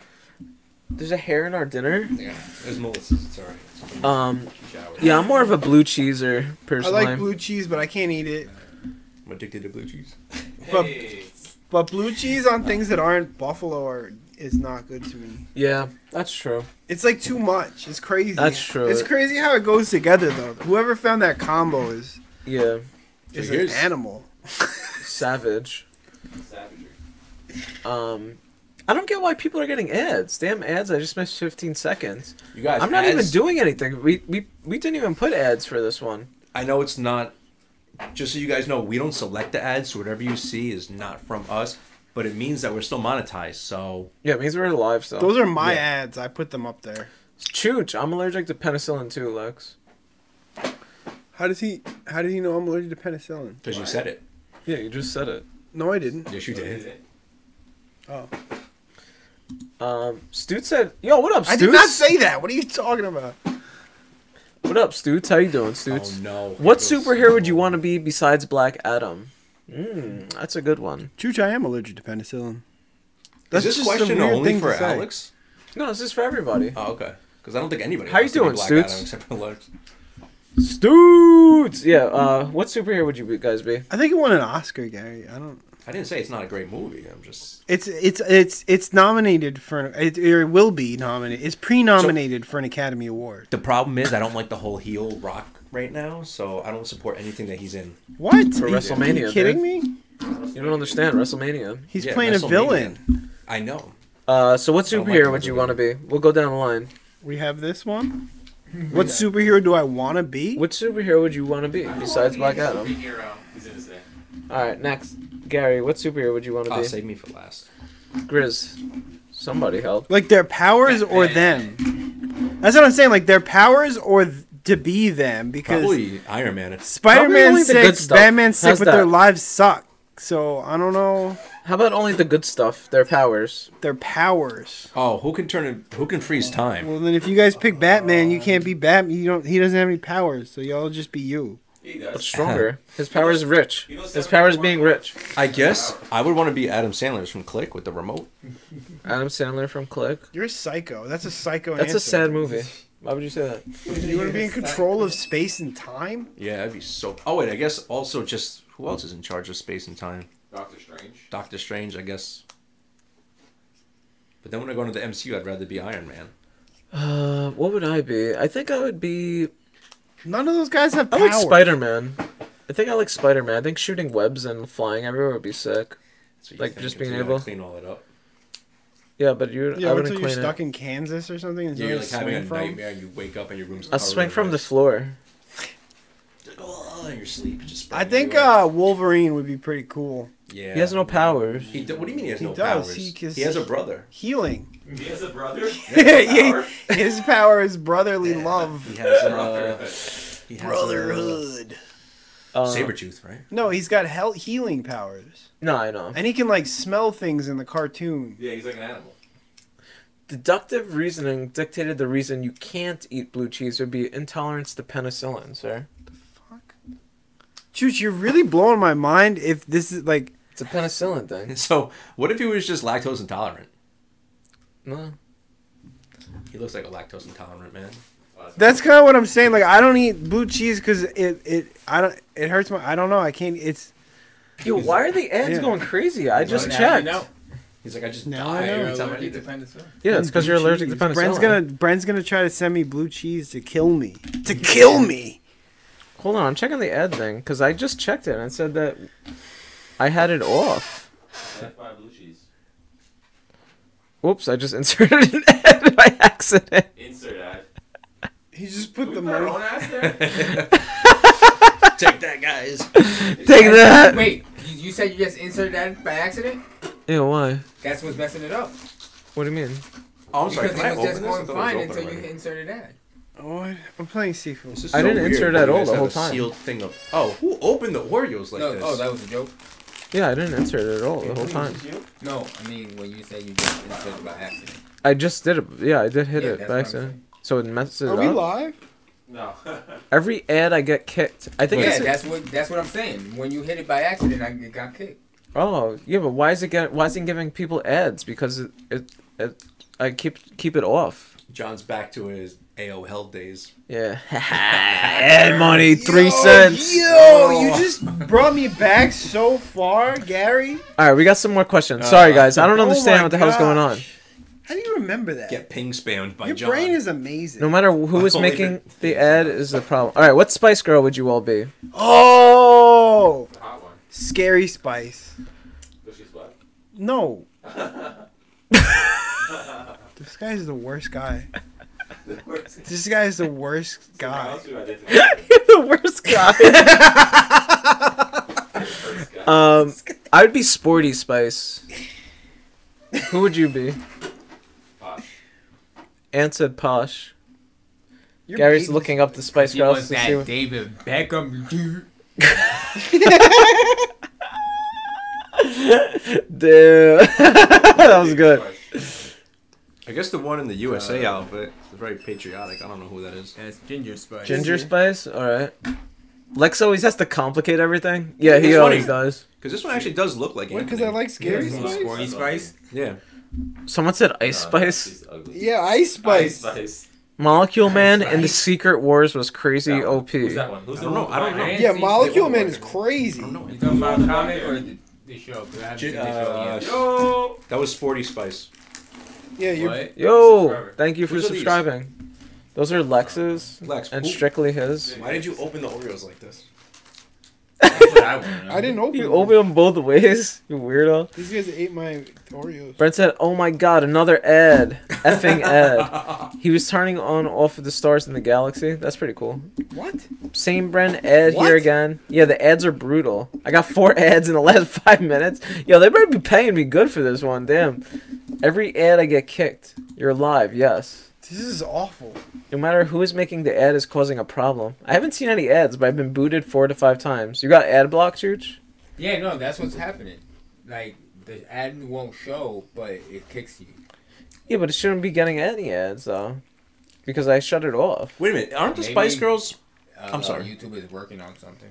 There's a hair in our dinner? Yeah. There's Melissa's. It's alright. It's um, yeah, I'm more of a blue cheeser, personally. I like blue cheese, but I can't eat it. I'm addicted to blue cheese. Hey. But, but blue cheese on things that aren't buffalo are, is not good to me. Yeah, that's true. It's like too much. It's crazy. That's true. It's crazy how it goes together, though. Whoever found that combo is... Yeah. Is so an animal. Savage. Savagery. Um... I don't get why people are getting ads. Damn ads! I just missed fifteen seconds. You guys, I'm not ads, even doing anything. We we we didn't even put ads for this one. I know it's not. Just so you guys know, we don't select the ads. So whatever you see is not from us. But it means that we're still monetized. So yeah, it means we're alive. So those are my yeah. ads. I put them up there. Chooch, I'm allergic to penicillin too, Lex. How does he? How did he know I'm allergic to penicillin? Because you said it. Yeah, you just said it. No, I didn't. Yes, you did. Oh. Um, Stute said, yo, what up, Stutes? I did not say that. What are you talking about? What up, Stutes? How you doing, Stutes? Oh, no. What superhero so would you want to be besides Black Adam? Mm, that's a good one. Chooch, I am allergic to penicillin. That's Is this question only for Alex? No, this is for everybody. Oh, okay. Because I don't think anybody How you doing, Stutes? Except for Alex. Stoots! Yeah, uh, what superhero would you guys be? I think it won an Oscar, Gary. I don't... I didn't say it's not a great movie. I'm just... It's it's it's it's nominated for... It, it will be nominated. It's pre-nominated so, for an Academy Award. The problem is I don't like the whole heel Rock right now, so I don't support anything that he's in. What? For WrestleMania. Are you kidding dude? me? You don't understand. WrestleMania. He's yeah, playing WrestleMania. a villain. I know. Uh, so what superhero like would you want to be? We'll go down the line. We have this one. What yeah. superhero do I want to be? What superhero would you want to be besides Black Adam? Superhero. He's innocent. All right, next. Gary, what superhero would you want to oh, be? Save me for last. Grizz, somebody help. Like their powers Batman. or them? That's what I'm saying. Like their powers or th to be them because probably Iron Man. Spider-Man sick. Batman sick, but that? their lives suck. So I don't know. How about only the good stuff? Their powers. Their powers. Oh, who can turn in, who can freeze time? Well, then if you guys pick Batman, you can't be Batman. You don't. He doesn't have any powers, so y'all just be you. He does. But stronger. His power is rich. His power is being rich. I guess I would want to be Adam Sandler's from Click with the remote. Adam Sandler from Click. You're a psycho. That's a psycho. That's answer. a sad movie. Why would you say that? You want to be in control of space and time? Yeah, that'd be so. Oh wait, I guess also just who else is in charge of space and time? Doctor Strange. Doctor Strange, I guess. But then when I go into the M C U, I'd rather be Iron Man. Uh, what would I be? I think I would be... None of those guys have power. I like Spider-Man. I think I like Spider-Man. I think shooting webs and flying everywhere would be sick. Like, think. just being able... to clean all that up. Yeah, but you yeah, I wouldn't clean it. You're stuck in Kansas or something? Is yeah, you're like having a from? nightmare and you wake up and your room's... I'll swing from the floor. Oh, your sleep just I think uh, Wolverine would be pretty cool. Yeah. He has no powers. He do, what do you mean he has he no does. powers? He, he has a brother. Healing. He has a brother? Yeah, no his power is brotherly yeah. love. He has uh, he has brotherhood. Uh, Sabretooth, right? No, he's got he healing powers. No, I know. And he can like smell things in the cartoon. Yeah, he's like an animal. Deductive reasoning dictated the reason you can't eat blue cheese would be intolerance to penicillin, sir. Dude, you're really blowing my mind if this is like... It's a penicillin thing. So, what if he was just lactose intolerant? No. He looks like a lactose intolerant man. That's kind of what I'm saying. Like, I don't eat blue cheese because it, it, I don't, it hurts my... I don't know. I can't... It's... Yo, why are the ads yeah. going crazy? I just well, checked. Now, you know. He's like, I just now die I every time I eat it. Yeah, it's because you're allergic cheese. to penicillin. Brent's gonna, Brent's gonna try to send me blue cheese to kill me. To kill me! Hold on, I'm checking the ad thing, because I just checked it and it said that I had it off. I had five blue cheese. Whoops, I just inserted an ad by accident. Insert ad. He just put Can the money. Put ass there? Take that, guys. Take that. Wait, you said you just inserted that by accident? Yeah, why? That's what's messing it up. What do you mean? Oh, I'm because sorry. Because it was just going fine until already. you inserted ad. Oh, I'm playing seafood. So I didn't insert it at all the whole time. Sealed thing up. Oh, who opened the Oreos like no, this? Oh, that was a joke? Yeah, I didn't insert it at all the whole time. No, I mean, when you say you just inserted it by accident. I just did it. Yeah, I did hit yeah, it by accident. So it messes it up. Are we live? No. Every ad I get kicked. I think Yeah, that's what, that's what I'm saying. When you hit it by accident, I it got kicked. Oh, yeah, but why is it, get, why is it giving people ads? Because it, it, it, I keep, keep it off. John's back to his... A O L days. Yeah. Ad money, three yo, cents. Yo, oh. you just brought me back so far, Gary. All right, we got some more questions. Uh, Sorry, guys. I don't oh understand what the gosh. hell's going on. How do you remember that? Get ping spammed by Your John. Your brain is amazing. No matter who is making the ad is the problem. All right, what Spice Girl would you all be? Oh! The hot one. Scary Spice. Does she sweat? No. This guy is the worst guy. This guy is the worst guy. You're the worst guy. um, I would be Sporty Spice. Who would you be? Posh. Ant said Posh. You're Gary's looking up the Spice Girls. Was to that see David Beckham dude? Dude, that was good. I guess the one in the U S A uh, outfit is very patriotic. I don't know who that is. Yeah, it's Ginger Spice. Ginger Spice? Alright. Lex always has to complicate everything. Yeah, he always does. Because this one actually does look like Anthony. Because I like Scary Spice. Sporty Spice? Yeah. Someone said Ice Spice? Yeah, Ice Spice. Ice Spice. Molecule Man right. and the Secret Wars was crazy that O P. Who's that one? Who's I don't know. I don't know. Yeah, Molecule Man is crazy. I don't know. You talking about the comic or the, the show? I J uh, the show. Yo! That was forty Spice. Yeah, you. What? Yo! Thank you for Who's subscribing. Those are Lex's Lex, and strictly his. Why did you open the Oreos like this? I, I didn't open you them. You open them both ways, you weirdo. These guys ate my Oreos. Brent said, oh my god, another ad. Effing ad. He was turning on off of the stars in the galaxy. That's pretty cool. What? Same Brent ad what? Here again. Yeah, the ads are brutal. I got four ads in the last five minutes. Yo, they better be paying me good for this one. Damn. Every ad I get kicked. You're live, yes. This is awful. No matter who is making the ad is causing a problem. I haven't seen any ads, but I've been booted four to five times. You got ad block, Church? Yeah, no, that's what's happening. Like, the ad won't show, but it kicks you. Yeah, but it shouldn't be getting any ads, though. Because I shut it off. Wait a minute, aren't the Maybe, Spice Girls... Uh, I'm sorry. YouTube is working on something.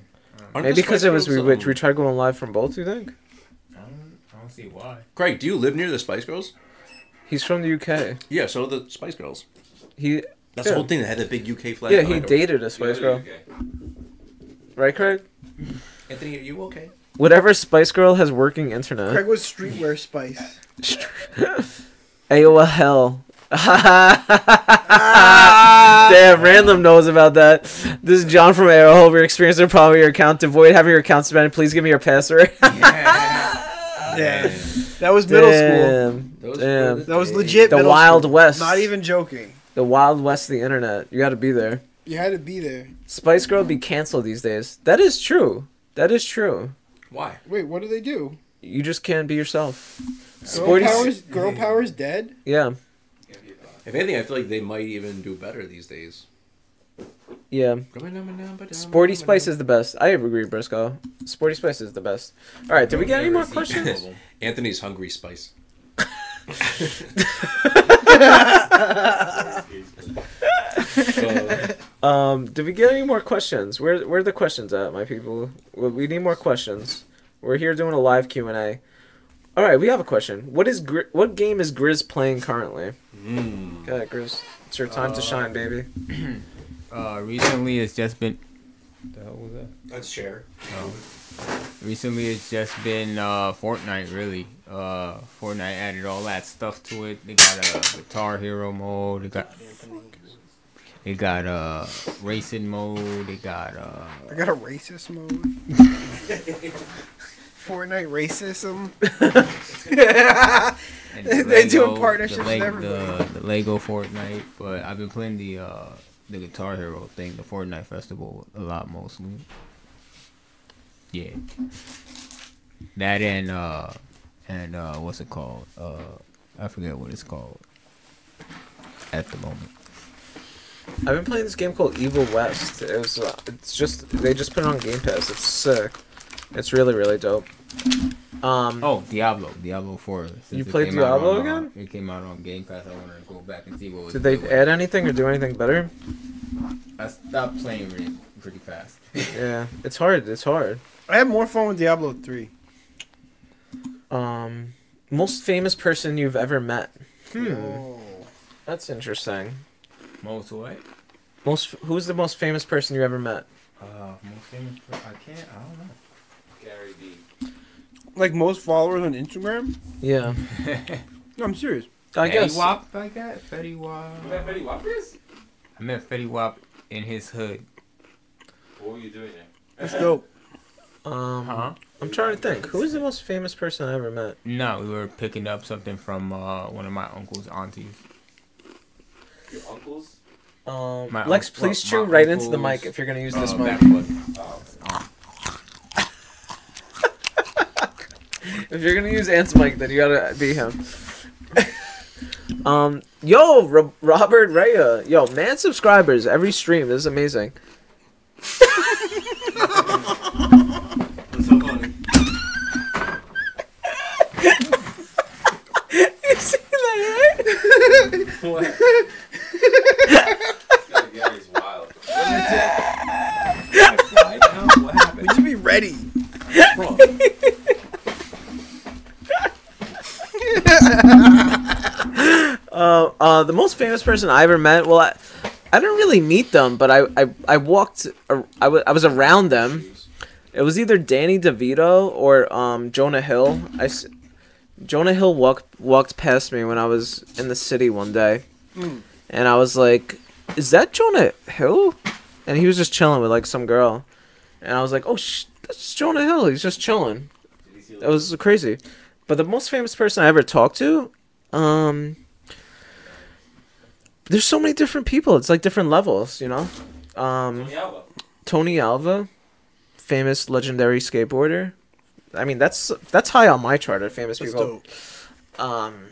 Aren't Maybe because it was we, which we tried going live from both, you think? I don't, I don't see why. Craig, do you live near the Spice Girls? He's from the U K. Yeah, so the Spice Girls. He That's yeah. the whole thing. They had that big U K flag. Yeah, he dated a Spice Girl. Right, Craig? Anthony, are you okay? Whatever Spice Girl has working internet. Craig was streetwear Spice. A O L hell. Damn, Random knows about that. This is John from A O L. Hope you're experiencing a problem with your account. To avoid having your account suspended, please give me your password. yeah. yeah. That was middle Damn. school. Damn. That was legit. The Wild school. West. Not even joking. The Wild West of the internet. You got to be there. You had to be there. Spice Girl be canceled these days. That is true. That is true. Why? Wait, what do they do? You just can't be yourself. Girl power's, girl power's dead? Yeah. If anything, I feel like they might even do better these days. Yeah. Sporty Spice is the best. I agree, Briscoe. Sporty Spice is the best. All right, did we get any more questions? Anthony's Hungry Spice. um, did we get any more questions? Where where are the questions at, my people? We need more questions. We're here doing a live Q and A. All right, we have a question. What is Gri what game is Grizz playing currently? Mm. Okay, Grizz, it's your time uh, to shine, baby. Uh, recently it's just been... What the hell was that? That's Cher. Oh. Recently it's just been uh, Fortnite, really. Uh, Fortnite added all that stuff to it. They got a Guitar Hero mode. They got... They got uh, racing mode. They got... Uh, I got a racist mode. Fortnite racism. Lego, they doing partnerships with everybody. The, the Lego Fortnite. But I've been playing the... Uh, the Guitar Hero thing, the Fortnite Festival, a lot mostly. Yeah. That and, uh, and, uh, what's it called? Uh, I forget what it's called at the moment. I've been playing this game called Evil West. It was, uh, it's just, they just put it on Game Pass. It's sick. It's really, really dope. Um, oh, Diablo. Diablo four. Since you played Diablo on, again? It came out on Game Pass. I wanted to go back and see what was... Did they add anything or do anything better? I stopped playing really, pretty fast. Yeah. It's hard. It's hard. I had more fun with Diablo three. Um, most famous person you've ever met. Hmm. Oh. That's interesting. Most what? Most, who's the most famous person you ever met? Uh, most famous person? I can't. I don't know. Gary D. Like most followers on Instagram? Yeah. No, I'm serious. I Fetty guess. Wap like that? Fetty Wap. You met Fetty Wap is? I met Fetty Wap in his hood. What were you doing there? That's dope. Um, huh? I'm trying to think. Who is the most famous person I ever met? No, we were picking up something from uh, one of my uncle's aunties. Your uncle's? Um, my Lex, un please chew right into the mic if you're going to use uh, this mic. If you're gonna use Ant's mic, then you gotta be him. um, yo, Ro Robert Rea, yo, man, subscribers every stream. This is amazing. That's so funny. You see that, right? What? This guy Gary's wild. What happened? We should be ready. uh, uh, the most famous person I ever met. Well, I, I didn't really meet them, but I I, I walked I, I was around them. It was either Danny DeVito or um Jonah Hill. I Jonah Hill walked walked past me when I was in the city one day, mm. and I was like, "Is that Jonah Hill?" And he was just chilling with like some girl, and I was like, "Oh, sh that's Jonah Hill. He's just chilling." That was crazy. But the most famous person I ever talked to, um, there's so many different people. It's like different levels, you know. Um, Tony Alva. Tony Alva, famous legendary skateboarder. I mean, that's that's high on my chart of famous that's people. Dope. Um,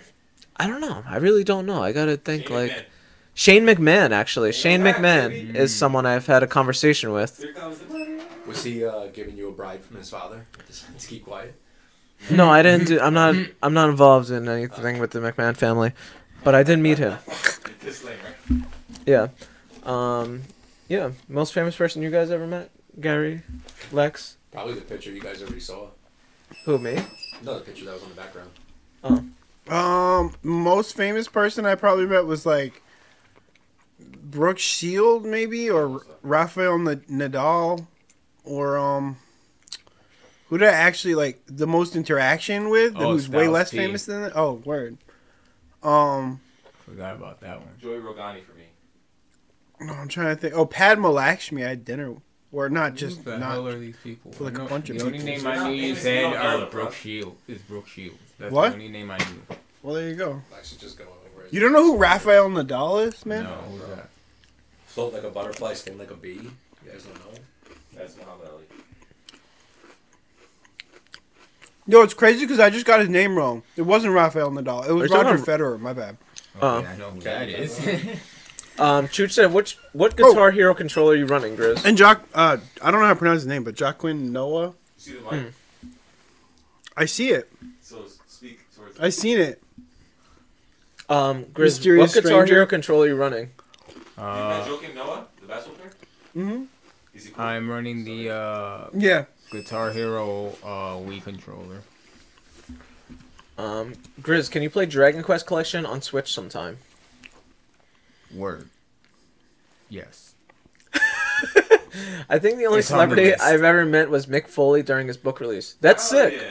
I don't know. I really don't know. I gotta think Shane like McMahon. Shane McMahon actually. Shane, Shane McMahon baby. is someone I've had a conversation with. Here comes the money. Was he uh, giving you a bribe from his father? Just keep quiet. No, I didn't. Do, I'm not. I'm not involved in anything uh, with the McMahon family, but I did meet him. Yeah, um, yeah. Most famous person you guys ever met? Gary, Lex. Probably the picture you guys already saw. Who, me? No, the picture that was on the background. Oh. Um, most famous person I probably met was like Brooke Shield, maybe, or Rafael Nadal, or um, who did I actually like the most interaction with? Oh, who's way less T. famous than that? Oh, word. Um, forgot about that one. Joey Rogani for me. No, I'm trying to think. Oh, Padma Lakshmi. I had dinner. Or not just the not are these people? Like no, a bunch the of only people. name I knew you said are Brooke Shields. Is Brooke Shields? That's what? The only name I knew. Well, there you go. Just go over you don't know who Rafael Nadal is, man? No, who's that? Float like a butterfly, sting like a bee. You guys don't know? That's Muhammad Ali. Yo, it's crazy because I just got his name wrong. It wasn't Rafael Nadal. It was Roger Federer. My bad. Okay, um, I know who that is. Um, Chooch said, which, what Guitar oh. Hero controller are you running, Grizz? And Jock, uh, I don't know how to pronounce his name, but Joaquin Noah. You see the mic? Hmm. I see it. So speak towards it. I seen it. Um, Grizz, Mysterious what Stranger? Guitar Hero controller are you running? Uh, Joaquin Noah, the basketball player? Mm-hmm. Is he cool? I'm running Sorry. the, uh, yeah. Guitar Hero, uh, Wii controller. Um, Grizz, can you play Dragon Quest Collection on Switch sometime? Word. Yes. I think the only it's celebrity I've ever met was Mick Foley during his book release. That's oh, sick. Yeah.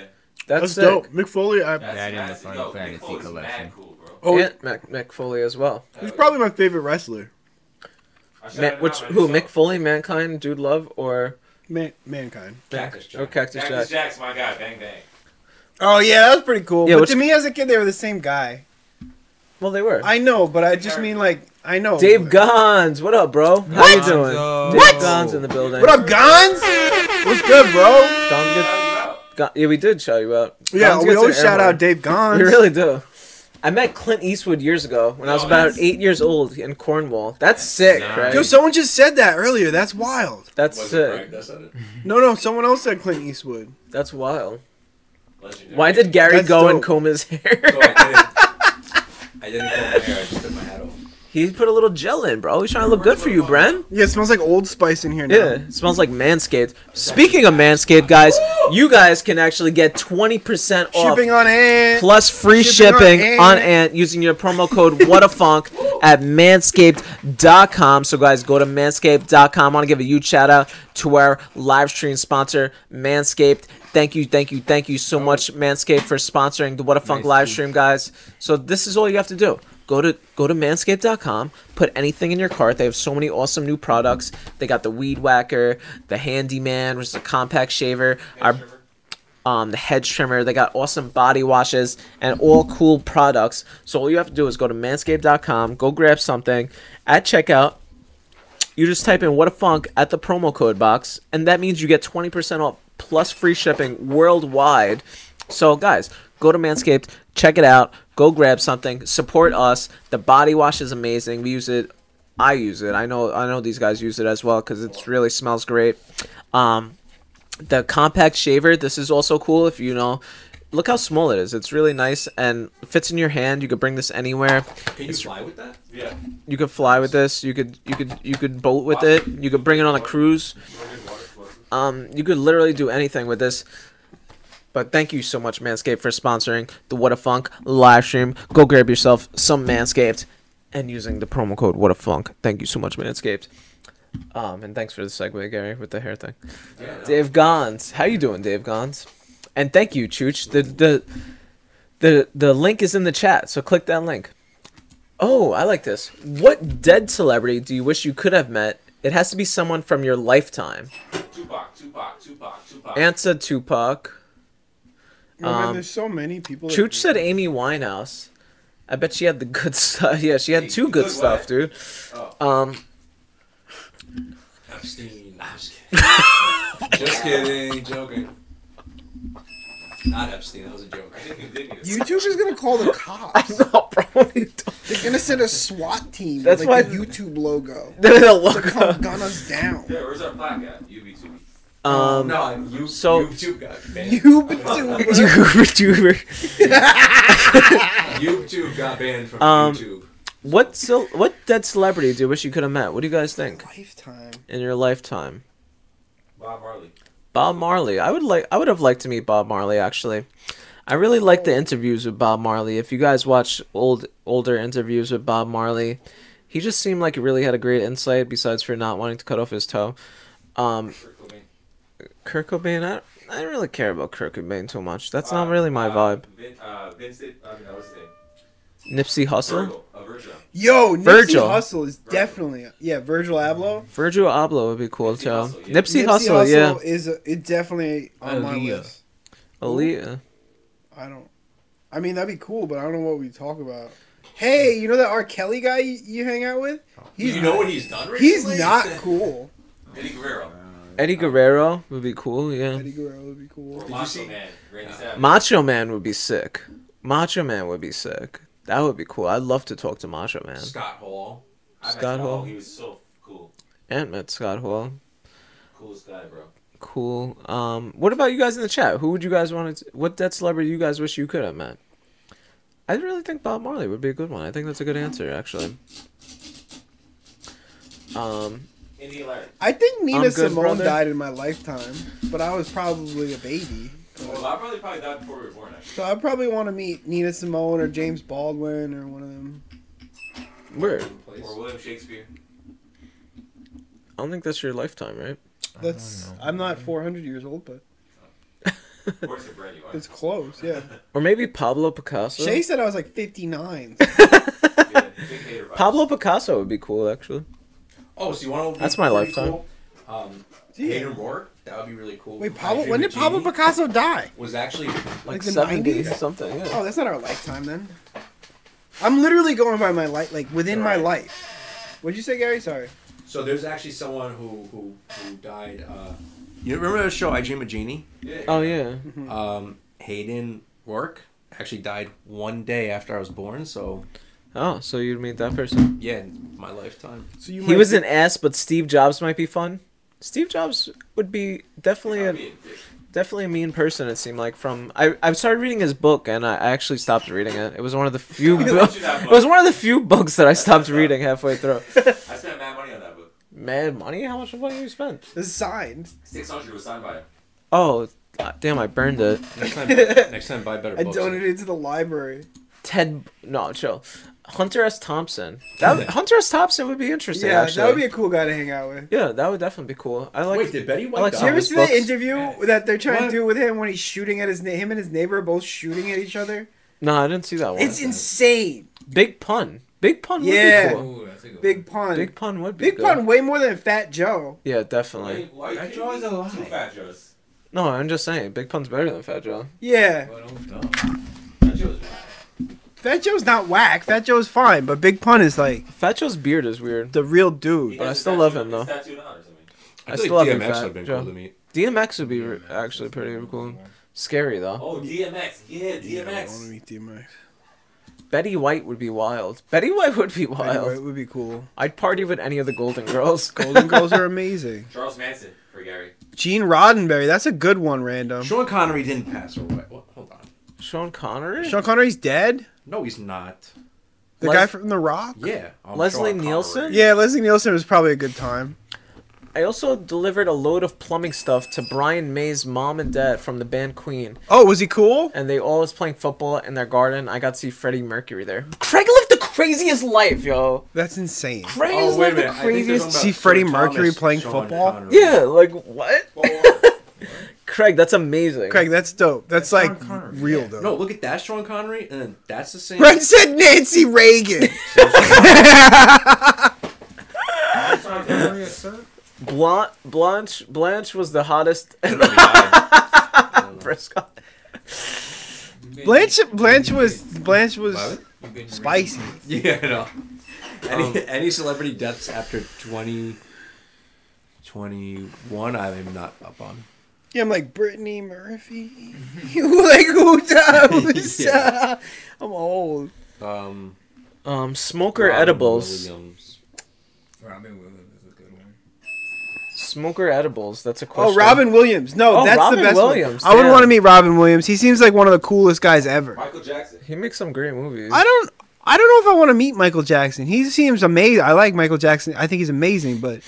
That's, That's sick. dope. Mick Foley. I that in the Final no, Fantasy Mick collection. Cool, oh, and Mac, Mick Foley as well. He's probably my favorite wrestler. Ma which who? Himself. Mick Foley, Mankind, Dude Love, or Man Mankind? Cactus Jack. Oh, Cactus, Cactus Jack. Jack's my guy. Bang bang. Oh yeah, that was pretty cool. Yeah, but which... to me as a kid, they were the same guy. Well, they were. I know, but I just mean like. I know. Dave Gons, what up, bro? What? How you doing? What? Dave Gons in the building. What up, Gons? What's good, bro? Gons get, Gons, yeah, we did shout you out. Gons yeah, we always shout out Dave Gons. We really do. I met Clint Eastwood years ago when oh, I was about that's... eight years old in Cornwall. That's sick, nah. right? Yo, someone just said that earlier. That's wild. That's Was sick. It that's it. No, no, someone else said Clint Eastwood. That's wild. Legendary. Why did Gary that's go dope. and comb his hair? No, I didn't. I didn't comb my hair. I just took my hat off. He put a little gel in, bro. He's trying to look good for you, Bren. Yeah, it smells like Old Spice in here now. Yeah, it smells like Manscaped. Speaking of Manscaped, guys, you guys can actually get twenty percent off. Shipping on Ant. Plus free shipping, shipping on, Ant. on Ant using your promo code Whadafunk at manscaped dot com. So, guys, go to manscaped dot com. I want to give a huge shout-out to our live stream sponsor, Manscaped. Thank you, thank you, thank you so much, Manscaped, for sponsoring the Whadafunk nice live stream, guys. So this is all you have to do. Go to go to manscaped dot com, put anything in your cart. They have so many awesome new products. They got the weed whacker, the handyman, which is a compact shaver, our, um, the hedge trimmer. They got awesome body washes and all cool products. So all you have to do is go to manscaped dot com, go grab something. At checkout, you just type in Whadafunk at the promo code box, and that means you get twenty percent off plus free shipping worldwide. So, guys, go to Manscaped, check it out. Go grab something. Support us. The body wash is amazing. We use it. I use it. I know. I know these guys use it as well because it really smells great. Um, the compact shaver. This is also cool. If you know, look how small it is. It's really nice and fits in your hand. You could bring this anywhere. Can you it's, fly with that? Yeah. You could fly with this. You could. You could. You could boat with wow. it. You could bring it on a cruise. Um, you could literally do anything with this. But thank you so much, Manscaped, for sponsoring the Whadafunk live stream. Go grab yourself some Manscaped. and using the promo code Whadafunk. Thank you so much, Manscaped. Um, and thanks for the segue, Gary, with the hair thing. Yeah. Dave Gons, how you doing, Dave Gons? And thank you, Chooch. The the the the link is in the chat, so click that link. Oh, I like this. What dead celebrity do you wish you could have met? It has to be someone from your lifetime. Tupac, Tupac, Tupac, Tupac. Ansa Tupac. Um, oh, man, there's so many people. Chooch said Amy Winehouse. I bet she had the good stuff. Yeah, she had two good stuff, dude. Um. Epstein. I'm just kidding. Just kidding. Joking. Not Epstein. That was a joke. I think you did this. YouTube is gonna call the cops. I know, probably. They're gonna send a SWAT team. That's with, like, why the YouTube logo. They're the logo. To come gun us down. Yeah, where's our plaque at? U B two. Um, no, you, so YouTube got banned. YouTuber, YouTuber, YouTube got banned from um, YouTube. What so? What dead celebrity do you wish you could have met? What do you guys think? Lifetime. In your lifetime. Bob Marley. Bob Marley. I would like. I would have liked to meet Bob Marley. Actually, I really like the interviews with Bob Marley. If you guys watch old older interviews with Bob Marley, he just seemed like he really had a great insight. Besides for not wanting to cut off his toe. Um. Kurt Cobain, I don't, I don't really care about Kurt Cobain too much. That's uh, not really my uh, vibe. Vin, uh, Vincent, I mean, that was his name. Nipsey Hussle? Virgil, uh, Virgil. Yo, Nipsey Virgil. Hussle is Virgil. Definitely... Yeah, Virgil Abloh? Virgil Abloh would be cool, too. Nipsey, yeah. Nipsey, Nipsey Hussle, Hussle, yeah. is a, it definitely on Aaliyah. My list. Aaliyah. I don't... I mean, that'd be cool, but I don't know what we talk about. Hey, you know that R. Kelly guy you, you hang out with? He's, you know what he's done recently? He's not cool. Eddie Guerrero. Eddie Guerrero would be cool, yeah. Eddie Guerrero would be cool. Did Macho Man. Macho Man would be sick. Macho Man would be sick. That would be cool. I'd love to talk to Macho Man. Scott Hall. Scott Hall. He was so cool. And met Scott Hall. Coolest guy, bro. Cool. Um, what about you guys in the chat? Who would you guys want to... What dead celebrity you guys wish you could have met? I really think Bob Marley would be a good one. I think that's a good answer, actually. Um... I think Nina Simone brother. died in my lifetime, but I was probably a baby. Well, I probably probably died before we were born, actually. So I probably want to meet Nina Simone or James Baldwin or one of them. Where? Or William Shakespeare. I don't think that's your lifetime, right? That's. I'm not four hundred years old, but. Of course, the bread you are. It's close, yeah. Or maybe Pablo Picasso. Shay said I was like fifty-nine. So. Yeah, Pablo Picasso would be cool, actually. Oh, so you want to? That's my lifetime. Cool? Um, Hayden Rourke, that would be really cool. Wait, Pablo, when did Pablo Picasso die? Was actually like, like the seventies, something. Yeah. Oh, that's not our lifetime then. I'm literally going by my life, like within right. my life. What'd you say, Gary? Sorry. So there's actually someone who who, who died. Uh, you remember the show I Dream a Genie? Yeah. Oh yeah. Um, Hayden Rourke actually died one day after I was born, so. Oh, so you'd meet that person? Yeah, in my lifetime. So you he was an ass, but Steve Jobs might be fun. Steve Jobs would be definitely a, be a definitely a mean person. It seemed like from I I started reading his book and I actually stopped reading it. It was one of the few it was one of the few books that I stopped reading halfway through. I spent mad money on that book. Mad money? How much money you spent? This is signed. Six hundred was signed by him. Oh, damn! I burned it. Next time, next time buy better books. I donated it to the library. Ted, no, chill. Hunter S. Thompson. That yeah. Hunter S. Thompson would be interesting. Yeah, actually. That would be a cool guy to hang out with. Yeah, that would definitely be cool. I like. Wait, did Betty White? Like, you ever see the interview yeah. that they're trying what? to do with him when he's shooting at his him and his neighbor are both shooting at each other? No, I didn't see that one. It's insane. Big Pun. Big Pun. Would yeah. Be cool. Ooh, that's a good Big Pun. Big Pun would be. Big good. Pun way more than Fat Joe. Yeah, definitely. Why, why Fat Joe is a lot of Fat Joes. No, I'm just saying, Big Pun's better than Fat Joe. Yeah. Fat Joe's. Fat Joe's not whack. Fat Joe's fine, but Big Pun is like... Fat Joe's beard is weird. The real dude. But I still love him, though. I still love him, Fat Joe. D M X would be actually pretty cool. Scary, though. Oh, D M X. Yeah, D M X. I want to meet D M X. Betty White would be wild. Betty White would be wild. Betty White would be cool. I'd party with any of the Golden Girls. Golden Girls are amazing. Charles Manson for Gary. Gene Roddenberry. That's a good one, random. Sean Connery didn't pass away. Hold on. Sean Connery? Sean Connery's dead? No, he's not. The Les guy from The Rock? Yeah. I'm Leslie Nielsen? Yeah, Leslie Nielsen was probably a good time. I also delivered a load of plumbing stuff to Brian May's mom and dad from the band Queen. Oh, was he cool? And they all was playing football in their garden. I got to see Freddie Mercury there. Craig lived the craziest life, yo. That's insane. Craig oh, lived the craziest. See Freddie Mercury playing Sean football? Connery. Yeah, like what? Craig, that's amazing. Craig, that's dope. That's, that's like real yeah. dope. No, look at that, Sean Connery, and then that's the same. Brent said Nancy Reagan. Blanche, Blanche, Blanche was the hottest. Prescott. Blanche, Blanche was, Blanche was spicy. Yeah, no. Any um, any celebrity deaths after twenty twenty-one? I'm not up on. Yeah, I'm like Brittany Murphy. Like who does? Yeah. I'm old. Um, um, smoker Robin edibles. Williams. Robin Williams. Smoker edibles. That's a question. Oh, Robin Williams. No, oh, that's Robin the best Williams. One. I would want to meet Robin Williams. He seems like one of the coolest guys ever. Michael Jackson. He makes some great movies. I don't. I don't know if I want to meet Michael Jackson. He seems amazing. I like Michael Jackson. I think he's amazing, but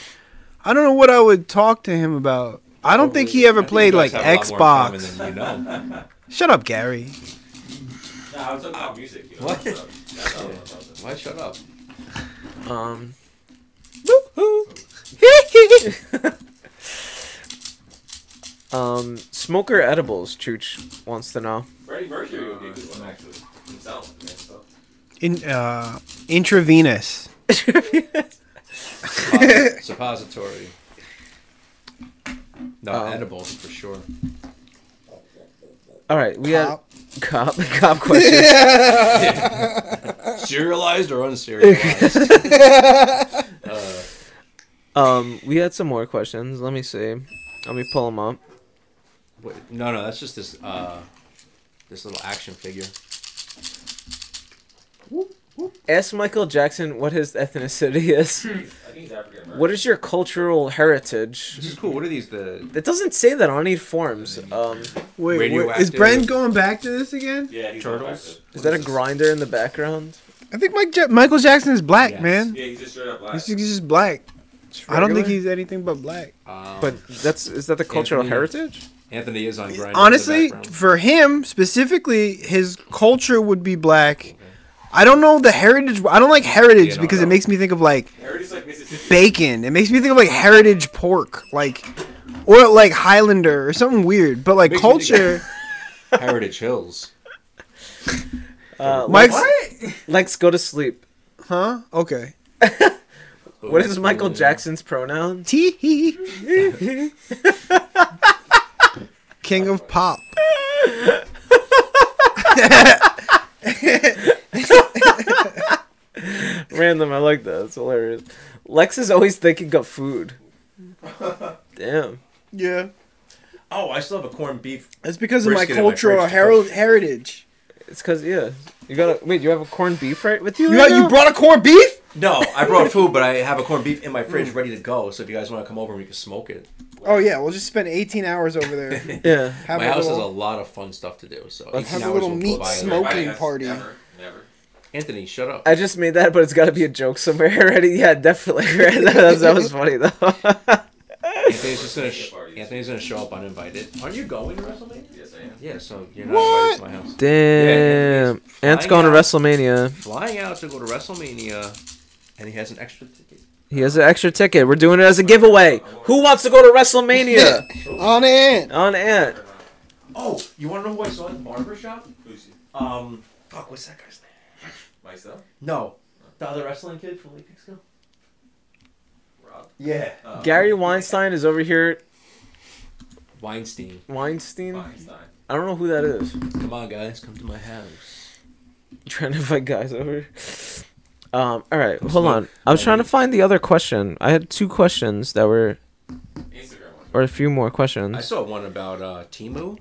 I don't know what I would talk to him about. I don't Probably, think he ever I played he like Xbox. Than you know. Shut up, Gary. No, I was talking about music. You know, what? Shut up. Yeah. Why shut up? Um. Woo-hoo. um, smoker edibles. Chooch wants to know. Freddie Mercury would be a good one, actually. Himself. Yeah, so. In uh, intravenous. Intravenous. Suppository. Suppository. No, um, edibles for sure. All right, we cop. Had cop cop question. Yeah. Serialized or unserialized? uh, Um, we had some more questions. Let me see. Let me pull them up. Wait, no, no, that's just this, uh, this little action figure. Whoop, whoop. Ask Michael Jackson what his ethnicity is. I think he's African American. What is your cultural heritage? This is cool. What are these? The it doesn't say that on any forms. Um, wait, wait, is Brent going back to this again? Yeah, he's turtles. Is that a grinder in the background? I think Mike ja Michael Jackson is black, yes. man. Yeah, he's just straight up black. He's just, he's just black. I don't think he's anything but black. Um, but that's is that the cultural Anthony, heritage? Anthony is on grind. Honestly, for him specifically, his culture would be black. Okay. I don't know the heritage. I don't like heritage yeah, because no, no. it makes me think of like, like bacon. It makes me think of like heritage pork, like or like Highlander or something weird. But like culture, Heritage Hills. Uh, Mike's what? Lex, go to sleep. Huh? Okay. What is Michael Jackson's pronoun? Tee-hee. King of pop. Random, I like that. It's hilarious. Lex is always thinking of food. Damn. Yeah. Oh, I still have a corned beef. That's because of my cultural her heritage. It's because, yeah. You got a, wait, you have a corned beef right with you? You, right got, you brought a corned beef? No, I brought food, but I have a corned beef in my fridge ready to go. So if you guys want to come over, we can smoke it. Oh yeah, we'll just spend eighteen hours over there. Yeah, have my house little... has a lot of fun stuff to do. So let's have a little meat smoking party. Never, never. Anthony, shut up. I just made that, but it's got to be a joke somewhere already. Yeah, definitely. Right? That, that was funny though. Anthony's just gonna sh Anthony's gonna show up uninvited. Aren't you going to WrestleMania? Yes, I am. Yeah, so you're not what? invited to my house. Damn, yeah, Ant's going out, to WrestleMania. Flying out to go to WrestleMania. And he has an extra ticket. He has an extra ticket. We're doing it as a giveaway. Who wants to go to WrestleMania? On Ant. On Ant. Oh, you want to know who I saw at the barbershop? Who's he? Um, fuck, what's that guy's name? Myself? No. The other wrestling kid from Lee Pixco? Rob? Yeah. Um, Gary Weinstein is over here. Weinstein. Weinstein? Weinstein. I don't know who that is. Come on, guys. Come to my house. I'm trying to invite guys over. Um, all right, hold on. I was trying to find the other question. I had two questions that were, or a few more questions. I saw one about uh, Timu.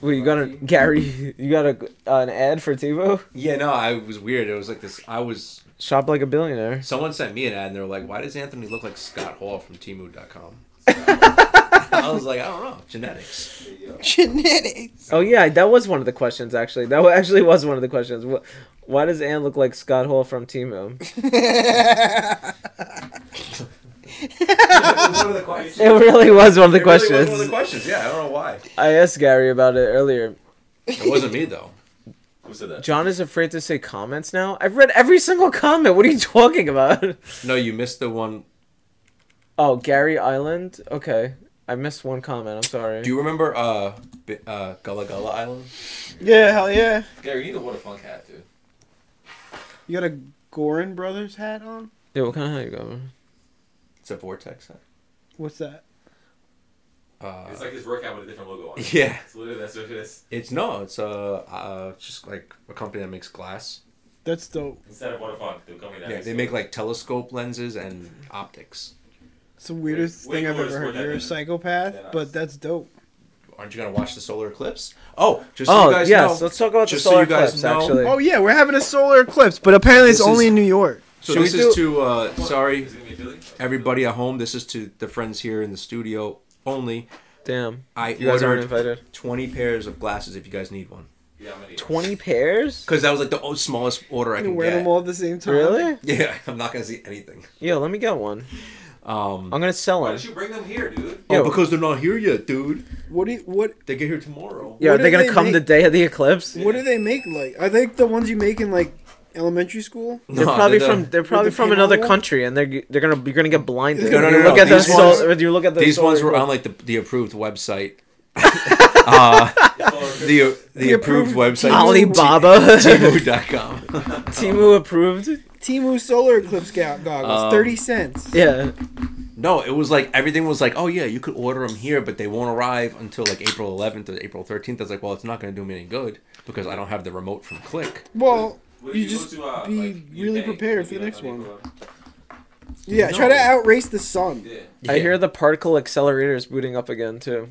Wait, you got a Gary? You got a uh, an ad for Timu? Yeah, no, I it was weird. It was like this. I was shop like a billionaire. Someone sent me an ad, and they're like, "Why does Anthony look like Scott Hall from Timu dot com?" I was like, I don't know, genetics. Genetics. Oh yeah, that was one of the questions actually. That actually was one of the questions. What Why does Ann look like Scott Hall from Timu? It really was one of the it questions. It really was one of the questions. Yeah, I don't know why. I asked Gary about it earlier. It wasn't me, though. Who said that? John is afraid to say comments now? I've read every single comment. What are you talking about? No, you missed the one. Oh, Gary Island? Okay. I missed one comment. I'm sorry. Do you remember uh, uh, Gullah Gullah Island? Yeah, hell yeah. Gary, you need a Whadafunk hat, dude. You got a Gorin Brothers hat on? Dude, what kind of hat you got, man? It's a Vortex hat. What's that? Uh, it's like this work hat with a different logo on it. Yeah. It's literally that's what it is. It's no, it's uh, uh, just like a company that makes glass. That's dope. Instead of Whadafunk, the company that yeah, they make like telescope lenses and optics. It's the weirdest wait, thing wait, I've ever heard. You're a psychopath, but that's dope. Aren't you gonna watch the solar eclipse? Oh, just so oh, you guys yes. know. Let's talk about the solar so eclipse. Know. Actually, oh yeah, we're having a solar eclipse, but apparently this it's is, only in New York. So Should this is to uh, sorry, everybody at home. This is to the friends here in the studio only. Damn, I you ordered guys invited. twenty pairs of glasses. If you guys need one, yeah, I'm twenty pairs. Because that was like the smallest order I could get. You wear them all at the same time. Really? Yeah, I'm not gonna see anything. Yeah, let me get one. Um, I'm gonna sell them. Why did you bring them here, dude? Oh, yo, because they're not here yet, dude. What do you, what? They get here tomorrow. Yeah, what are they gonna they come make? the day of the eclipse? What yeah. do they make like? Are they the ones you make in like elementary school? No, they're probably they're from they're probably from another one? country, and they're they're gonna you're gonna get blinded. No, no, no, you look no, at no. These ones, so, you look at these ones were on like the the approved website. uh, the the, the approved, approved website. Alibaba. Timu dot com. Timu approved. Timu solar eclipse goggles, um, thirty cents. Yeah. No, it was like everything was like, oh yeah, you could order them here, but they won't arrive until like April eleventh or April thirteenth. I was like, well, it's not going to do me any good because I don't have the remote from Click. Well, you, you just to, uh, be like, really prepared for the next one. Yeah, no. Try to outrace the sun. Yeah. Yeah. I hear the particle accelerator is booting up again too.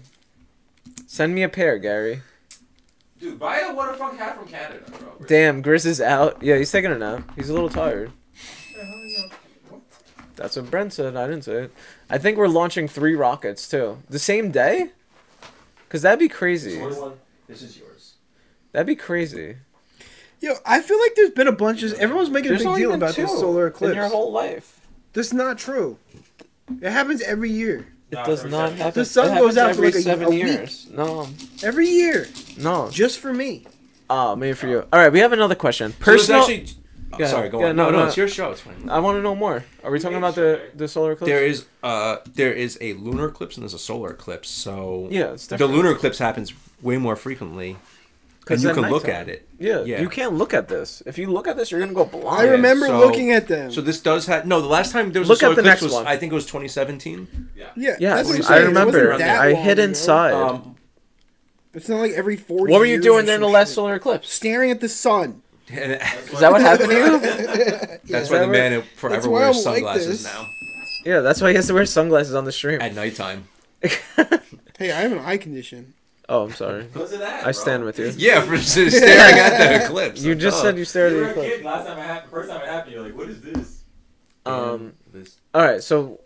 Send me a pair, Gary. Dude, buy a Whadafunk hat from Canada, bro. Really. Damn, Grizz is out. Yeah, he's taking a nap. He's a little tired. What? That's what Brent said. I didn't say it. I think we're launching three rockets, too. The same day? Because that'd be crazy. This is, one. This is yours. That'd be crazy. Yo, I feel like there's been a bunch of... Everyone's making there's a big deal about this solar eclipse. In your whole life. That's not true. It happens every year. It no, does not happen. The sun goes out every for like seven a, a years. Week. No. Every year. No. Just for me. Oh, maybe for you. All right, we have another question. Personal. So actually, oh, yeah, sorry, go yeah, on. No, no, no, it's your show. It's fine. I want to know more. Are we talking about the the solar eclipse? There is uh there is a lunar eclipse and there's a solar eclipse. So yeah, it's the lunar eclipse happens way more frequently. Because you can look time. at it. Yeah, yeah, you can't look at this. If you look at this, you're going to go blind. I remember so, looking at them. So this does have... No, the last time there was look a solar eclipse next was... One. I think it was twenty seventeen. Yeah, yeah, yeah that's I remember. I hid inside. Um, it's not like every four years. What were you doing during the last solar eclipse? Staring at the sun. Is that what happened to you? That's yeah, why that the man where, forever wears sunglasses like now. Yeah, that's why he has to wear sunglasses on the stream. At nighttime. Hey, I have an eye condition. Oh, I'm sorry. That, I stand bro. with you. Yeah, for staring at the eclipse. You just oh. said you stared you at the eclipse. Last time I happened, first time it happened, you're like, "What is this?" Um. This. All right, so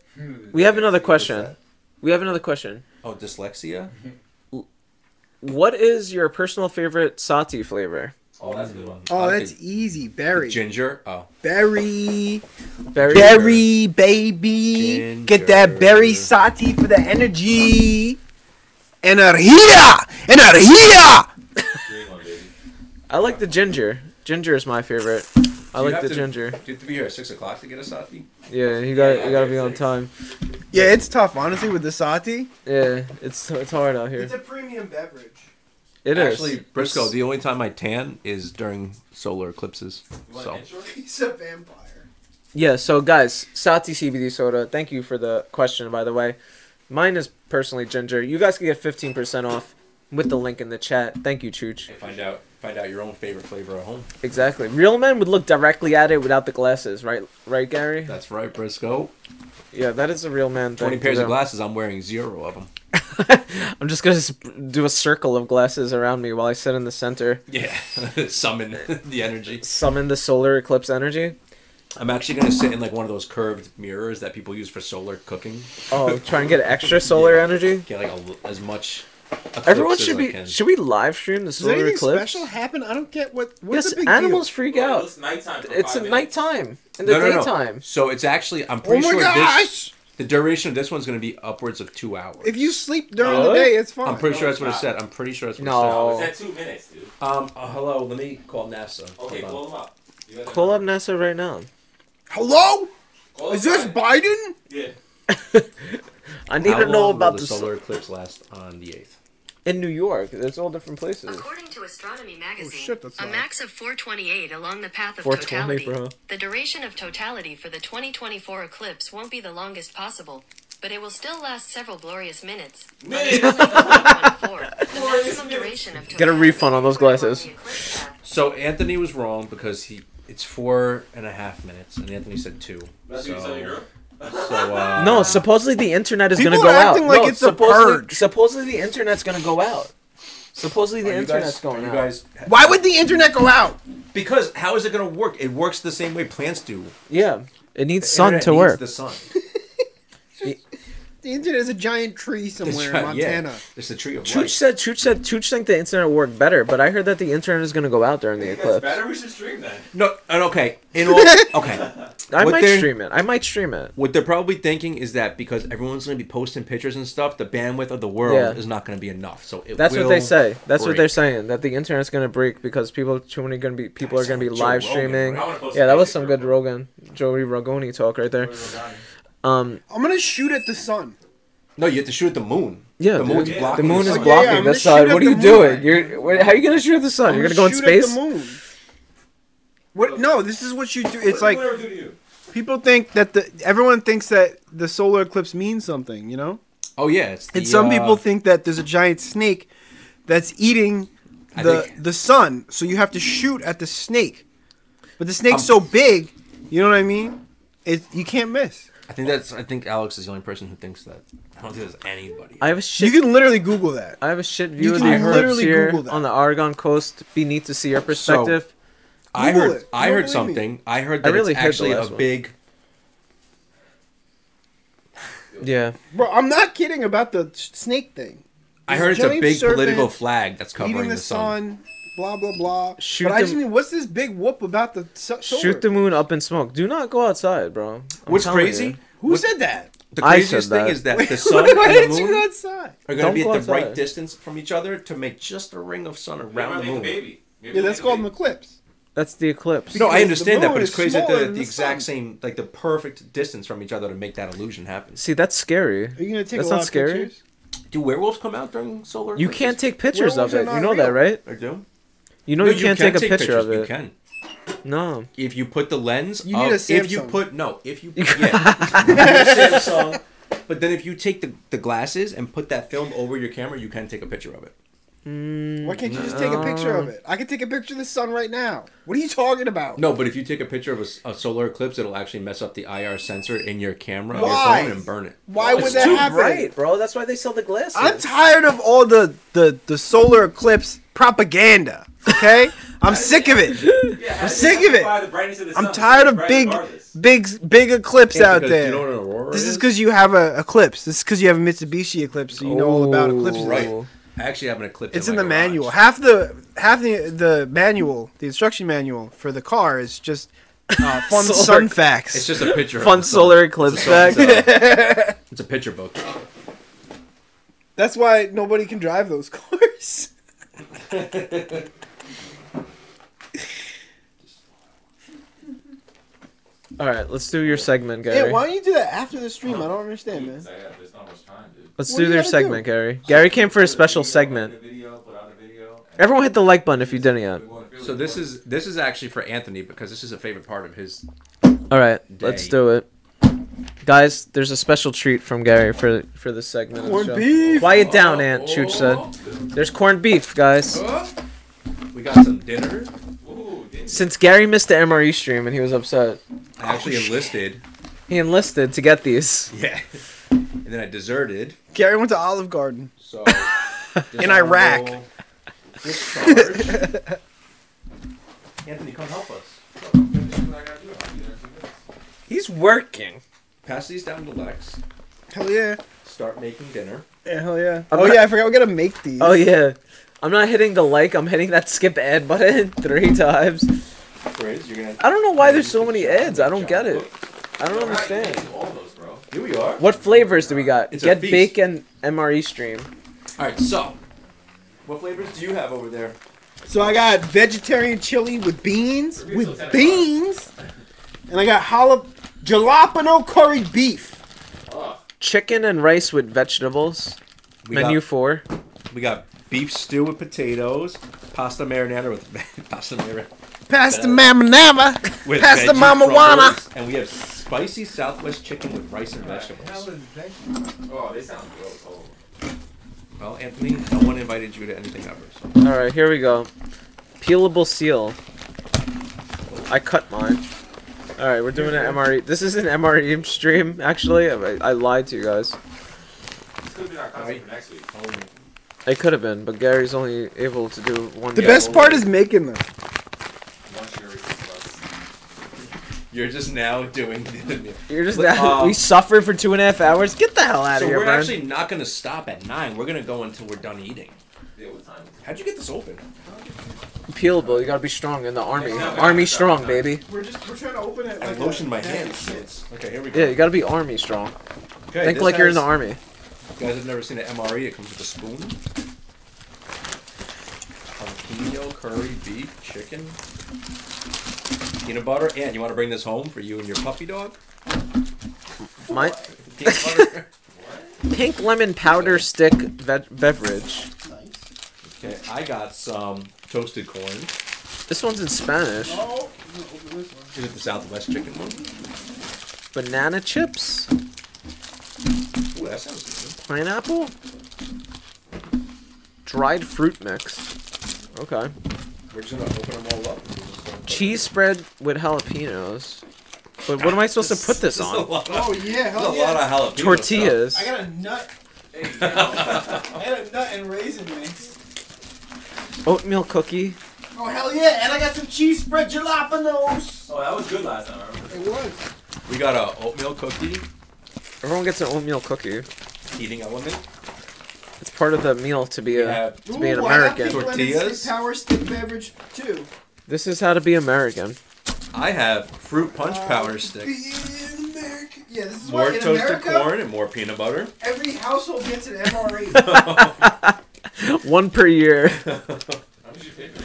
we have another question. We have another question. Oh, dyslexia. What is your personal favorite Sati flavor? Oh, that's a good one. Oh, that's easy. Berry. Ginger. Oh. Berry. Berry. Berry, baby. Ginger. Get that berry Sati for the energy. Energia! Energia! I like the ginger. Ginger is my favorite. I like the to, ginger. Do you have to be here at six o'clock to get a Sati? Yeah, you gotta, yeah, you gotta be on time. Yeah, it's tough, honestly, with the Sati. Yeah, it's it's hard out here. It's a premium beverage. It Actually, is. Actually, Briscoe, the only time I tan is during solar eclipses. So. He's a vampire. Yeah, so guys, Sati C B D soda. Thank you for the question, by the way. Mine is personally ginger. You guys can get fifteen percent off with the link in the chat. Thank you, Chooch. Hey, find out find out your own favorite flavor at home. Exactly. Real men would look directly at it without the glasses, right, Right, Gary? That's right, Briscoe. Yeah, that is a real man thing. twenty pairs of glasses. I'm wearing zero of them. I'm just going to do a circle of glasses around me while I sit in the center. Yeah, summon the energy. Summon the solar eclipse energy. I'm actually going to sit in like one of those curved mirrors that people use for solar cooking. Oh, try and get extra solar yeah. energy? Get like a, as much Everyone should be. Can. Should we live stream this little clip? Special happen? I don't get what. What's yes, the big animals deal? Freak out. Well, it's nighttime. It's a nighttime in the no, no, daytime. No. So it's actually. I'm pretty oh my sure gosh. This, the duration of this one's going to be upwards of two hours. If you sleep during oh. the day, it's fine. I'm pretty no, sure that's what it said. I'm pretty sure that's what no. it said. No, it's at two minutes, dude. Um, uh, hello. Let me call NASA. Okay, call them up. Call up NASA right now. Hello. Call Is this Biden? Biden? Yeah. I need How to know about the solar eclipse last on the eighth. In New York, there's all different places. According to Astronomy Magazine, oh, shit, that's a nice. Max of four twenty-eight along the path of totality. Bro. The duration of totality for the twenty twenty-four eclipse won't be the longest possible, but it will still last several glorious minutes. Minutes. Get a refund on those glasses. So Anthony was wrong because he it's four and a half minutes, and Anthony said two. That's so. So, uh, no, supposedly the internet is going to go out. People are acting like no, it's supposedly, a purge. Supposedly the internet's going to go out. Supposedly the internet's guys, going out. Guys, why would the internet go out? Because how is it going to work? It works the same way plants do. Yeah, it needs the sun to needs work. The sun. the, the internet is a giant tree somewhere giant, in Montana. Yeah, it's a tree of Chooch life. Said, Chooch said, Chooch think the internet worked better, but I heard that the internet is going to go out during the eclipse. It's better. We should stream that. No, and okay, in all, okay. I what might stream it. I might stream it. What they're probably thinking is that because everyone's going to be posting pictures and stuff, the bandwidth of the world yeah. is not going to be enough. So it that's will what they say. That's break. What they're saying. That the internet's going to break because people too many going to be people that's are going to be Joe live Rogan, streaming. Right? Yeah, that was some good Rogan, Joey Rogoni talk right there. Um, I'm going to shoot at the sun. No, you have to shoot at the moon. Yeah, the moon's yeah. blocking. The moon is blocking yeah, yeah, the sun. What are you moon. Doing? You're how are you going to shoot at the sun? I'm You're going to go in space. The moon. What? No, this is what you do. It's like people think that the everyone thinks that the solar eclipse means something, you know? Oh yeah, it's the, and some uh, people think that there's a giant snake that's eating the think, the sun, so you have to shoot at the snake. But the snake's um, so big, you know what I mean? It you can't miss. I think that's. I think Alex is the only person who thinks that. I don't think there's anybody. I have a shit. You can literally Google that. I have a shit view you can of the herbs here Google that. On the Oregon coast. Be neat to see your perspective. So, I heard, I heard. I heard something. Me. I heard that I really it's actually a one. Big. Yeah, bro, I'm not kidding about the snake thing. There's I heard it's a big political flag that's covering the, the sun. sun. Blah blah blah. Shoot but I just mean, what's this big whoop about the solar? Shoot the moon up in smoke. Do not go outside, bro. I'm What's crazy? You. Who what, said that? The craziest that. Thing is that the sun and the moon you outside? Are going to be at the outside. Right distance from each other to make just a ring of sun around the moon. Baby. Yeah, that's called an eclipse. That's the eclipse. Because no, I understand that, but it's crazy that they're at the exact same, like the perfect distance from each other to make that illusion happen. See, that's scary. Are you gonna take? That's not scary. Pictures? Do werewolves come out during solar? You can't take pictures of it. You know that, right? I do. You know you can't take a picture of it. You can. No. If you put the lens. You need a Samsung. If you put no, if you yeah, Samsung. But then if you take the the glasses and put that film over your camera, you can take a picture of it. Mm, Why can't you just no. take a picture of it? I can take a picture of the sun right now. What are you talking about? No, but if you take a picture of a, a solar eclipse, it'll actually mess up the I R sensor in your camera Why? Your phone and burn it. Why would it's that too happen? Bright, bro. That's why they sell the glasses. I'm tired of all the, the, the solar eclipse propaganda, okay? I'm sick of it. Yeah, I'm sick of it. Of I'm tired of big, big, big eclipse yeah, out there. You know this is, is because you have a eclipse. This is because you have a Mitsubishi eclipse, so you oh, know all about eclipses. Right. I actually have an eclipse. It's in, in the garage. Manual. Half the half the the manual, the instruction manual for the car is just uh, fun sun facts. It's just a picture. Fun of solar eclipse facts. It's, uh, it's a picture book. That's why nobody can drive those cars. All right, let's do your segment, Gary. Yeah, why don't you do that after the stream? I don't understand, man. There's not much time, dude. Let's what do their segment, do? Gary. Gary came for a special segment. Everyone hit the like button if you didn't yet. So this is this is actually for Anthony because this is a favorite part of his. All right, day. Let's do it, guys. There's a special treat from Gary for for this segment. Corned of the show. Beef. Quiet down, oh, Aunt. Oh. Chooch said. There's corned beef, guys. Oh. We got some dinner. Since Gary missed the M R E stream and he was upset. I actually oh, enlisted. He enlisted to get these. Yeah. And then I deserted. Gary went to Olive Garden. So in Iraq. Anthony, come help us. He's working. Pass these down to Lex. Hell yeah. start making dinner. Yeah, hell yeah. I'm oh not... yeah, I forgot we gotta make these. Oh yeah. I'm not hitting the like, I'm hitting that skip ad button three times. Chris, you're gonna I don't know why there's so many ads. I don't get it. I don't understand. All those, bro. Here we are. What flavors do we got? It's get Bake and M R E Stream. Alright, so. What flavors do you have over there? So I got vegetarian chili with beans, with beans, and I got jalap jalapeno curry beef. Oh. Chicken and rice with vegetables. We Menu got, four. We got beef stew with potatoes, pasta marinara with pasta marinara. Pasta marinara. Pasta mamawana. And we have spicy Southwest chicken with rice and vegetables. Hell is vegetables? Oh, they sound gross. Oh. Well, Anthony, no one invited you to anything ever. So. All right, here we go. Peelable seal. I cut mine. All right, we're doing an M R E. This is an M R E stream, actually. I, I lied to you guys. This could be our costume for next week. It could have been, but Gary's only able to do one. The best part is making them. You're just now doing the... You're just now... Um, we suffered for two and a half hours? Get the hell out so of here, man. So we're actually not going to stop at nine. We're going to go until we're done eating. Yeah, what time? How'd you get this open? Peelable. You got to be strong in the army. Yeah, army strong, time. baby. We're just... We're trying to open it... Like I lotioned my hands. Hands. Okay, here we go. Yeah, you got to be army strong. Okay, think like has, you're in the army. You guys have never seen an M R E. It comes with a spoon. Jalapeno, curry, beef, chicken... Peanut butter, and you want to bring this home for you and your puppy dog? My peanut butter. Pink lemon powder stick ve beverage. Nice. Okay, I got some toasted corn. This one's in Spanish. Oh, is it the Southwest chicken one? Banana chips. Ooh, that sounds good. Pineapple. Dried fruit mix. Okay. We're just gonna open them all up. Cheese spread with jalapenos. But what am I supposed this, to put this, this on? Is a lot of, oh, yeah. Hell yeah. A lot of jalapeno tortillas. Stuff. I got a nut. I had a nut and raisin mix. Oatmeal cookie. Oh, hell yeah. And I got some cheese spread jalapenos. Oh, that was good last time. I remember. It was. We got a oatmeal cookie. Everyone gets an oatmeal cookie. Eating element. It's part of the meal to be, a, to be an Ooh, American. Tortillas. Power stick beverage, too. This is how to be American. I have fruit punch uh, power stick. Yeah, this is more why in toasted America, corn and more peanut butter. Every household gets an M R E. One per year. How much you pay for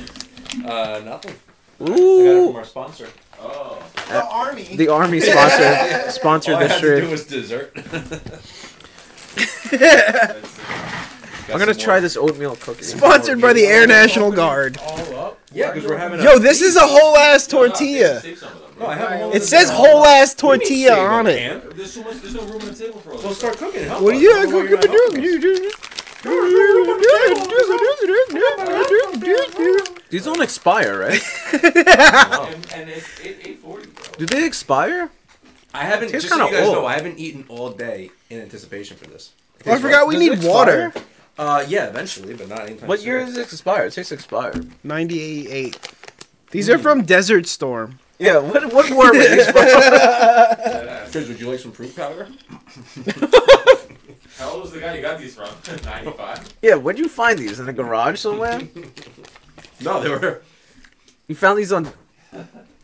this? Uh, nothing. Ooh. I got it from our sponsor. Oh. The uh, Army. The Army sponsor sponsored All I this trip. All I had to do was dessert. Got I'm gonna try more. This oatmeal cookie. Sponsored by the Air National Guard. All up. Yeah, because we're having. Yo, this is a whole ass tortilla. No, I have all it says whole ass tortilla on it. There's so much. There's no room on the table for us. Well, start cooking. What are you cooking? These don't expire, right? And it's eight forty. Do they expire? I haven't. Just so you guys know, I haven't eaten all day in anticipation for this. I forgot we need water. Uh, yeah, eventually, but not anytime soon. What year is it expired? It tastes expired. ninety-eight. These mm. are from Desert Storm. Yeah, what what were we? Chris, would you like some fruit powder? How old was the guy you got these from? ninety-five? Yeah, where'd you find these? In the garage somewhere? No, they were... You found these on...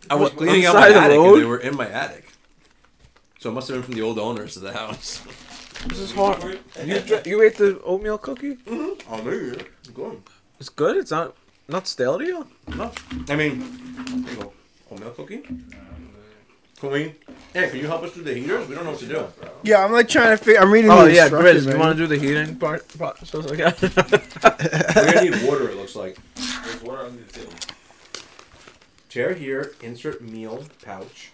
I was cleaning out my attic, and they were in my attic. So it must have been from the old owners of the house. This is hard. You, you ate the oatmeal cookie? Mm-hmm. I made it. It's good. It's good? It's not not stale to you? No. I mean, there you go. Oatmeal cookie? Can we? Hey, can you help us do the heaters? We don't know what to do. Yeah, I'm like trying to figure I'm reading oh, the yeah, Grizz, you want to do the heating part? part so like We're going to need water, it looks like. There's water on the table. Chair here. Insert meal pouch.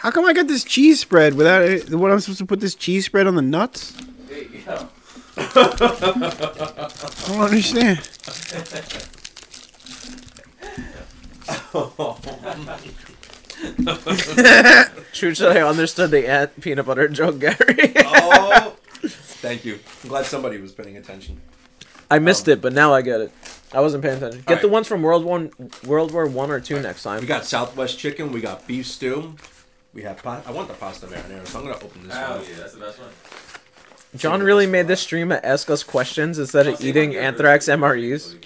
How come I got this cheese spread without it? What I'm supposed to put this cheese spread on the nuts? Yeah. I don't understand. True to I understood the ad peanut butter joke, Gary. Oh, thank you. I'm glad somebody was paying attention. I missed um, it, but now I get it. I wasn't paying attention. Get right. the ones from World One, World War One or Two right. next time. We got Southwest chicken. We got beef stew. We have pasta. I want the pasta marinara, so I'm gonna open this one. Oh yeah, that's the best one. John really made this stream at Ask Us Questions instead of eating anthrax M R Es.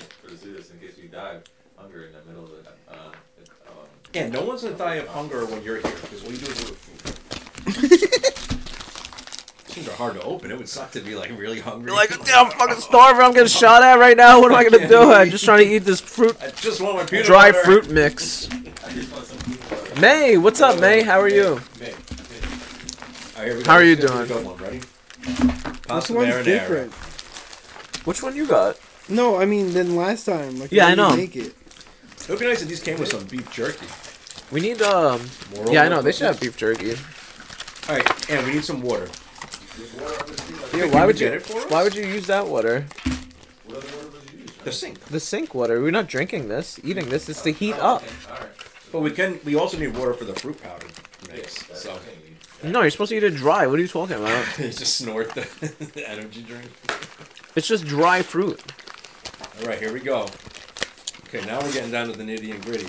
Yeah, no one's gonna die of hunger when you're here, because what you do is order food. Things are hard to open. It would suck to be like really hungry. You're like, damn, I'm fucking starving. I'm getting shot at right now. What am I gonna do? I'm just trying to eat this fruit. I just want my peanut dry butter. fruit mix. May, what's up, May? How are you? May. May. How are you doing? This one's different. Which one you got? No, I mean than last time. Like, yeah, I know. Make it. It would be nice if these came with some beef jerky. We need um. Moral yeah, I know. They should have beef jerky. All right, and we need some water. Yeah, why would you? Why would you use that water? What other water would you use? The sink. The sink water. We're not drinking this. Eating this is to heat up. But we can. We also need water for the fruit powder mix. So. No, you're supposed to eat it dry. What are you talking about? You just snort the, the energy drink. It's just dry fruit. All right, here we go. Okay, now we're getting down to the nitty and gritty.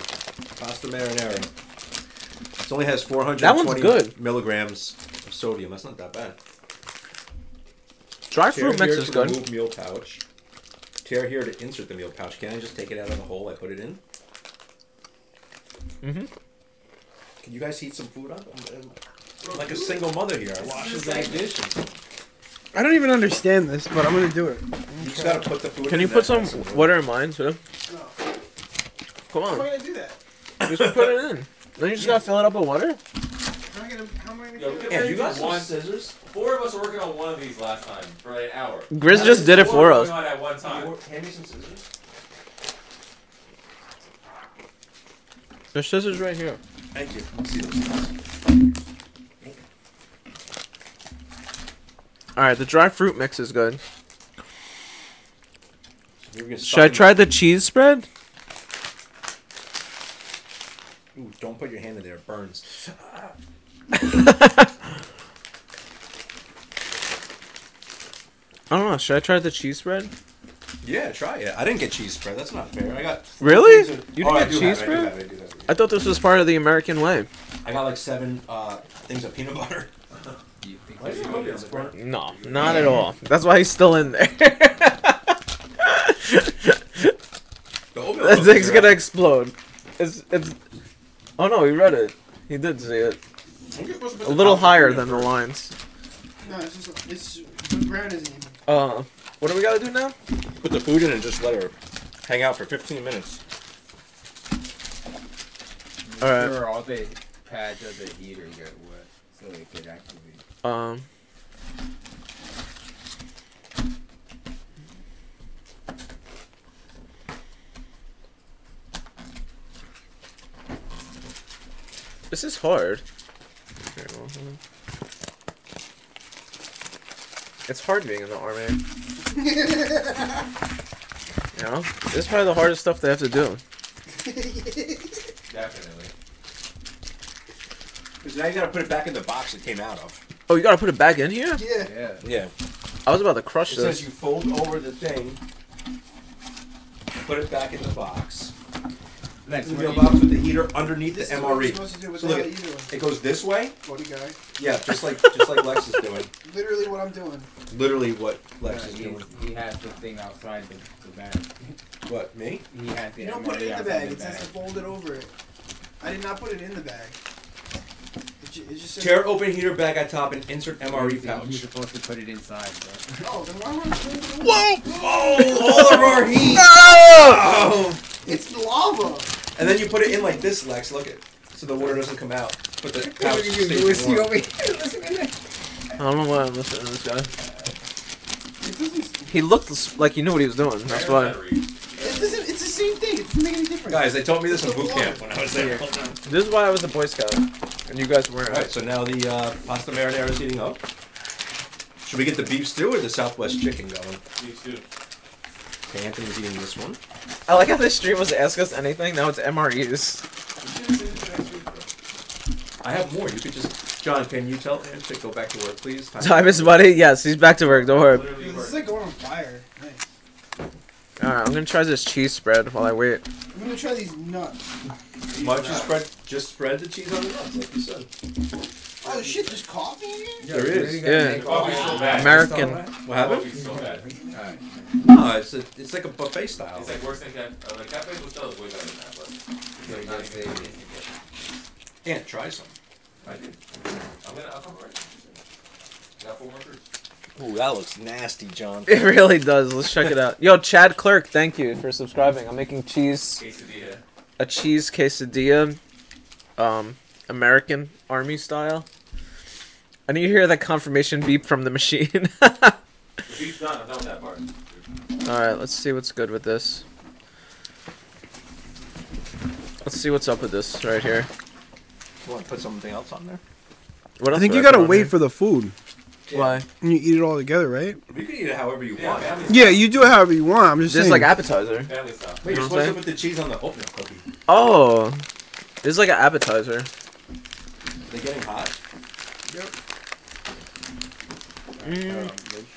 Pasta marinara. It only has four hundred twenty milligrams of sodium. That's not that bad. Dry fruit mix is good. Tear here to remove meal pouch. Tear here to insert the meal pouch. Can I just take it out of the hole I put it in? Mm-hmm. Can you guys heat some food up? I'm like a single mother here. I washes that dish. I don't even understand this, but I'm going to do it. You just got to put the food Can in you put some water in mine, too? No. Come on. How am I going to do that? Just put it in. Then you just yeah. got to fill it up with water? How am I going to do that? Yeah, you got some scissors? Four of us were working on one of these last time for like an hour. Grizz now, just did it for us. At one time. Hand me some scissors. There's scissors right here. Thank you. Let's see those. Alright, the dry fruit mix is good. So should I try the cheese spread? Ooh, don't put your hand in there. It burns. I don't know. Should I try the cheese spread? Yeah, try it. I didn't get cheese spread. That's not fair. I got really. You didn't oh, get cheese spread? I, I, I, I thought this was part of the American way. I got like seven uh, things of peanut butter. You think you know peanut butter? No, not at all. That's why he's still in there. That thing's gonna explode. It's it's. Oh no, he read it. He did see it. A little higher than the lines. No, it's just it's the brown isn't even. Uh, what do we gotta do now? Put the food in and just let her hang out for fifteen minutes. All right. There are all the pads of the heater get wet, so it could activate. Um. This is hard. Okay, well, hold on. It's hard being in the army. You know? This is probably the hardest stuff they have to do. Definitely. Because now you gotta put it back in the box it came out of. Oh, you gotta put it back in here? Yeah. Yeah. Yeah. I was about to crush it this. It says you fold over the thing, put it back in the box. Next, the meal box with the heater underneath the M R E. So look, it goes this way. Funny guy. Yeah, just like just like Lex is doing. Literally what I'm doing. Literally what Lex yeah, is he, doing. He has the thing outside the, the bag. What, me? He has the. You don't M R E put it in the bag. The it says to fold it over it. I did not put it in the bag. It, it just tear open heater bag at top and insert M R E pouch. You're supposed to put it inside. Bro. Oh, then why would I put it in the bag? Whoa! Oh, all of our heat. Oh! Oh. It's lava. And then you put it in like this, Lex. Look it, so the water doesn't come out. But the pouch stays warm. I don't know why I'm listening to this guy. He looked like he knew what he was doing. That's why. It doesn't. It's the same thing. It doesn't make any difference. Guys, they told me this in boot camp when I was there. This is why I was a Boy Scout, and you guys weren't. All right. So now the uh, pasta marinara is heating up. Should we get the beef stew or the Southwest chicken going? Beef stew. Okay, Anthony's eating this one. I like how this stream was Ask Us Anything, now it's M R Es. I have more, you could just... John, can you tell him to go back to work, please? Time, Time is money? Yes, he's back to work, don't worry. This work. Is like going on fire. Nice. Alright, I'm gonna try this cheese spread while I wait. I'm gonna try these nuts. Why don't you spread, just spread the cheese on the nuts, like you said. Oh shit, there's coffee in here? Yeah, there is. Yeah. Coffee's so bad. American. What happened? Coffee's so bad. Alright. No, it's, a, it's like a buffet style. It's like worse than Cafe Costello is way better than that, but... Yeah, try some. I did. I'm gonna, I'll come right. Got four more brews. Ooh, that looks nasty, John. It really does. Let's check it out. Yo, Chad Clerk, thank you for subscribing. I'm making cheese. Quesadilla. A cheese quesadilla, um, American Army style. I need to hear that confirmation beep from the machine. The beep's done. I'm done with that part. All right, let's see what's good with this. Let's see what's up with this right here. You want to put something else on there? What else? I think you gotta wait here? for the food. Yeah. Why? You eat it all together, right? You can eat it however you yeah, want. Yeah, you do it however you want. I'm just, just saying. Just like appetizer. Family style. Wait, you're supposed to put the cheese on the oatmeal cookie. Oh. This is like an appetizer. Are they getting hot? Yep. Mm. Um,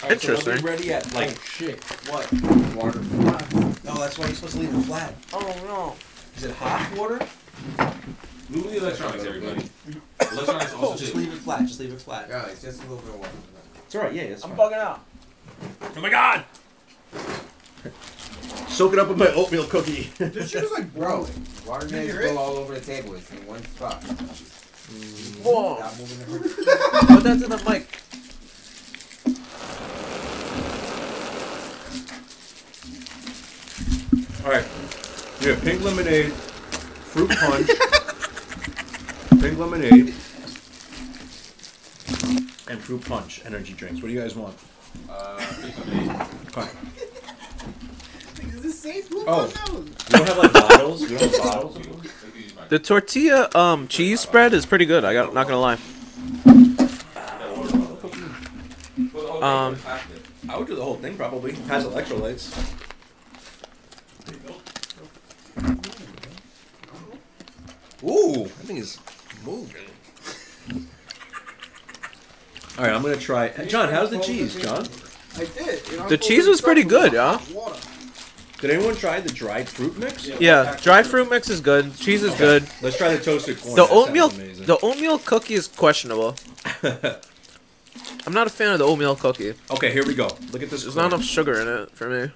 sure. Interesting. So ready at like oh, shit. What? Water. No, that's why you're supposed to leave it flat. Oh, no. Is it hot water? Move the electronics, everybody. Electronics also just leave it flat. Just leave it flat. Yeah, it's just a little bit of water. It's alright. Yeah, it's I'm fine. bugging out. Oh my god! Soak it up with my oatmeal cookie. This shit is like growing. Water needs to go all over the table. It's in one spot. Mm. Whoa! Put that to the mic. All right. We have pink lemonade, fruit punch. Pink lemonade and fruit punch energy drinks. What do you guys want? Uh, pink lemonade. All right. Is this safe? Who oh, you don't have like bottles. You don't have bottles. The tortilla um cheese spread is pretty good. I got not gonna lie. Um, I would do the whole thing probably. It has electrolytes. Ooh, that thing is moving. All right, I'm gonna try. Hey, John, how's the cheese, John? I did. You know, the cheese was pretty good, yeah. Did anyone try the dried fruit mix? Yeah, yeah dried fruit mix is good. Cheese is okay. good. Let's try the toasted corn. The that oatmeal, the oatmeal cookie is questionable. I'm not a fan of the oatmeal cookie. Okay, here we go. Look at this. There's corn. not enough sugar in it for me.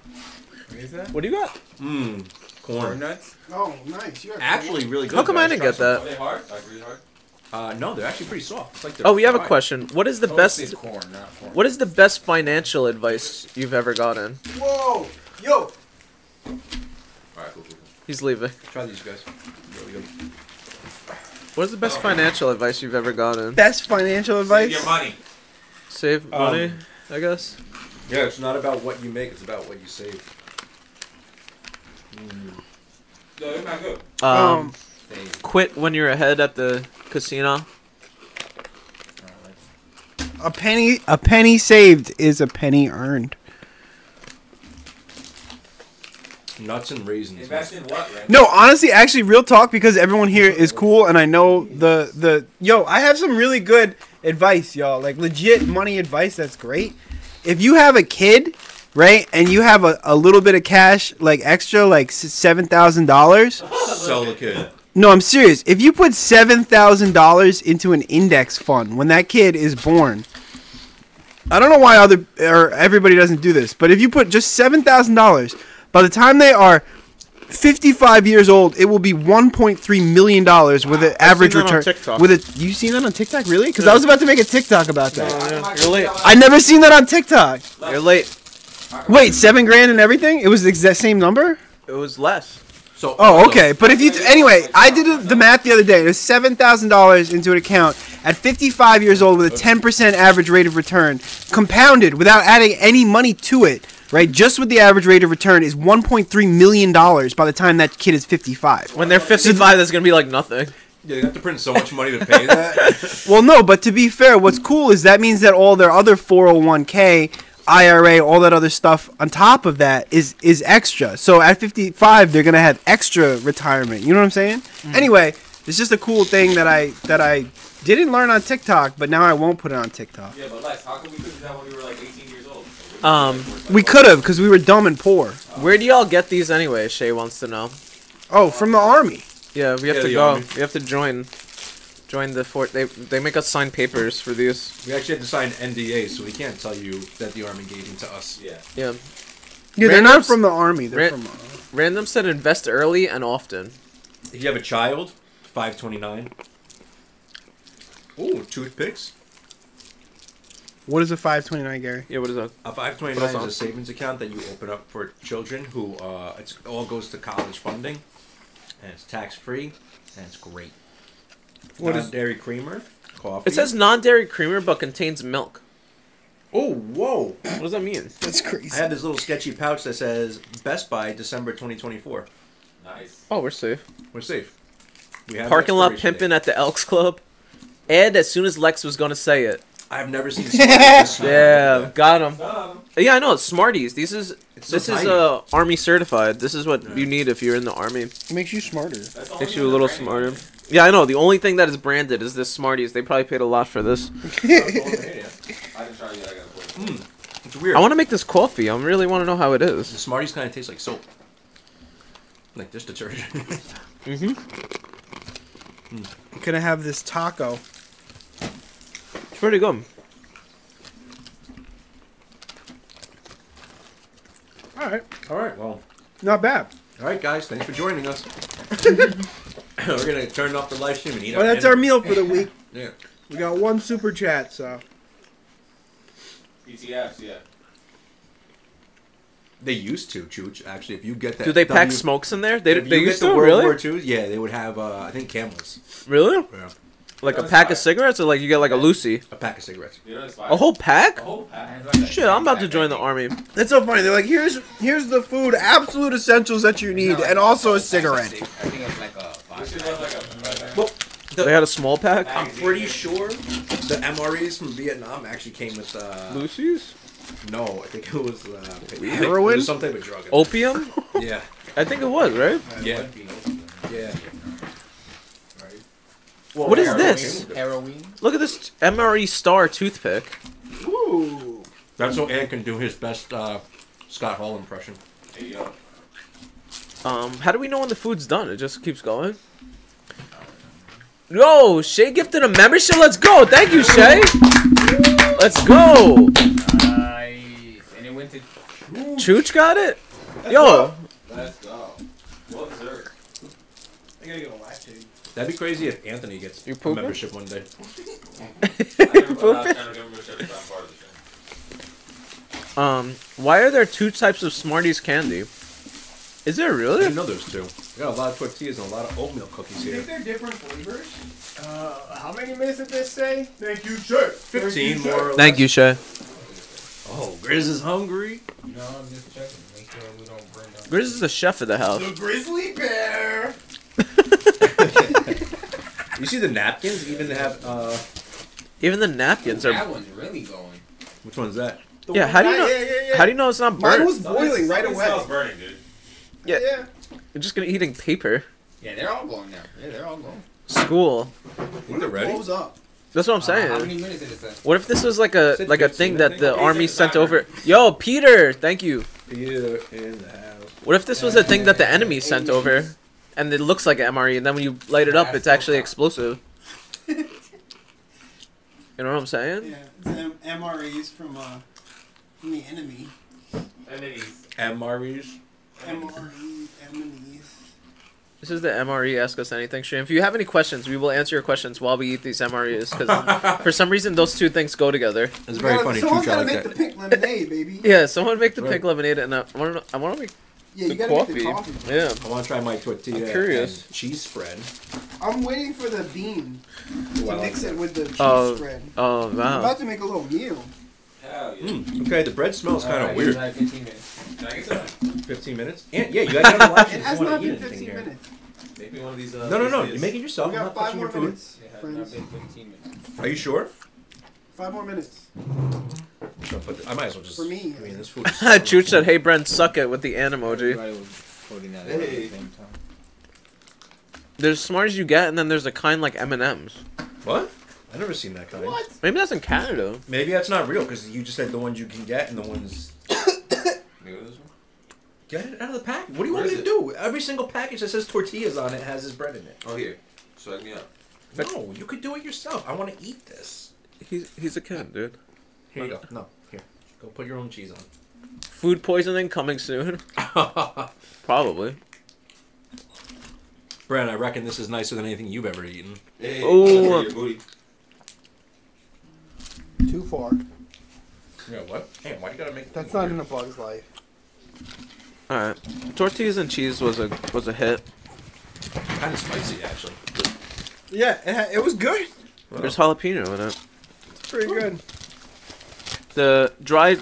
What is that? What do you got? Mmm. Corn nuts. Oh, nice. You're actually really good. How come I didn't get that? Are they hard? Like really hard? Uh, no, they're actually pretty soft. It's like oh, we have fried. a question. What is the Toasted best? Corn, not corn. What is the best financial advice you've ever gotten? Whoa, yo! All right, cool, cool, cool. He's leaving. Try these guys. There we go. What is the best oh, financial man. advice you've ever gotten? Best financial advice. Save your money. Save um, money, I guess. Yeah, it's not about what you make; it's about what you save. Mm. Um, quit when you're ahead at the casino. A penny, a penny saved is a penny earned. Nuts and raisins. No, honestly, actually, real talk, because everyone here is cool, and I know the the yo. I have some really good advice, y'all. Like legit money advice. That's great. If you have a kid. Right, and you have a, a little bit of cash, like extra, like seven thousand dollars. Sell the kid. No, I'm serious. If you put seven thousand dollars into an index fund when that kid is born, I don't know why other or everybody doesn't do this, but if you put just seven thousand dollars, by the time they are fifty-five years old, it will be one point three million dollars with wow. an average return. With a you seen that on TikTok really? Because yeah. I was about to make a TikTok about that. No, yeah. You're late. I never seen that on TikTok. You're late. Wait, seven grand and everything? It was the exact same number? It was less. So. Oh, okay. But if you anyway, I did the math the other day. It was seven thousand dollars into an account at fifty-five years old with a ten percent average rate of return, compounded without adding any money to it. Right, just with the average rate of return is one point three million dollars by the time that kid is fifty-five. When they're fifty-five, that's gonna be like nothing. Yeah, you have to print so much money to pay that. Well, no, but to be fair, what's cool is that means that all their other four oh one K. I R A, all that other stuff on top of that is is extra. So at fifty-five, they're gonna have extra retirement. You know what I'm saying? Mm. Anyway, it's just a cool thing that I that I didn't learn on TikTok, but now I won't put it on TikTok. Yeah, but Les, how come we couldn't do that when we were like eighteen years old? So um, we could have, because we were dumb and poor. Oh. Where do y'all get these anyway? Shay wants to know. Oh, from the Army. Yeah, we have yeah, to go. Army. We have to join. Join the fort. They they make us sign papers for these. We actually have to sign N D A, so we can't tell you that the army gave them to us. Yeah. Yeah. Yeah, Randoms, they're not from the army. They're ran, from. Uh, Random said invest early and often. If you have a child, five twenty nine. Ooh, toothpicks. What is a five twenty-nine, Gary? Yeah, what is that? A five twenty-nine is a savings account that you open up for children who, uh, it all goes to college funding, and it's tax-free, and it's great. What is dairy creamer? Coffee. It says non-dairy creamer, but contains milk. Oh, whoa. What does that mean? That's crazy. I have this little sketchy pouch that says Best Buy, December twenty twenty-four. Nice. Oh, we're safe. We're safe. We have parking lot pimping at the Elks Club. Ed, as soon as Lex was going to say it. I've never seen Smarties. Yeah, got them. Um, yeah, I know. Smarties. This is this is uh, Army certified. This is what yeah. you need if you're in the Army. It makes you smarter. That's makes you a little smarter. Thing. Yeah, I know. The only thing that is branded is this Smarties. They probably paid a lot for this. mm, it's weird. I want to make this coffee. I really want to know how it is. The Smarties kind of taste like soap. Like this detergent. mm-hmm. Mm. I'm going to have this taco. It's pretty good. All right. All right. Well, not bad. All right, guys. Thanks for joining us. We're going to turn off the live stream and eat. Well, our that's dinner. Our meal for the week. Yeah. We got one super chat, so. E T Fs, yeah. They used to, Chooch. Actually, if you get that. Do they w pack smokes in there? They, if they you used get to, the World really? War Two, yeah, they would have, uh, I think, Camels. Really? Yeah. Like that a pack fire. Of cigarettes, or like you get like a Lucy? A pack of cigarettes. Yeah, a whole pack? A whole pack. Like shit, I'm about to join the army. That's so funny. They're like, here's here's the food, absolute essentials that you need, no, and also a cigarette. I think it was like a box. Well, the, they had a small pack? I'm pretty sure the M R Es from Vietnam actually came with... Uh, Lucy's? No, I think it was... Uh, heroin? It was some type of drug. Opium? Yeah. I think it was, right? Yeah. Yeah. Well, what heroin. Is this? Heroin. Look at this M R E Star toothpick. Ooh. That's so Ant can do his best uh, Scott Hall impression. There you go. Um, how do we know when the food's done? It just keeps going. No, Shay gifted a membership. Let's go. Thank you, Shay. Let's go. Nice. And it went to Chooch. Chooch got it? Let's yo. Go. Let's go. Well deserved. I gotta go live to you. That'd be crazy if Anthony gets a membership one day. um, why are there two types of Smarties candy? Is there really? I know there's two. We got a lot of tortillas and a lot of oatmeal cookies here. You think they're different flavors? Uh, how many minutes did this say? Thank you, sir. Fifteen more or less. Thank you, sir. Oh, Grizz is hungry. No, I'm just checking to make sure we don't bring up. Grizz is the chef of the house. The grizzly bear. You see the napkins? Even have uh, even the napkins oh, that are. That one's really going. Which one's that? The yeah, how do you know? Yeah, yeah, yeah. How do you know it's not burning? Mine was boiling right away. It's burning, dude. Yeah, yeah. You're just gonna eating paper. Yeah, they're all going now. Yeah, they're all going. School. When they're ready. What up? That's what I'm saying. Uh, how many minutes did it say? What if this was like a like a thing that the army sent over? Yo, Peter, thank you. Peter in the house. What if this was a thing that the enemy sent over? And it looks like an M R E, and then when you light it up, it's actually explosive. You know what I'm saying? Yeah, it's M R Es from, uh, from the enemy. Enemies. M R Es. M R Es. Enemies. This is the M R E Ask Us Anything stream. If you have any questions, we will answer your questions while we eat these M R Es, because for some reason those two things go together. It's very funny. Someone's gotta make the pink lemonade, baby. Yeah, someone make the pink lemonade, and I want to. I want to make. Yeah, you gotta coffee. Make the coffee. Yeah. I want to try my tortilla I'm curious. And cheese spread. I'm waiting for the bean to wow. mix it with the cheese oh, spread. Oh, wow. I'm about to make a little meal. Hell yeah. Mm, okay, the bread smells kind of right, weird. Like fifteen minutes. Can I get some? fifteen minutes? And, yeah, you gotta get watch it. It has not been fifteen minutes. Maybe one of these. Uh, no, no, no. You're making yourself. We got five more minutes. Friends. fifteen minutes. Are you sure? Five more minutes. I might as well just. For me. I mean, this food. Chooch said, "Hey, Brent, suck it" with the an emoji. Hey. There's Smarties you get, and then there's a kind like M and M's. What? I've never seen that kind. What? Maybe that's in Canada. Maybe that's not real because you just said the ones you can get and the ones. Get it out of the pack. What do you Where want me to it? do? Every single package that says tortillas on it has his bread in it. Oh, here. Sign me up. No, you could do it yourself. I want to eat this. He's he's a kid, dude. Here you go. No, here. Go put your own cheese on. Food poisoning coming soon. Probably. Brent, I reckon this is nicer than anything you've ever eaten. Hey, oh, your booty. Too far. Yeah, what? Hey, why you gotta make that's not in a bug's life. All right, tortillas and cheese was a was a hit. Kind of spicy, actually. Yeah, it, it was good. Wow. There's jalapeno in it. It's pretty Ooh. good. The dry,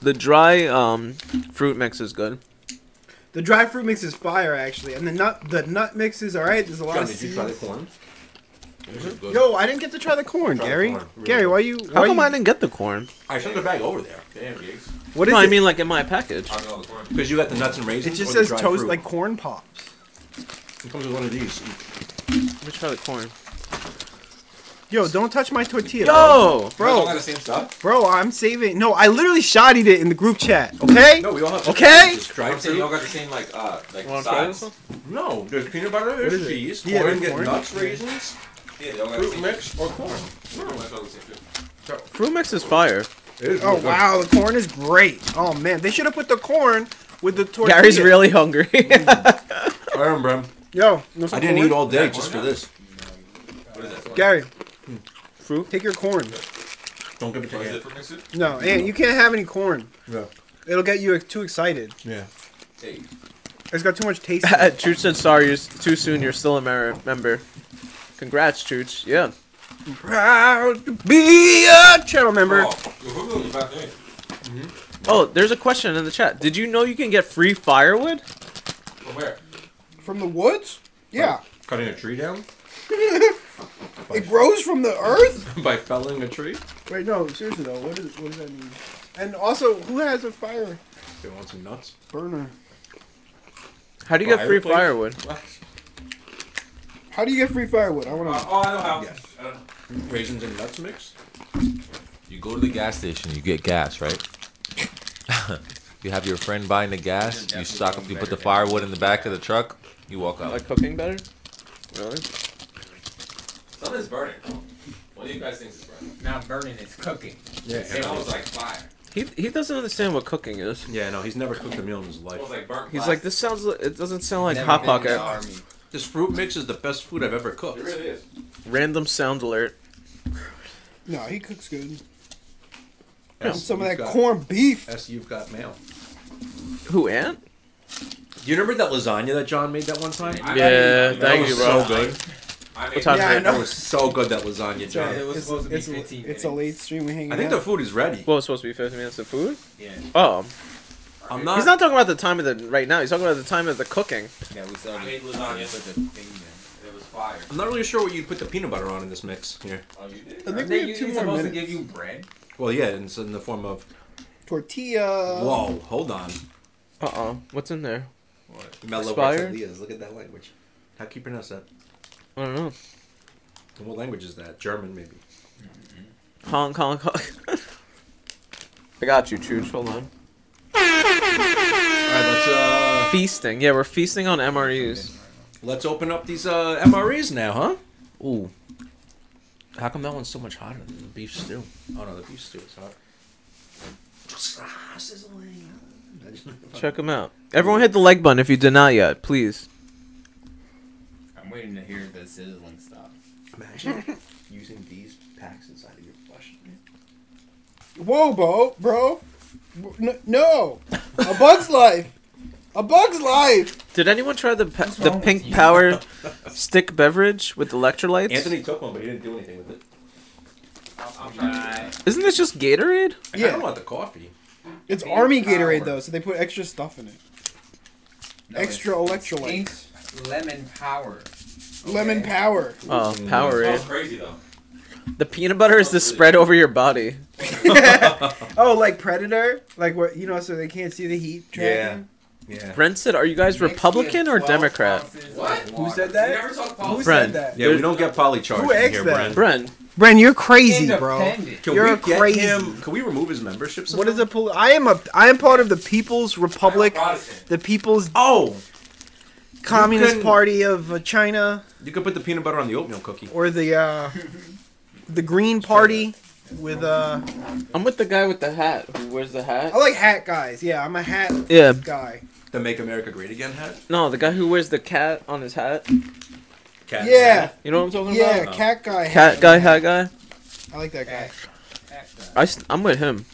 the dry um fruit mix is good. The dry fruit mix is fire, actually, and the nut the nut mix is all right. There's a lot John, of seeds. Did you try the corn? Mm-hmm. Yo, I didn't get to try the corn, try Gary. The corn. Really? Gary, why you? Why How come you... I didn't get the corn? I shoved the bag over there. Damn, gigs. What is no, it? I mean, like in my package. Because you got the nuts and raisins. It just says toast fruit. Like corn pops. It comes with one of these. Let me try the corn. Yo, don't touch my tortilla. Yo, bro. Bro, the same stuff? Bro, I'm saving. No, I literally shotted it in the group chat. Okay. No, we all have. Okay. Drive so you all got the same like uh like size. No, there's peanut butter, there's cheese, corn, yeah, there's get corn. nuts, raisins. Yeah, fruit mix or corn? No. Fruit mix is fire. Is oh, wow. The corn is great. Oh, man. They should have put the corn with the tortilla. Gary's really hungry. mm. I am, bro. Yo. No, I didn't corn? eat all day yeah, just for this. What is that? Gary. Hmm. Fruit? Take your corn. Don't give it to me. No, and no. you can't have any corn. Yeah. It'll get you too excited. Yeah. Hey. It's got too much taste. Truth said sorry you're too soon. You're still a member. Congrats, Chooch. Yeah. I'm proud to be a channel member. Oh. Mm-hmm. Oh, there's a question in the chat. Did you know you can get free firewood? From where? From the woods? Yeah. By cutting a tree down? It grows from the earth? By felling a tree? Wait, no, seriously though, what, is, what does that mean? And also, who has a fire? They want some nuts? Burner. How do you Fire get free place? firewood? What? How do you get free firewood? I want to. Uh, oh, I know how. Yes. I don't know. Raisins and nuts mix. You go to the gas station, you get gas, right? You have your friend buying the gas. You stock up. You put the firewood in the back of the truck. You walk out. Like cooking better? Really? Something's burning. What do you guys think is burning? Not burning, it's cooking. Yeah. It smells like fire. He he doesn't understand what cooking is. Yeah, no, he's never cooked a meal in his life. Smells like burnt plastic. He's like, this sounds. Like, it doesn't sound like Hot Pocket. This fruit mix is the best food I've ever cooked. It really is. Random sound alert. No, he cooks good. S, some of that corned beef. S, you've got mail. Who, Ant? Do you remember that lasagna that John made that one time? Yeah, yeah thank you, bro. So good. I mean, yeah, I know. That was so good, that lasagna, John. It was it's, supposed to be fifteen minutes. It's a late stream. We hanging I think out. the food is ready. Well, it's supposed to be fifteen minutes of food? Yeah. Oh. I'm not, he's not talking about the time of the right now. He's talking about the time of the cooking. Yeah, we saw. I made lasagna, but the thing, it was fire. I'm not really sure what you'd put the peanut butter on in this mix. Here. Oh, you did. I think we have two more minutes. Supposed to give you bread. Well, yeah, it's in the form of tortilla. Whoa, hold on. Uh oh, what's in there? What? Mellow tortillas. Look at that language. How can you pronounce that? I don't know. And what language is that? German, maybe. Mm-hmm. Hong Kong. Hong. I got you, Chooch. Hold on. Alright, let's uh feasting. Yeah, we're feasting on M R Es. Let's open up these uh M R Es now, huh? Ooh. How come that one's so much hotter than the beef stew? Oh no, the beef stew is hot. Ah, sizzling. Check them out. Everyone hit the like button if you did not yet, please. I'm waiting to hear the sizzling stuff. Imagine using these packs inside of your flesh. Whoa, bro, bro. No, no, a bug's life, a bug's life. Did anyone try the pa the pink power stick beverage with electrolytes? Anthony took one, but he didn't do anything with it. I'll, I'll try. Isn't this just Gatorade? Yeah. I don't want the coffee. It's pink Army Gatorade power. though, so they put extra stuff in it. No, extra electrolytes. Pink lemon power. Okay. Lemon power. Oh, mm. Powerade. That's crazy though. The peanut butter is the spread over your body. Oh, like Predator? Like, what, you know, so they can't see the heat tracking? Yeah. Yeah. Brent said, are you guys Republican or Democrat? What? Who said that? Who said that? Yeah, we don't get polycharged in here, Brent. Brent. Bren, you're crazy, bro. Can you're we get crazy. Him, can we remove his membership? Somehow? What is a poli- I am a. I am part of the People's Republic, the People's oh, Communist can, Party of China. You could put the peanut butter on the oatmeal cookie, or the uh, the Green Party with uh. I'm with the guy with the hat. Who wears the hat? I like hat guys. Yeah, I'm a hat yeah. guy. The Make America Great Again hat? No, the guy who wears the cat on his hat. Cat yeah. Guy. You know what I'm talking yeah, about? Yeah, cat guy. Hat cat guy, hat guy. I like that guy. I, I'm with him.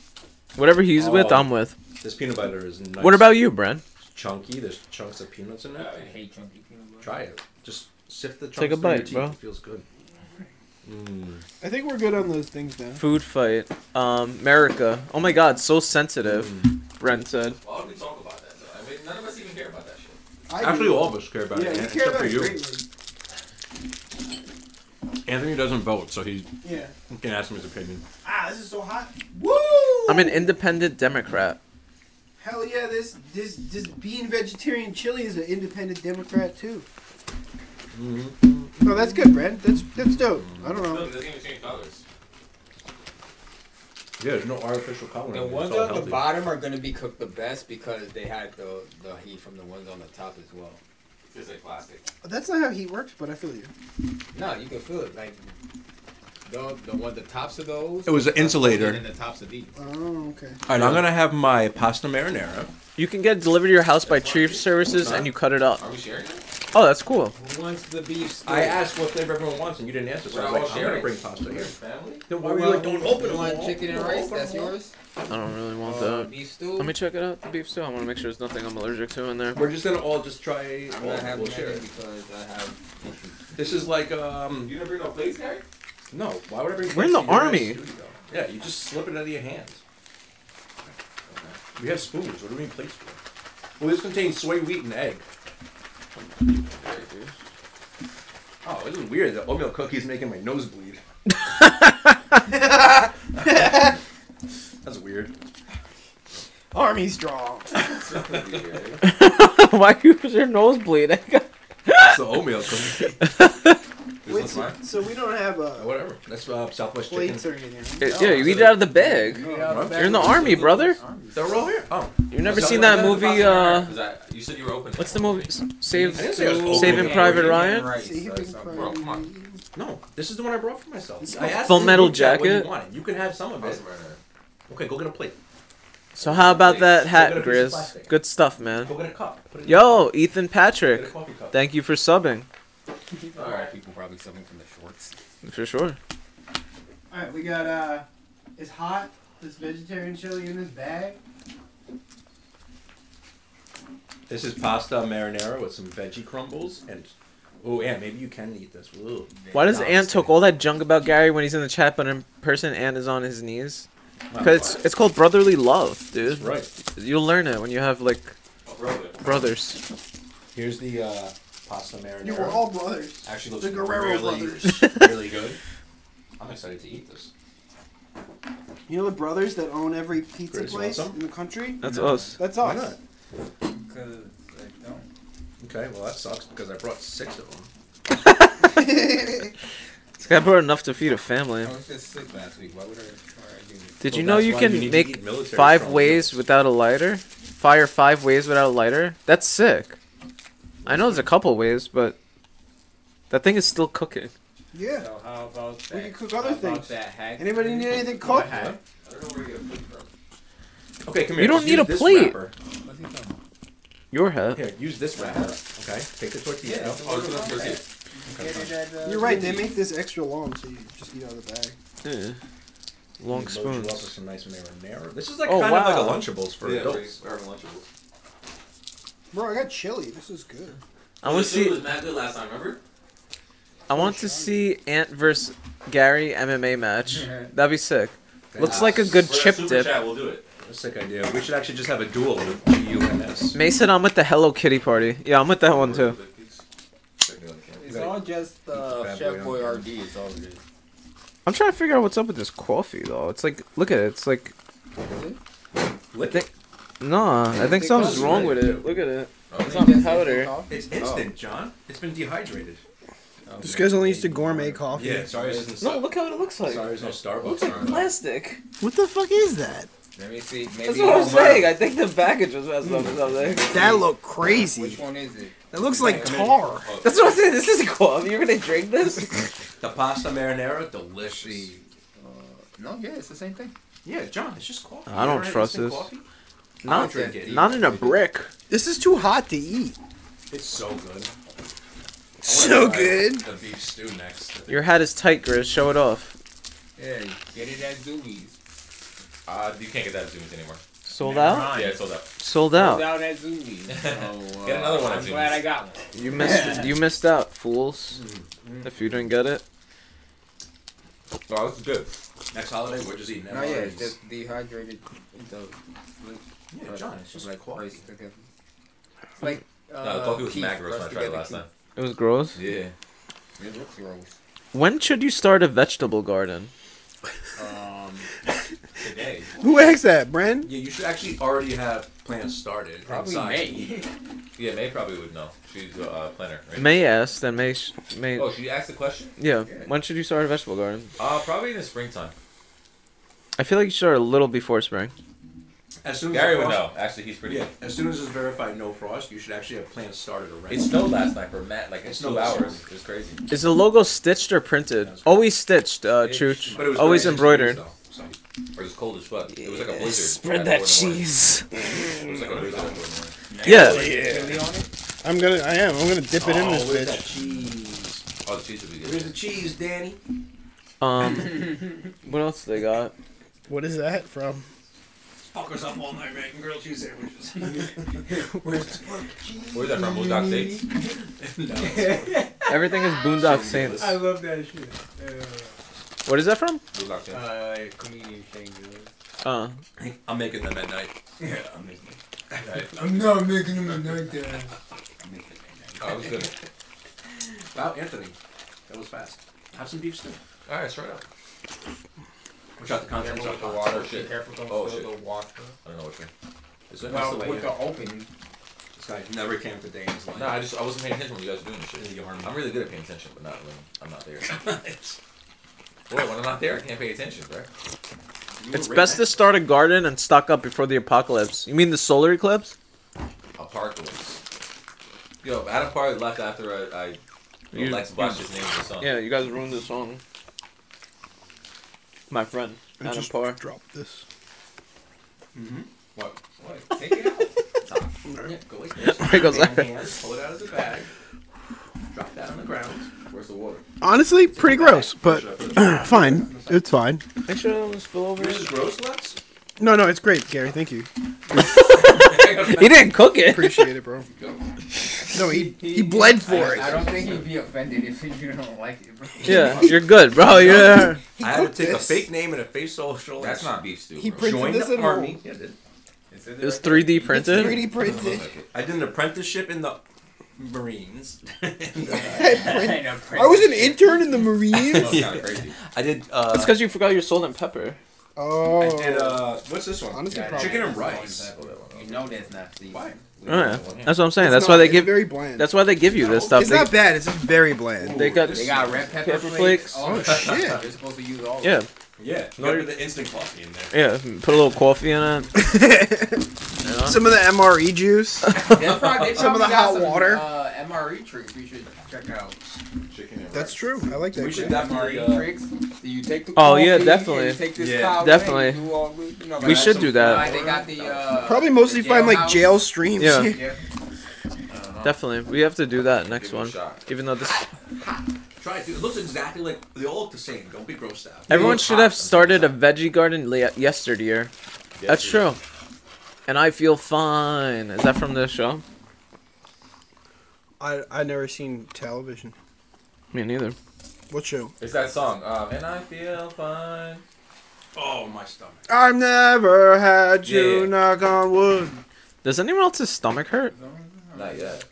Whatever he's oh, with, I'm with. This peanut butter is nice. What about you, Bren? It's chunky. There's chunks of peanuts in it. I hate chunky peanut butter. Try it. Just sift the chunks Take a bite, your teeth. Bro. It feels good. Mm. I think we're good on those things now. Food fight. Um, America. Oh my God, so sensitive, mm. Bren said. Why would we talk about that, though? I mean, none of us even care about that shit. I Actually, do. all of us care about yeah, it, yeah, except for you. Greatly. Anthony doesn't vote, so he yeah. can ask him his opinion. Ah, this is so hot. Woo! I'm an independent Democrat. Hell yeah, this this this being vegetarian chili is an independent Democrat too. Mm-hmm. No, that's good, Brad. That's that's dope. Mm-hmm. I don't know. No, it doesn't even change colors. Yeah, there's no artificial coloring. The ones on healthy. the bottom are going to be cooked the best because they had the the heat from the ones on the top as well. It's like plastic. That's not how heat works, but I feel you. No, you can feel it. Like the the one the tops of those. It was an insulator. And the tops of these. Oh, okay. All right, yeah. I'm gonna have my pasta marinara. You can get it delivered to your house that's by Chief Services, and you cut it up. Are we sharing it? Oh, that's cool. Who wants the beef steak? I asked what flavor everyone wants, and you didn't answer. So well, I was like, I'm gonna bring pasta here. Family? Then why were well, you like, don't open it? Want chicken and rice? That's yours. I don't really want uh, that. Beef stew? Let me check it out. The beef stew. I want to make sure there's nothing I'm allergic to in there. We're just gonna all just try. I'm gonna have we'll share it because I have. This is like um. You never bring no plates, Gary? No. Why would I bring? We're in the army. Yeah, you just slip it out of your hands. We have spoons. What do we mean plates for? Well, this contains soy, wheat, and egg. Oh, this is weird. The oatmeal cookie is making my nose bleed. That's weird. Army strong. Why was your nose bleeding? It's the oatmeal cookie. Wait, so, so we don't have a... Uh, whatever. That's uh, Southwest chicken. It, yeah, you eat it out of the bag. No, no, no. You're in the army, brother. They're all here. Oh. You've never seen that movie, uh... You said you were open. What's the movie? Save, Saving Private Ryan? Bro, come on. No, this is the one I brought for myself. Full Metal Jacket? You can have some of it. Okay, go get a plate. So how about that hat, Grizz? Good stuff, man. Go get a cup. Yo, Ethan Patrick. Thank you for subbing. All right, people probably something from the shorts. For sure. All right, we got uh, it's hot. This vegetarian chili in this bag. This is pasta marinara with some veggie crumbles and oh yeah, maybe you can eat this. Ooh. Why does Ant talk all that junk about Gary when he's in the chat, but in person Ant is on his knees? Because it's, it's called brotherly love, dude. That's right. You'll learn it when you have like oh, brother. brothers. Here's the. Uh, Pasta marinara. You were all brothers. Actually, looks the Guerrero really, brothers. really good. I'm excited to eat this. You know the brothers that own every pizza Chris, place in the country? That's no. us. That's us. Why not? Because I don't. Okay, well that sucks because I brought six of them. This guy brought enough to feed a family. I was just sick last week. Why would I? Did you know you can make five ways without a lighter? Fire five ways without a lighter? That's sick. I know there's a couple ways, but that thing is still cooking. Yeah. So how about that? We can cook other things. Anybody need anything cooked? I don't know where you get a plate from. Okay, come here. You don't need a plate. Your hat. Here, use this wrapper. Okay. Take the tortilla yeah, out. Oh, it's not tortilla. Okay, okay. You're right. They make this extra long, so you just eat out of the bag. Yeah. Long spoons. Some nice marinara. This is like oh, kind wow. of like a Lunchables for yeah, adults. Or Lunchables. Bro, I got chili. This is good. I want to see. It was mad good last time, remember? I want to see Ant versus Gary M M A match. That'd be sick. Looks like a good chip dip. We'll do it. That's a sick idea. We should actually just have a duel with you and us. Mason, I'm with the Hello Kitty party. Yeah, I'm with that one too. It's all just uh, Chef Boyardee. It's all it is. I'm trying to figure out what's up with this coffee though. It's like, look at it. It's like. Lick it. Nah, I think something's wrong with it. Look at it. It's not powder. It's instant, John. It's been dehydrated. Okay. This guy's only used to gourmet coffee. Yeah, sorry. No, look how it looks like. Sorry, there's no Starbucks. It looks like plastic. What the fuck is that? Let me see. Maybe that's what I'm saying. I think the package was messed up or something. That looked crazy. Which one is it? That looks like tar. That's what I'm saying. This isn't cool. You're gonna drink this? The pasta marinara, delicious. Uh, no, yeah, it's the same thing. Yeah, John, it's just coffee. I don't trust this. Not not in a brick. This is too hot to eat. It's so good. So good. The beef stew next. Your hat is tight, Grizz. Show it off. Yeah, get it at Doobie's. Uh, you can't get that at Zoomies anymore. Sold Never out? Mind. Yeah, it's sold out. Sold out. Sold out at Zoomies. So, uh, get another one. I'm at glad I got one. You missed. Yeah. You missed out, fools. Mm-hmm. If you didn't get it. Oh, this is good. Next holiday, we're just eating. No, yeah, it's just dehydrated. Yeah, John, it's just like coffee. It's like uh, no, the coffee was mad gross when I tried it last time. It was gross. Yeah. It looks gross. When should you start a vegetable garden? Um. Today. Who asked that, Bren? Yeah, you should actually already have plans started. Probably inside. May. Yeah, May probably would know. She's a uh, planner, right? May asked, and May... Sh May. Oh, she asked the question? Yeah. yeah. When should you start a vegetable garden? Uh, probably in the springtime. I feel like you should start a little before spring. As soon as Gary frost, would know. Actually, he's pretty yeah. good. As soon as it's verified no frost, you should actually have plans started already. It snowed last night for Matt. Like, it snowed hours. It was crazy. Is the logo stitched or printed? Yeah, always stitched, uh, Chooch. But it was always embroidered. Though. So, or it was cold as fuck. It was like a blizzard. Spread that cheese. It was like a blizzard. Yeah. yeah. I'm gonna. I am. I'm gonna dip it oh, in this bitch. That cheese. Oh, the cheese would be good. Where's the cheese, Danny? Um. What else they got? What is that from? Fuckers up all night making grilled cheese sandwiches. Where's the cheese? Where's that from? Boondock Saints. No, everything is Boondock Saints. I love that shit. Uh, What is that from? Uh, comedian Shane Uh. I'm making them at night. Yeah, I'm making them at night. I'm not making them at night, Dad. I'm making them at night. Oh, I was good. Wow, Anthony. That was fast. Have some beef stew. Alright, straight up. Watch out the contents of the water. Oh, shit. Careful, don't oh, shit. The water. I don't know which one. Is it well, with the open... So I never came to day in his life. No, I just I wasn't paying attention when you guys were doing this shit. I'm really good at paying attention, but not when I'm not there. Boy, when I'm not there, I can't pay attention, bro. You it's best to start a garden and stock up before the apocalypse. You mean the solar eclipse? Apocalypse. Yo, Adam Parley left after I... I you, like to watch his name of the song. Yeah, you guys ruined the song. My friend, I Adam just Parr. Drop this. Mm-hmm. What? What? Take it out. Go it goes out. Pull it out of the bag. Drop that on the ground. Where's the water? Honestly, pretty gross, but fine. It's fine. Make sure it doesn't spill over. This is gross, Lex? No, no, it's great, Gary. Thank you. He didn't cook it. Appreciate it, bro. No, he he bled for it. I don't think he'd be offended if you don't like it, bro. Yeah, you're good, bro. Yeah. I had to take a fake name and a fake social. That's not beef stew. He printed this in the army. Yeah, did. It was three D printed. three D printed. I did an apprenticeship in the Marines. and, uh, I, I was an intern in the Marines. Oh, yeah. Crazy. I did. Uh, it's because you forgot your salt and pepper. Oh. I did. Uh, what's this one? Honestly, yeah, chicken and rice. You know that's not the. Why? Right. That's what I'm saying. It's that's not, why they give. Very bland. That's why they give you no, this stuff. It's they, not bad. It's just very bland. Ooh, they got. They got red pepper, pepper flakes. flakes. Oh shit! They're supposed to use all. Yeah. Of yeah. You no, the instant coffee in there. Yeah. Put a little coffee in it. Yeah. Some of the M R E juice. Probably, some of the hot some, water. Uh, M R E tricks we should check out. Chicken That's true. I like that. We should definitely M R E uh, tricks. So you take the oh yeah, definitely. You take this yeah, definitely. Do all, you know, we should do that. They got the, uh, probably mostly find like house. jail streams. Yeah. yeah. Definitely. We have to do that next Give one. Even though this. Try it, dude. It looks exactly like they all look the same. Don't be grossed out. Everyone should have started a veggie garden yesterday. That's true. And I feel fine. Is that from the show? I I never seen television. Me neither. What show? It's that song. Um, and I feel fine. Oh, my stomach. I've never had you yeah. knock on wood. Does anyone else's stomach hurt? Not yet.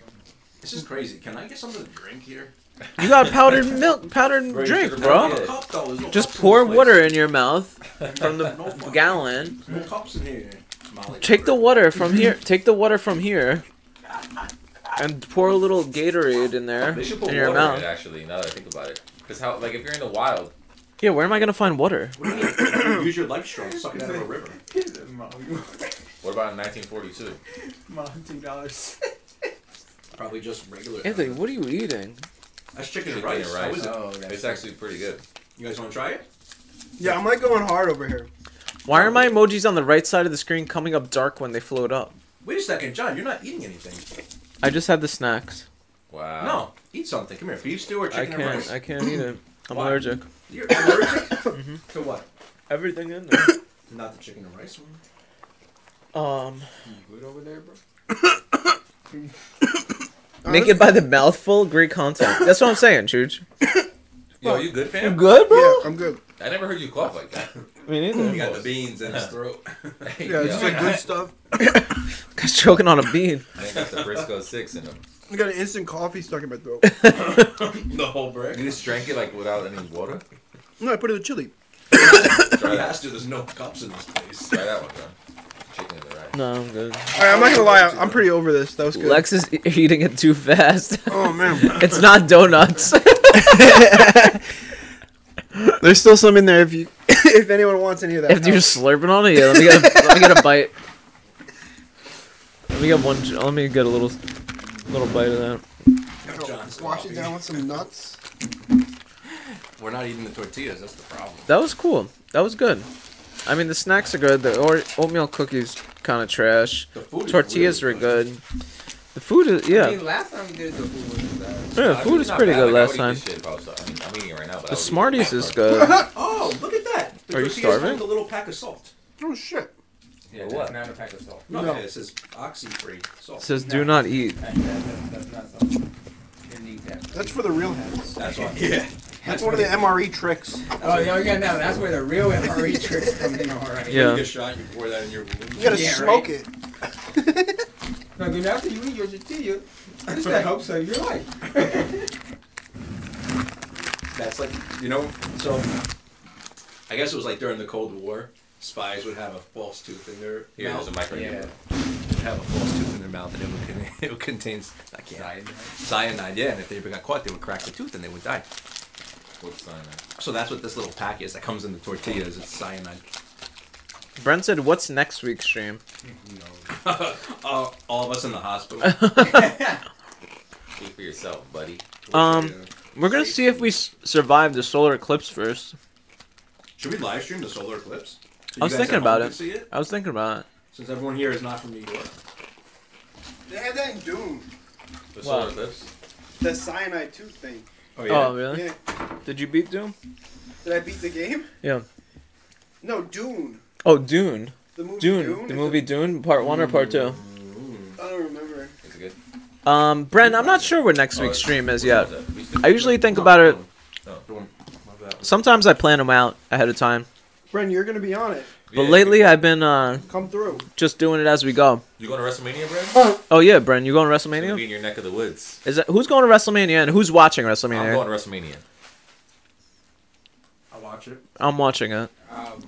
This is crazy. Can I get something to drink here? You got powdered milk, powdered drink, bro. Just pour water in your mouth from the gallon. No cups in here. Take the water from here. Take the water from here. And pour a little Gatorade in there. They should put in your water mouth. In it, actually, now that I think about it. Because how, like, if you're in the wild. Yeah, where am I gonna find water? What do you mean? You use your life straw, suck it out of a river. What about in nineteen forty-two? Monty dollars. Probably just regular. Anthony, what are you eating? That's chicken, chicken rice. rice. Is it? Oh, it's cool. Actually pretty good. You guys want to try it? Yeah, I'm like going hard over here. Why are my emojis on the right side of the screen coming up dark when they float up? Wait a second, John, you're not eating anything. I just had the snacks. Wow. No, eat something. Come here, beef stew or chicken I can't, rice. I can't eat it. I'm Why? allergic. You're allergic? Mm-hmm. To what? Everything in there. Not the chicken and rice one. Um. Good over there, bro. Make it by the mouthful, great content. That's what I'm saying, Chooch. Yo, you good, fam? You good, bro? Yeah, I'm good. I never heard you cough like that. Me neither. You got the beans in his throat. Hey, yeah, it's just like good stuff. Guy's choking on a bean. I got the Briscoe six in him. I got an instant coffee stuck in my throat. The whole brick. You just drank it like without any water? No, I put it with chili. Try that. Dude, there's no cups in this place. Try that one, bro. Chicken in the rice. No, I'm good. All right, I'm not gonna lie. I'm pretty over this. That was good. Lex is e eating it too fast. Oh man. It's not donuts. There's still some in there if you, if anyone wants any of that. If you're slurping on it, yeah. Let me get a, let me get a bite. Let me get one. Let me get a little, little bite of that. Oh, wash it down with some nuts. We're not eating the tortillas. That's the problem. That was cool. That was good. I mean, the snacks are good. The or oatmeal cookies kind of trash. The food tortillas really were good. good. The food is yeah. I mean, last time we did the food was bad. Yeah, the food I mean, is pretty bad. good like, last time. Shit, I mean, I'm eating it right now, but the Smarties is good. Oh, look at that! The are you starving? The little pack of salt. Oh shit! Yeah, what? That's not a pack of salt. No, no. Yeah, it says oxy-free salt. It says do not eat. That, that, that's, not salt. Eat that. That's for the real heads. That's why. Yeah. That's, that's one of the M R E tricks. That's oh, no, you got now. That's where the real M R E tricks come in. All right. Yeah. You get shot. You pour that in your. Balloon. You gotta yeah, smoke right? it. No, then after you eat your tortilla, just that helps save your life. That's like you know. So I guess it was like during the Cold War, spies would have a false tooth in their yeah, mouth. There's a micro yeah. Would have a false tooth in their mouth, and it would contain, it would contain I can't, cyanide. Cyanide, yeah. And if they ever got caught, they would crack the tooth and they would die. What's cyanide? So that's what this little pack is that comes in the tortillas. It's cyanide. Brent said, "What's next week's stream?" No. uh, all of us in the hospital. See for yourself, buddy. Um, yeah. We're gonna see if we survive the solar eclipse first. Should we live stream the solar eclipse? So I was thinking about it. it. I was thinking about it. Since everyone here is not from New York. They had that in Doom. The solar what? eclipse. The cyanide tooth thing. Oh yeah. Oh really? Yeah. Did you beat Doom? Did I beat the game? Yeah. No, Dune. Oh, Dune. The movie Dune. Dune. The movie Dune, part one or part two? I don't remember. Is it good? Um, Brent, I'm not sure what next week's stream is yet. I usually think about it. Sometimes I plan them out ahead of time. Brent, you're going to be on it. But lately I've been uh, Come through. just doing it as we go. You going to WrestleMania, Brent? Oh, yeah, Brent. You going to WrestleMania? It's going to be in your neck of the woods. Is that, who's going to WrestleMania and who's watching WrestleMania? I'm going to WrestleMania. I'll watch it. I'm watching it. Um...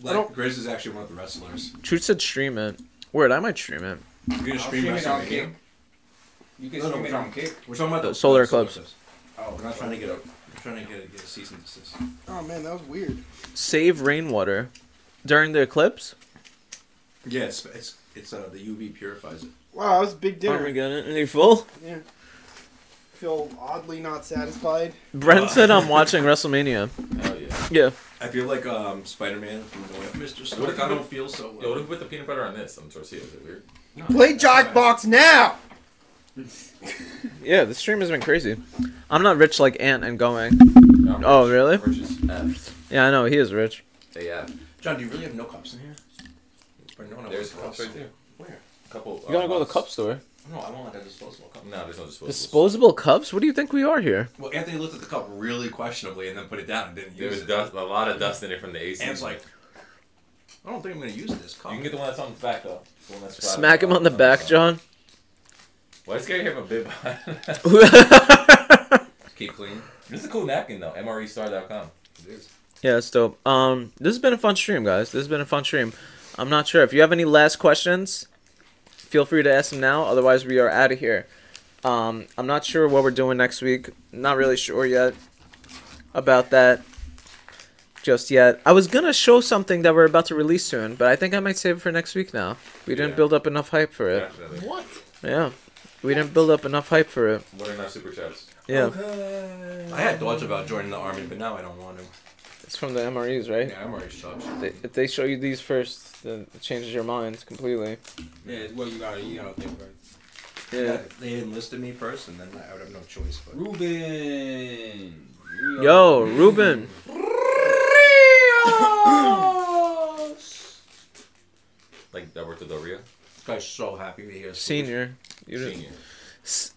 Like, Grizz is actually one of the wrestlers. Truth said stream it. Word, I might stream it. You're gonna stream, stream it on Kick. You can no, stream no, it on Kick. We're talking about the, the solar eclipse. Oh, we're not trying to get a, we're trying to get a, get a cease and desist. Oh man, that was weird. Save rainwater during the eclipse. Yes, yeah, it's it's uh, the U V purifies it. Wow, that was a big dinner. Are we gonna? Are you full? Yeah. I feel oddly not satisfied. Brent uh. said I'm watching WrestleMania. Oh yeah. Yeah. I feel like um, Spider-Man from the way up. Mister Stark, I don't feel so well. Yo, what if we put the peanut butter on this? I'm tortilla. Is it weird? No, Play Jackbox now! Yeah, the stream has been crazy. I'm not rich like Ant and going. No, oh, rich. Really? Rich is F. Yeah, I know. He is rich. Hey, yeah. John, do you really have no cups in here? No, no, there's cups right there. Where? A couple. You gotta uh, go to the cup store. No, I don't like that disposable cup. No, there's no disposable. Disposable cups? What do you think we are here? Well, Anthony looked at the cup really questionably and then put it down and didn't use it. There was dust, a lot of dust in it from the A C. Ant's like, I don't think I'm going to use this cup. You can get the one that's on the back, though. The one that's Smack him on the back, John. Why does Gary have a bib on? Keep clean. This is a cool napkin, though. M R E star dot com. It is. Yeah, it's dope. Um, this has been a fun stream, guys. This has been a fun stream. I'm not sure. If you have any last questions... feel free to ask them now. Otherwise, we are out of here. Um, I'm not sure what we're doing next week. Not really sure yet about that just yet. I was going to show something that we're about to release soon, but I think I might save it for next week now. We didn't yeah. build up enough hype for it. Definitely. What? Yeah. We didn't build up enough hype for it. What are our super chats? Yeah. Okay. I had thoughts about joining the army, but now I don't want to. It's from the M R Es, right? Yeah, M R Es sucks. They, if they show you these first, then it changes your mind completely. Yeah, well, you gotta, you gotta think about it. Yeah. yeah. They enlisted me first, and then I would have no choice. But... Ruben! Yo, Yo Ruben! Rios! Like, that worked with Doria? This guy's so happy to hear. Senior. You Senior.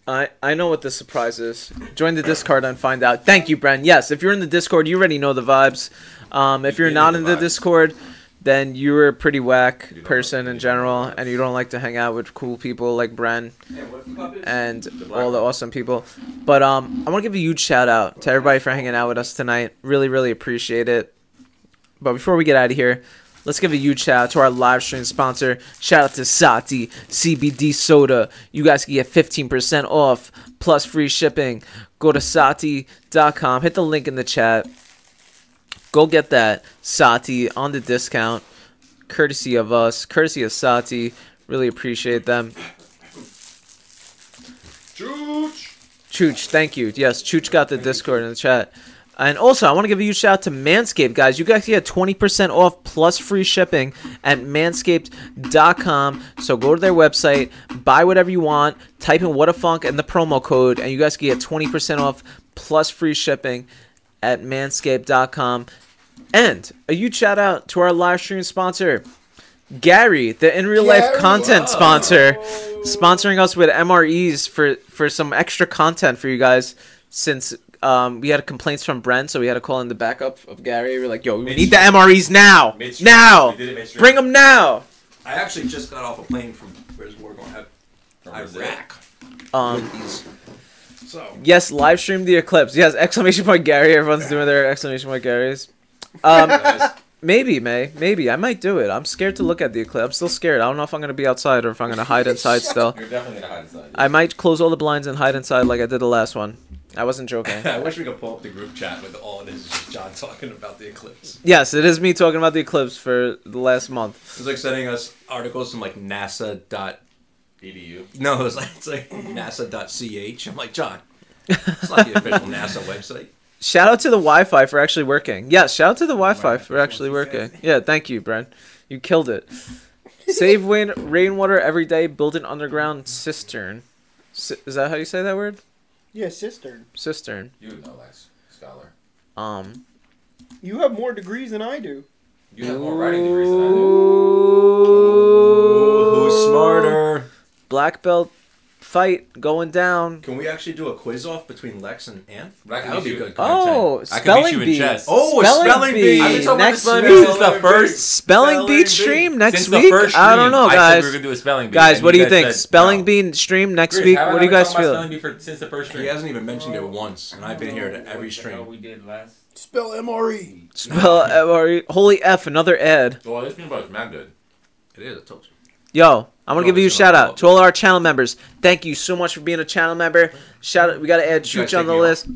I, I know what the surprise is. Join the Discord and find out. Thank you, Bren. Yes, if you're in the Discord, you already know the vibes. Um, if you're not in the Discord, then you're a pretty whack person in general, and you don't like to hang out with cool people like Bren and all the awesome people. But um, I want to give a huge shout out to everybody for hanging out with us tonight. Really, really appreciate it. But before we get out of here, let's give a huge shout out to our live stream sponsor. Shout out to Sati, C B D Soda. You guys can get fifteen percent off plus free shipping. Go to sati dot com. Hit the link in the chat. Go get that Sati on the discount. Courtesy of us. Courtesy of Sati. Really appreciate them. Chooch. Chooch, thank you. Yes, Chooch got the Discord in the chat. And also, I want to give a huge shout out to Manscaped, guys. You guys get twenty percent off plus free shipping at manscaped dot com. So go to their website, buy whatever you want, type in Whadafunk and the promo code, and you guys can get twenty percent off plus free shipping at manscaped dot com. And a huge shout out to our live stream sponsor, Gary, the in real life Gary. content sponsor, oh. sponsoring us with M R Es for, for some extra content for you guys since... Um, we had complaints from Brent, so we had to call in the backup of Gary. We were like, yo, we need the M R Es now. Now. Bring them now. I actually just got off a plane from, where's war going at? Iraq. Um, so. Yes, live stream the eclipse. Yes, exclamation point Gary. Everyone's doing their exclamation point Garys. Um, maybe, May. Maybe. I might do it. I'm scared to look at the eclipse. I'm still scared. I don't know if I'm going to be outside or if I'm going to hide inside still. You're definitely going to hide inside. I might close all the blinds and hide inside like I did the last one. I wasn't joking. I wish we could pull up the group chat with all it is, just John talking about the eclipse. Yes, it is me talking about the eclipse for the last month. It's like sending us articles from like NASA dot E D U. No, it's like, it's like NASA dot C H. I'm like, John, it's not the official NASA website. Shout out to the Wi-Fi for actually working. Yeah, shout out to the Wi-Fi for actually working. Yeah, thank you, Brent. You killed it. Save wind, rainwater every day. Build an underground cistern. C is that how you say that word? Yeah, cistern. Cistern. You know less, scholar. Um, you have more degrees than I do. You have more writing degrees than I do. Ooh, who's smarter? Black belt fight going down. Can we actually do a quiz off between Lex and Ann? That would be good. Oh, spelling bee. Oh, spelling bee. Next month is the first spelling bee stream next week. I don't know, guys. We're gonna do a spelling bee. Guys, what do you think? Spelling bee stream next week. What do you guys feel? Since the first stream, he hasn't even mentioned it once, and I've been here to every stream. We did last. Spell M R E. Spell M R E. Holy F! Another ad. Well, this means it's mad good. It is. I told you. Yo, I want to give you a shout out to all our channel members. Thank you so much for being a channel member. Shout out, we got to add Chooch on the list. Off.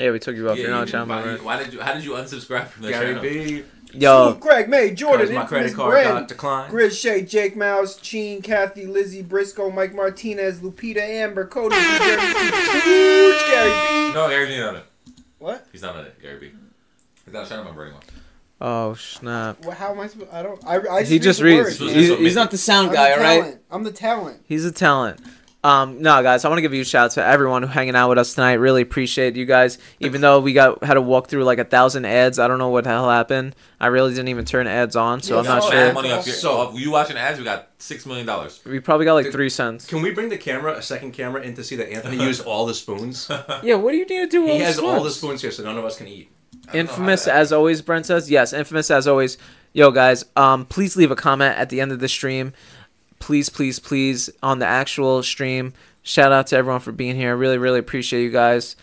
Yeah, we took you off. Yeah, You're not you a channel buy, member. Why did you? How did you unsubscribe from the Gary channel? B. Yo, Sue, Craig, May, Jordan, my credit card Bren, got declined. Grizz, Shay, Jake, Mouse, Cheen, Kathy, Lizzie, Briscoe, Mike Martinez, Lupita, Amber, Cody, Chooch, Gary B. No, Gary B's not on it. What? He's not on it. Gary B. He's not a channel member anymore. Oh snap! Well, how am I supposed? I don't. I. I just he read just reads. Words, he's, he's not the sound guy, all right? I'm the talent. He's a talent. Um, no, guys, I want to give you a shout out to everyone who hanging out with us tonight. Really appreciate you guys. Even though we got had to walk through like a thousand ads, I don't know what the hell happened. I really didn't even turn ads on, so yeah, I'm not sure. Ad money up here. So you watching ads? We got six million dollars. We probably got like Dude, three cents. Can we bring the camera, a second camera, in to see that Anthony used all the spoons? Yeah, what do you need to do? All he the has spoons? all the spoons here, so none of us can eat. Infamous as always, Brent says. Yes, infamous as always. Yo, guys, um, please leave a comment at the end of the stream. Please, please, please, on the actual stream. Shout out to everyone for being here. Really, really appreciate you guys.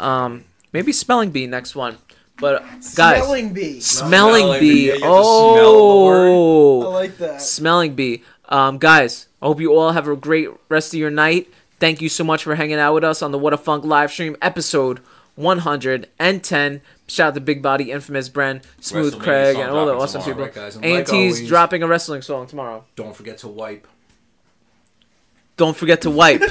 Um, maybe spelling bee next one. But guys, smelling bee. Smelling, smelling bee. bee. Oh, I like that. Smelling bee. Um, guys, I hope you all have a great rest of your night. Thank you so much for hanging out with us on the Whadafunk live stream, episode one hundred ten. Shout out to Big Body, Infamous, Bren, Smooth, Craig, and all the awesome people. Right, guys, A and T's like dropping a wrestling song tomorrow. Don't forget to wipe. Don't forget to wipe.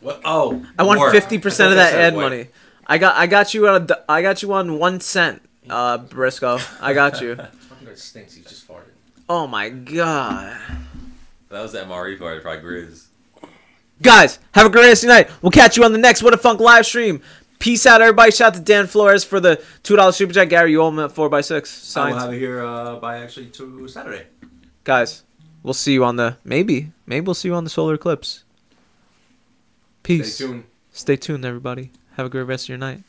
What? Oh, I want fifty percent of that ad wipe. money. I got, I got you on, a, I got you on one cent, uh, Briscoe. I got you. It stinks. He just farted. Oh my god. That was the M R E part. Probably Grizz. Guys, have a great rest of your night. We'll catch you on the next Whadafunk live stream. Peace out, everybody. Shout out to Dan Flores for the two dollar super chat. Gary, you owe me at four by six. I'll have it here uh, by actually to Saturday. Guys, we'll see you on the maybe, maybe we'll see you on the solar eclipse. Peace. Stay tuned. Stay tuned, everybody. Have a great rest of your night.